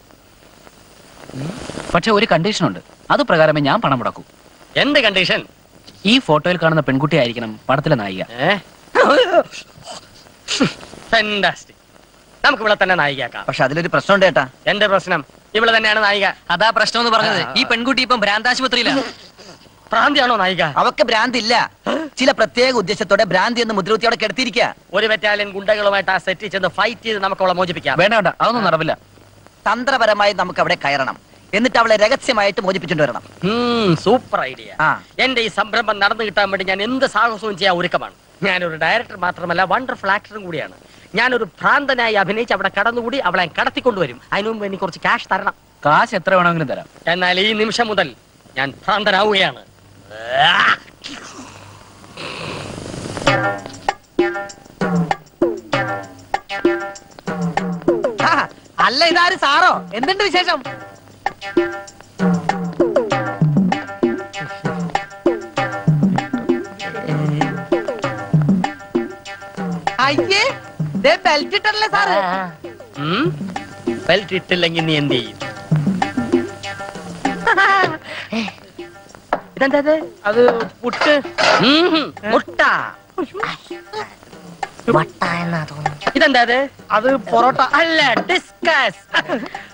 പക്ഷെ ഒരു കണ്ടീഷനുണ്ട്, അത് പ്രകാരമേ ഞാൻ പണം മുടക്കൂ. എന്ത് കണ്ടീഷൻ? ഈ ഫോട്ടോയിൽ കാണുന്ന പെൺകുട്ടി ആയിരിക്കണം പടത്തിലെ നായിക. നമുക്ക് ഇവിടെ തന്നെ നായികയാക്കാം. പക്ഷെ അതിലൊരു പ്രശ്നം ഉണ്ട് കേട്ടാ. എന്റെ പ്രശ്നം ഇവിടെ തന്നെയാണ് നായിക. അതാ പ്രശ്നം എന്ന് പറഞ്ഞത്. ഈ പെൺകുട്ടി ഇപ്പം ഭ്രാന്താശുപത്രിയിലാണ്. ഭ്രാന്തിയാണോ നായിക? അവക്ക് ഭ്രാന്തില്ല. ചില പ്രത്യേക ഉദ്ദേശത്തോടെ ഭ്രാന്തി എന്ന് മുദ്രകുത്തി അവിടെ കിടത്തിയിരിക്കുക. ഒരു ബറ്റാലിയൻ ഗുണ്ടകളുമായിട്ട് ആ സെറ്റ് ചെന്ന് ഫൈറ്റ് ചെയ്ത് നമുക്ക് അവളെ മോചിപ്പിക്കാം. വേണ്ട വേണ്ട, അതൊന്നും നടവില്ല. തന്ത്രപരമായി നമുക്ക് അവിടെ കയറണം, എന്നിട്ട് അവളെ രഹസ്യമായിട്ട് മോചിപ്പിച്ചിട്ട് വരണം. Super idea. എന്റെ ഈ സംരംഭം നടന്നു കിട്ടാൻ വേണ്ടി ഞാൻ എന്ത് സാഹസവും ചെയ്യാൻ ഒരുക്കമാണ്. ഞാനൊരു ഡയറക്ടർ മാത്രമല്ല, വണ്ടർഫുൾ ആക്ടറും കൂടിയാണ്. ഞാനൊരു ഭ്രാന്തനായി അഭിനയിച്ച് അവിടെ കടന്നുകൂടി അവളെ കടത്തിക്കൊണ്ടുവരും. അതിനു മുമ്പ് എനിക്ക് കുറച്ച് ക്യാഷ് തരണം. കാശ് എത്ര വേണമെങ്കിലും തരാം, എന്നാൽ ഈ നിമിഷം മുതൽ ഞാൻ ഭ്രാന്തനാവുകയാണ്. അല്ല, ഇതാര് സാറോ? എന്തുണ്ട് വിശേഷം? അയ്യേ, ബെൽറ്റ് ഇട്ടല്ലേ സാറ്? ബെൽറ്റ് ഇട്ടില്ലെങ്കിൽ നീ എന്ത് ചെയ്യും? ഇതെന്താ അത്? പുട്ട് മുട്ട ഇതെന്താ? അത് പൊറോട്ട അല്ല, ഡിസ്കസ്.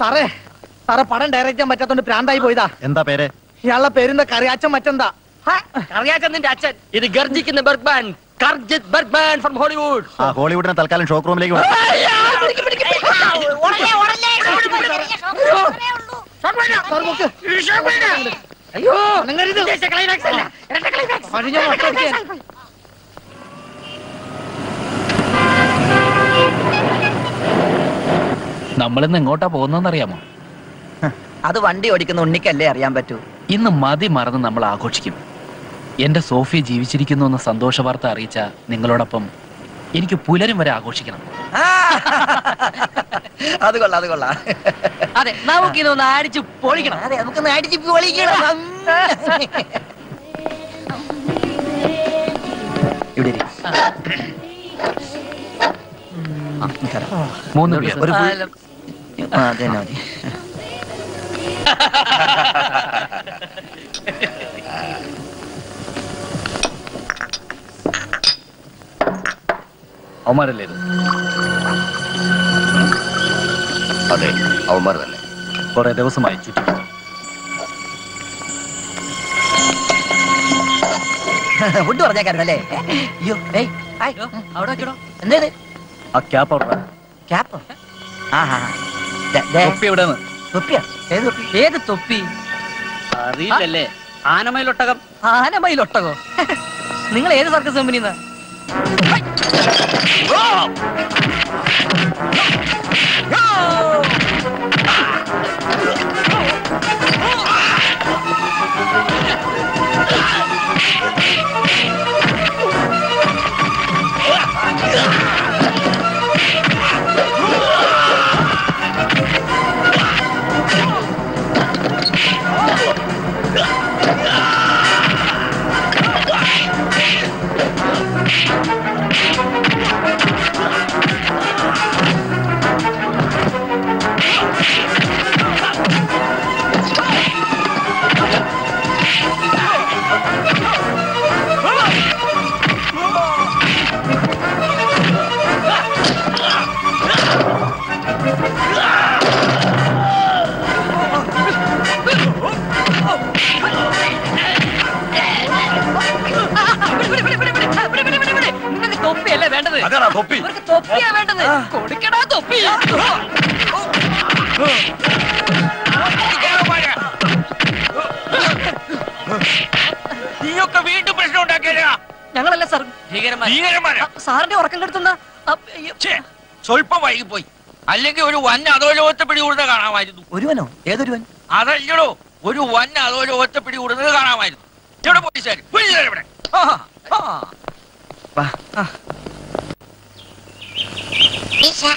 സാറേ, സാറെ പടം ഡയറക്റ്റ് ചെയ്യാൻ പറ്റാത്തോണ്ട് പ്രാന്തായി പോയതാ. എന്താ പേര്? ഇയാളുടെ പേരെന്താ? കറിയാച്ചൻ. മറ്റെന്താ കറിയാച്ചൻ? നിന്റെ അച്ഛൻ. ഇത് ഗർജിക്കുന്ന Bergman. Garjith Bergman from Hollywood. ആ ഹോളിവുഡിനെ തൽക്കാലം ഷോക്ക് റൂമിലേക്ക് വിടണം. അയ്യോ, നമ്മളിന്ന് എങ്ങോട്ടാ പോകുന്നറിയാമോ? അത് വണ്ടി ഓടിക്കുന്ന ഉണ്ണിക്കല്ലേ അറിയാൻ പറ്റൂ. ഇന്ന് മതി മറന്ന് നമ്മൾ ആഘോഷിക്കും. എന്റെ സോഫി ജീവിച്ചിരിക്കുന്നു എന്ന സന്തോഷ വാർത്ത അറിയിച്ച നിങ്ങളോടൊപ്പം എനിക്ക് പുലരും വരെ ആഘോഷിക്കണം. അത് കൊള്ളാം, അത് കൊള്ളാം. അതെ, നമുക്കിതൊന്ന് അടിച്ചു പൊളിക്കണം. അതെ, നമുക്കൊന്ന് അടിച്ചു പൊളിക്കണം. ഇവിടെ മൂന്ന് ഒരു അവന്മാരല്ലേ? അതെ, അവന്മാർ തന്നെ. കുറെ ദിവസമായി ചുറ്റി. ഫുഡ് പറഞ്ഞേക്കാരുന്നല്ലേ? അയ്യോ, അവിടെ വെക്കണോ? എന്താ ആ ക്യാപ്പ്? അവിടെ ക്യാപ്പ്? ആ ഹാ, തൊപ്പി എവിടെ? തൊപ്പിയാ? ഏത് തൊപ്പി? അറിയില്ലല്ലേ? ആനമയിലൊട്ടകം. ആനമയിലൊട്ടകോ? നിങ്ങൾ ഏത് സർക്കസ് കമ്പനിന്നാ? वीट प्रश्न स्वल्पम वैगिपोई अलग वन अधोलोहते पिड़कूड़ा काो അതല്ലടോ ഒരു വൻ ആലോചോത്തെ പിടികൂടുന്നത് കാണാമായിരുന്നു. ഇവിടെ പോലീസുകാര് പോലീസുകാര് ഇവിടെ ആ വാ ഈശാ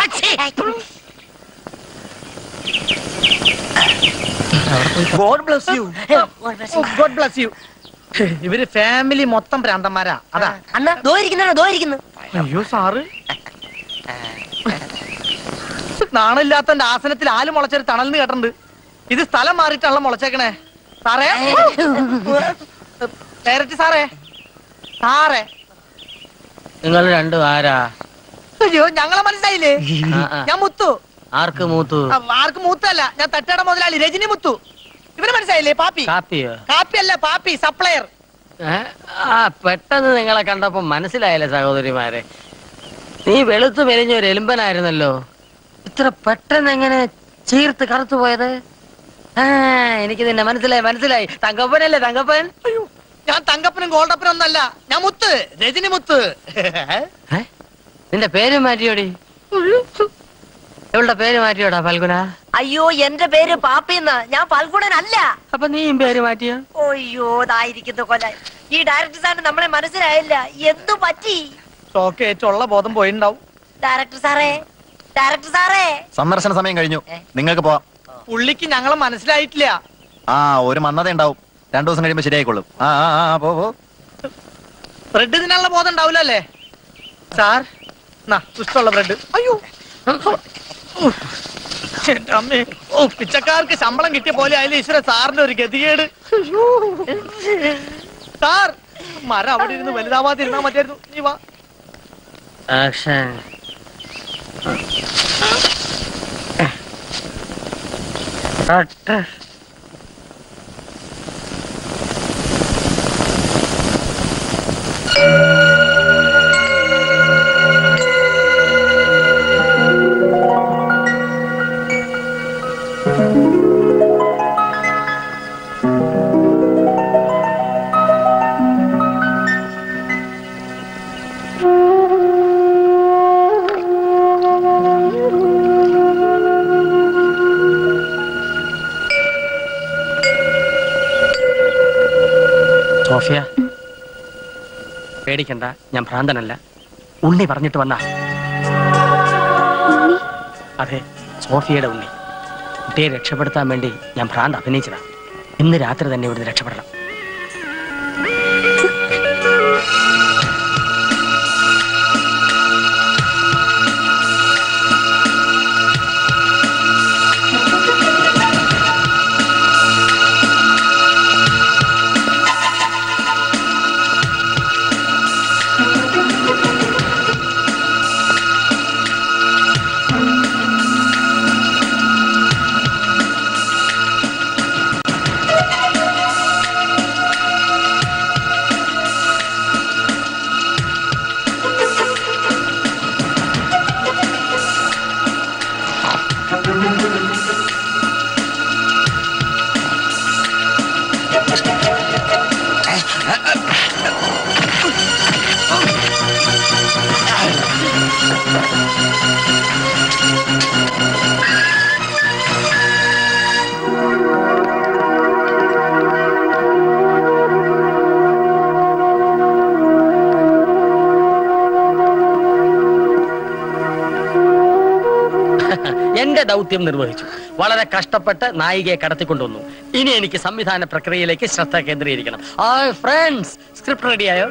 ആച്ചി God bless you God bless you ഇവര് ഫാമിലി മൊത്തം പ്രാന്തന്മാരാ. അതാ അണ്ണാ ദോ ഇരിക്കുന്നോ ദോ ഇരിക്കുന്നു. അയ്യോ സാറ് നാണില്ലാത്തന്റെ ആസനത്തിൽ ആല് മുളച്ചൊരു തണൽന്ന് കേട്ടിട്ടുണ്ട്. ഇത് സ്ഥലം മാറിയിട്ടാണല്ലോ മുളച്ചേക്കണേ സാറേ. ഡയറക്റ്റ് സാറേ സാറേ നിങ്ങൾ രണ്ടും ആരാ? അയ്യോ ഞങ്ങളെ മനസ്സിലായില്ലേ? ഞാൻ മുത്തു. ആർക്ക് മുത്തു? ആർക്ക് മുത്തല്ല, ഞാൻ തട്ടേടെ മുതലാളി രജനി മുത്തു. ഇവന് മനസ്സിലായില്ലേ? പാപ്പി. കാപ്പിയോ? കാപ്പിയല്ല പാപ്പി സപ്ലയർ. ആ പെട്ടെന്ന് നിങ്ങളെ കണ്ടപ്പോ മനസ്സിലായല്ലേ സഹോദരിമാരെ? നീ വെളുത്തു മെലിഞ്ഞൊരു എലുമ്പനായിരുന്നല്ലോ, ഇത്ര പെട്ടെന്ന് എങ്ങനെ ചീർത്ത് കറുത്തു പോയത്? എനിക്ക് നിന്നെ മനസ്സിലായി മനസ്സിലായി. തങ്കപ്പനല്ലേ തങ്കപ്പൻ? ഞാൻ തങ്കപ്പനും ഗോൾഡപ്പനും ഒന്നല്ല, ഞാൻ മുത്ത്, രജനി മുത്ത്. നിന്റെ പേര് മാറ്റിയോടി, എവിടെ പേര് മാറ്റിയോടാ ഫൽഗുന? അയ്യോ എന്റെ പേര് പാപ്പിന്ന്, ഞാൻ ഫൽഗുനല്ല. അപ്പൊ നീയും പേര് മാറ്റിയോ? അയ്യോ ഇതായിരിക്കുന്നു കൊല. ഈ ഡയറക്ടർ സാറിന് നമ്മളെ മനസ്സിലായില്ല, എന്തു പറ്റി? ഏറ്റവും ബോധം പോയിണ്ടാവും. ഡയറക്ടർ സാറേ ഡയറക്ടർ സാറേ സന്ദർശന സമയം കഴിഞ്ഞു, നിങ്ങൾക്ക് പോവാം. പുള്ളിക്ക് ഞങ്ങളെ മനസ്സിലായിട്ടില്ല. ആ ഒരു മന്നത ഉണ്ടാവും, രണ്ടു ദിവസം കഴിയുമ്പോ ശരിയായിക്കോളും. ആ പോ. ബ്രെഡ് ഇതിനുള്ള ബോധം ഉണ്ടാവില്ലല്ലേ സാർ? ഇഷ്ടമുള്ള ബ്രെഡ്. അയ്യോ പിച്ചക്കാർക്ക് ശമ്പളം കിട്ടിയ പോലെ ആയാലും ഈശ്വര സാറിന്റെ ഒരു ഗതികേട്. സാർ മരം അവിടെ ഇരുന്ന് വലുതാവാതെ ഇരുന്നാ മതിയായിരുന്നു. നീ വാ. പേടിക്കണ്ട, ഞാൻ ഭ്രാന്തനല്ല. ഉണ്ണി പറഞ്ഞിട്ട് വന്ന. അതെ, സോഫിയയുടെ ഉണ്ണി. കുട്ടിയെ രക്ഷപ്പെടുത്താൻ വേണ്ടി ഞാൻ ഭ്രാന്ത് അഭിനയിച്ചതാ. ഇന്ന് രാത്രി തന്നെ ഇവിടുന്ന് രക്ഷപ്പെടണം. നിർവഹിച്ചു. വളരെ കഷ്ടപ്പെട്ട് നായികയെ കടത്തിക്കൊണ്ടുവന്നു. ഇനി എനിക്ക് സംവിധാന പ്രക്രിയയിലേക്ക് ശ്രദ്ധ കേന്ദ്രീകരിക്കണം. ഫ്രണ്ട്സ്, സ്ക്രിപ്റ്റ് റെഡിയായോ?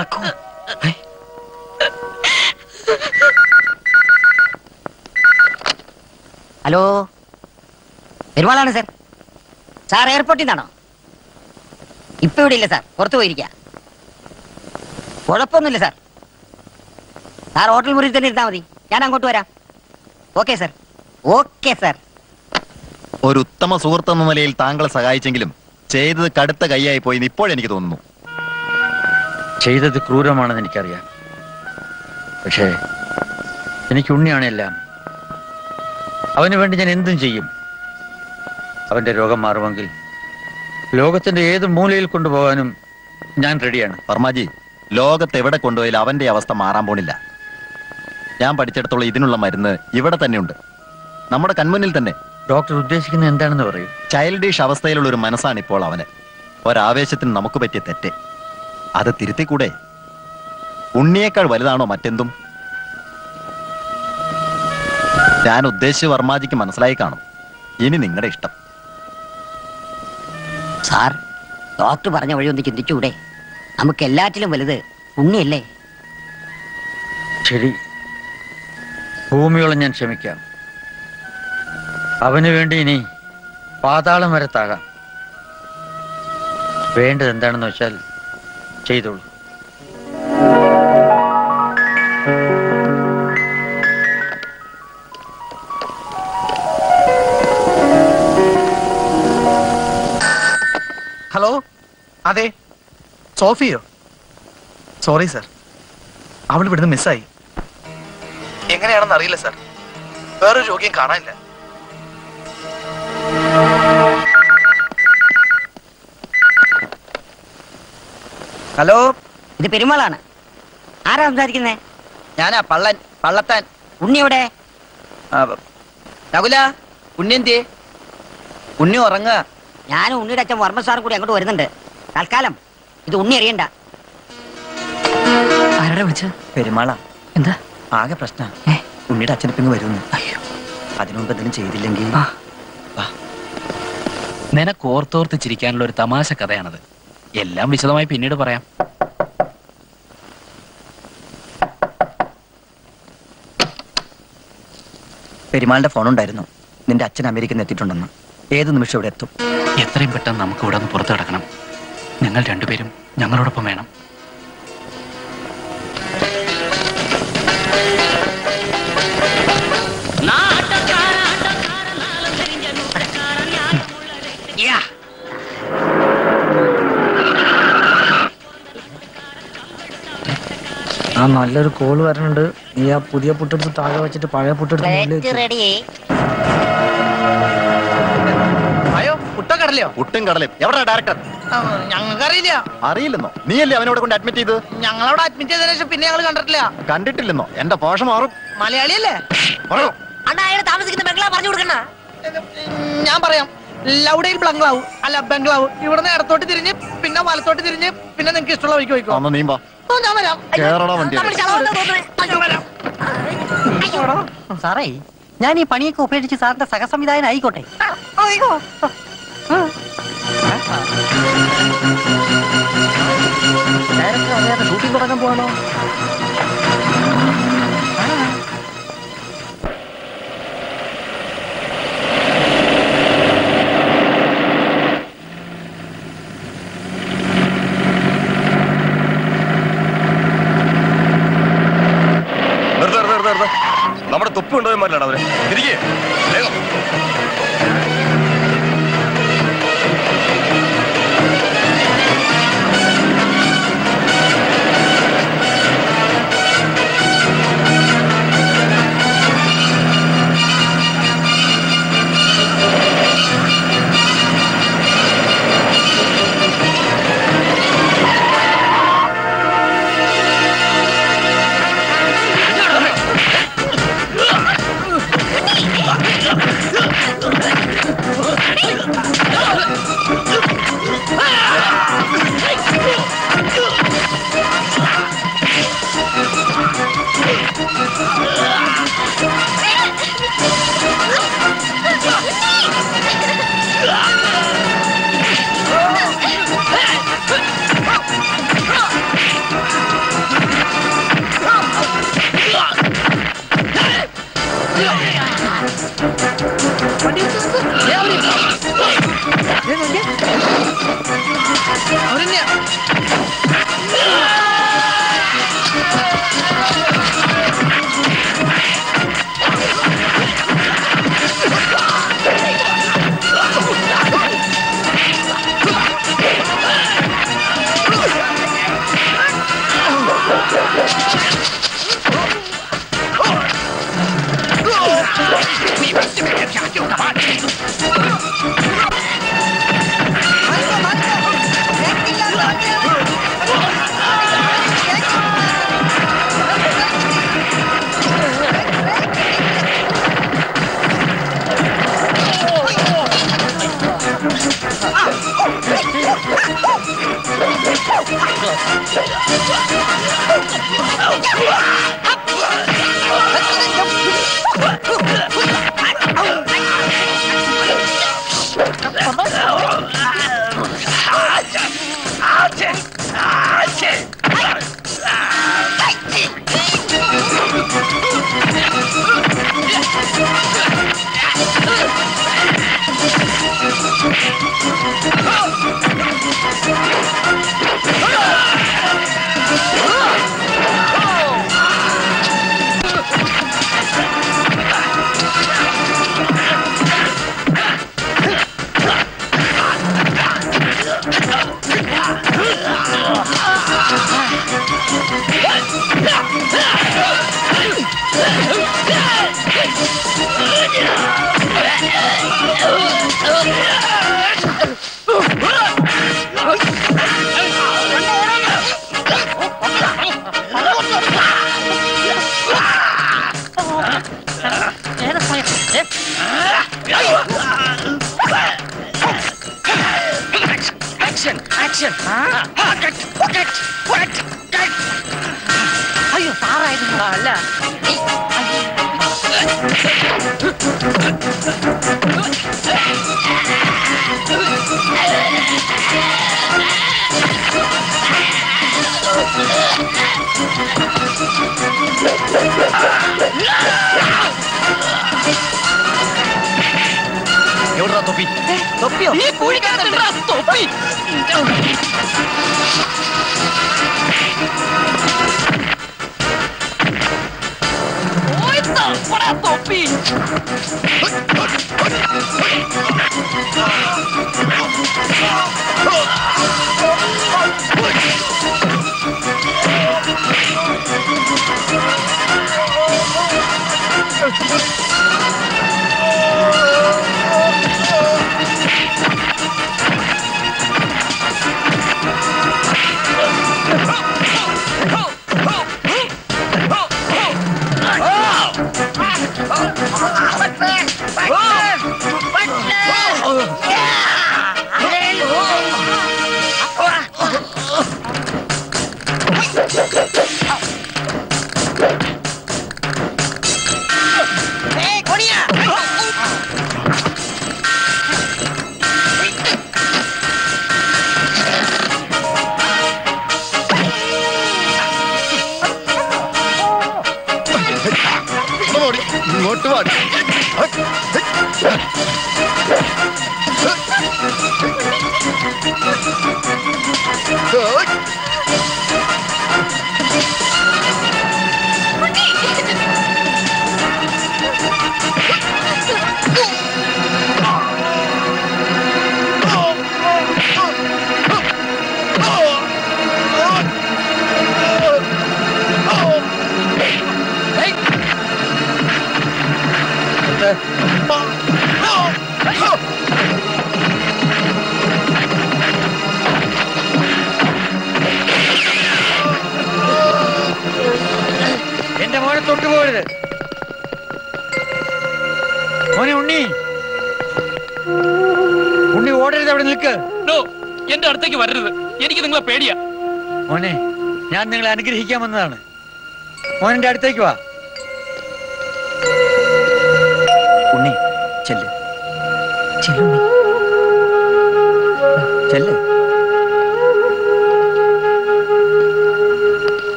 रखो। हेलो पेरुवाळाणु सर സാർ എയർപോർട്ടിൽ നിന്നാണോ? ഇപ്പൊ ഇവിടെ ഇല്ല സാർ, പുറത്തു പോയിരിക്കാം. കുഴപ്പമൊന്നുമില്ല സാർ, സാർ ഹോട്ടൽ മുറിയിൽ തന്നെ ഇരുന്നാൽ മതി, ഞാൻ അങ്ങോട്ട് വരാം. Okay sir. Okay sir. ഒരു ഉത്തമ സുഹൃത്ത് എന്ന നിലയിൽ താങ്കളെ സഹായിച്ചെങ്കിലും ചെയ്തത് കടുത്ത കൈയായി പോയി ഇപ്പോഴെനിക്ക് തോന്നുന്നു. ചെയ്തത് ക്രൂരമാണെന്ന് എനിക്കറിയാം, പക്ഷേ എനിക്ക് ഉണ്ണിയാണ് എല്ലാം. അവന് വേണ്ടി ഞാൻ എന്തും ചെയ്യും. അവന്റെ രോഗം മാറുമെങ്കിൽ ലോകത്തിന്റെ ഏത് മൂലയിൽ കൊണ്ടുപോകാനും ഞാൻ റെഡിയാണ്. വർമാജി, ലോകത്ത് എവിടെ കൊണ്ടുപോയാലും അവന്റെ അവസ്ഥ മാറാൻ പോണില്ല. ഞാൻ പഠിച്ചെടുത്തോളം ഇതിനുള്ള മരുന്ന് ഇവിടെ തന്നെയുണ്ട്, നമ്മുടെ കൺമുന്നിൽ തന്നെ. ഡോക്ടർ ഉദ്ദേശിക്കുന്നത് എന്താണെന്ന് പറയും. ചൈൽഡിഷ് അവസ്ഥയിലുള്ള ഒരു മനസ്സാണ് ഇപ്പോൾ അവന്. ഒരാവേശത്തിന് നമുക്ക് പറ്റിയ തെറ്റ്, അത് തിരുത്തിക്കൂടെ? ഉണ്ണിയേക്കാൾ വലുതാണോ മറ്റെന്തും? ഞാൻ ഉദ്ദേശിച്ച് വർമാജിക്ക് മനസ്സിലായി കാണും, ഇനി നിങ്ങളുടെ ഇഷ്ടം. സാർ, ഡോക്ടർ പറഞ്ഞ വഴി ഒന്ന് ചിന്തിച്ചൂടെ? നമുക്ക് എല്ലാറ്റിലും വലുത് ഉണ്ണിയല്ലേ? ശരി, ഭൂമിയോളം ഞാൻ ക്ഷമിക്കാം. അവന് വേണ്ടി ഇനി പാതാളം വരെ താകാം. വേണ്ടത് എന്താണെന്ന് വെച്ചാൽ ചെയ്തോളൂ. ഹലോ, അതെ സോഫിയോ? സോറി സാർ, അവൾ ഇവിടുന്ന് മിസ്സായി. എങ്ങനെയാണെന്ന് അറിയില്ല സാർ, വേറൊരു രോഗിയും കാണാനില്ല. ഹലോ, ഇത് പെരുമാളാണ്. ആരാ സംസാരിക്കുന്നേ? ഞാനാ, പള്ളൻ. പള്ളത്താൻ. ഉണ്ണി എവിടെ? നകുല, ഉണ്ണി എന്തിയെ? ഉണ്ണി ഉറങ്ങുക. ഞാനും ഉണ്ണിയുടെ അച്ഛൻ വർമ്മ സാറും കൂടി അങ്ങോട്ട് വരുന്നുണ്ട്. തൽക്കാലം ഇത് ഉണ്ണി അറിയണ്ട. ആരാ വിളിച്ചത്? പെരുമാളാ. എന്താ ആകെ പ്രശ്നം? ഉണ്ണിയുടെ അച്ഛൻ ഇപ്പം വരുന്നു. അയ്യോ, അതിനുമുമ്പ് എന്തെങ്കിലും ചെയ്തില്ലെങ്കിൽ. നിനക്ക് ഓർത്തോർത്ത് ചിരിക്കാനുള്ള ഒരു തമാശ കഥയാണത്. എല്ലാം വിശദമായി പിന്നീട് പറയാം. പെരുമാളിന്റെ ഫോണുണ്ടായിരുന്നു, നിന്റെ അച്ഛൻ അമേരിക്കയിൽ എത്തിയിട്ടുണ്ടെന്ന്. ഏത് നിമിഷം ഇവിടെ എത്തും. എത്രയും പെട്ടെന്ന് നമുക്ക് ഇവിടെ നിന്ന് പുറത്തു കിടക്കണം. ഞങ്ങൾ രണ്ടുപേരും ഞങ്ങളോടൊപ്പം വേണം. ആ നല്ലൊരു കോൾ വരണുണ്ട്. നീ ആ പുതിയ പുട്ടെടുത്ത് താഴെ വെച്ചിട്ട് പഴയ അറിയില്ലെന്നോ? നീയല്ലേ അവനോട് കൊണ്ട് അഡ്മിറ്റ് ചെയ്ത്? ഞങ്ങളവിടെ അഡ്മിറ്റ് ചെയ്തതിനു ശേഷം പിന്നെ ഞങ്ങൾ കണ്ടിട്ടില്ല. കണ്ടിട്ടില്ലെന്നോ? എന്റെ പോഷം മാറും. മലയാളിയല്ലേ? താമസിക്കുന്ന ബംഗ്ലാവ് പറഞ്ഞു കൊടുക്കണ. ഞാൻ പറയാം, ലൗഡയിൽ ബംഗ്ലാവ് അല്ല ബംഗ്ലാവ്. ഇവിടുന്ന് ഇടത്തോട്ട് തിരിഞ്ഞ് പിന്നെ വലത്തോട്ട് തിരിഞ്ഞ് പിന്നെ നിനക്ക് ഇഷ്ടമുള്ള വഴിക്ക് പോയിക്കോ. നീ സാറേ, ഞാൻ ഈ പണിയൊക്കെ ഉപേക്ഷിച്ച് സാറിന്റെ സഹസംവിധായകൻ ആയിക്കോട്ടെ. ഷൂട്ടിംഗ് തുടങ്ങാൻ പോകണോ? നമ്മുടെ തൊപ്പി കൊണ്ടുപോയമാരിലാണ് അവരെ. തിരികെ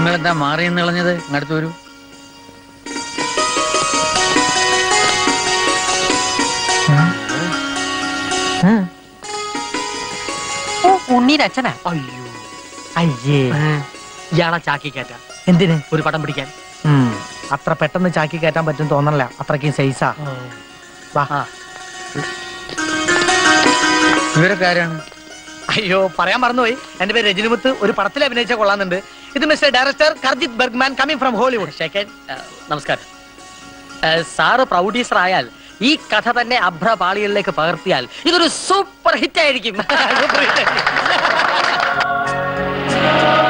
നിങ്ങളെന്താ മാറിയെന്ന് കളഞ്ഞത്? ഇങ്ങടുത്ത് വരൂ. ഉണ്ണീര അച്ഛനാ? അയ്യോ അയ്യേ, ഇയാളാ ചാക്കി കയറ്റാ? എന്തിന്? ഒരു പടം പിടിക്കാൻ. അത്ര പെട്ടെന്ന് ചാക്കി കയറ്റാൻ പറ്റും തോന്നണല്ല, അത്രയ്ക്കും സൈസാ. ഇവരൊക്കെ ആരാണ്? അയ്യോ പറയാൻ മറന്നുപോയി, എന്റെ പേര് രജനിമുത്ത്. ഒരു പടത്തിൽ അഭിനയിച്ചാൽ കൊള്ളാന്നുണ്ട്. ഇത് mister director Karjith Bergman, coming from Hollywood. നമസ്കാരം സാറ്. പ്രൊഡ്യൂസർ ആയാൽ ഈ കഥ തന്നെ അഭ്രപാളികളിലേക്ക് പകർത്തിയാൽ ഇതൊരു സൂപ്പർ ഹിറ്റ് ആയിരിക്കും.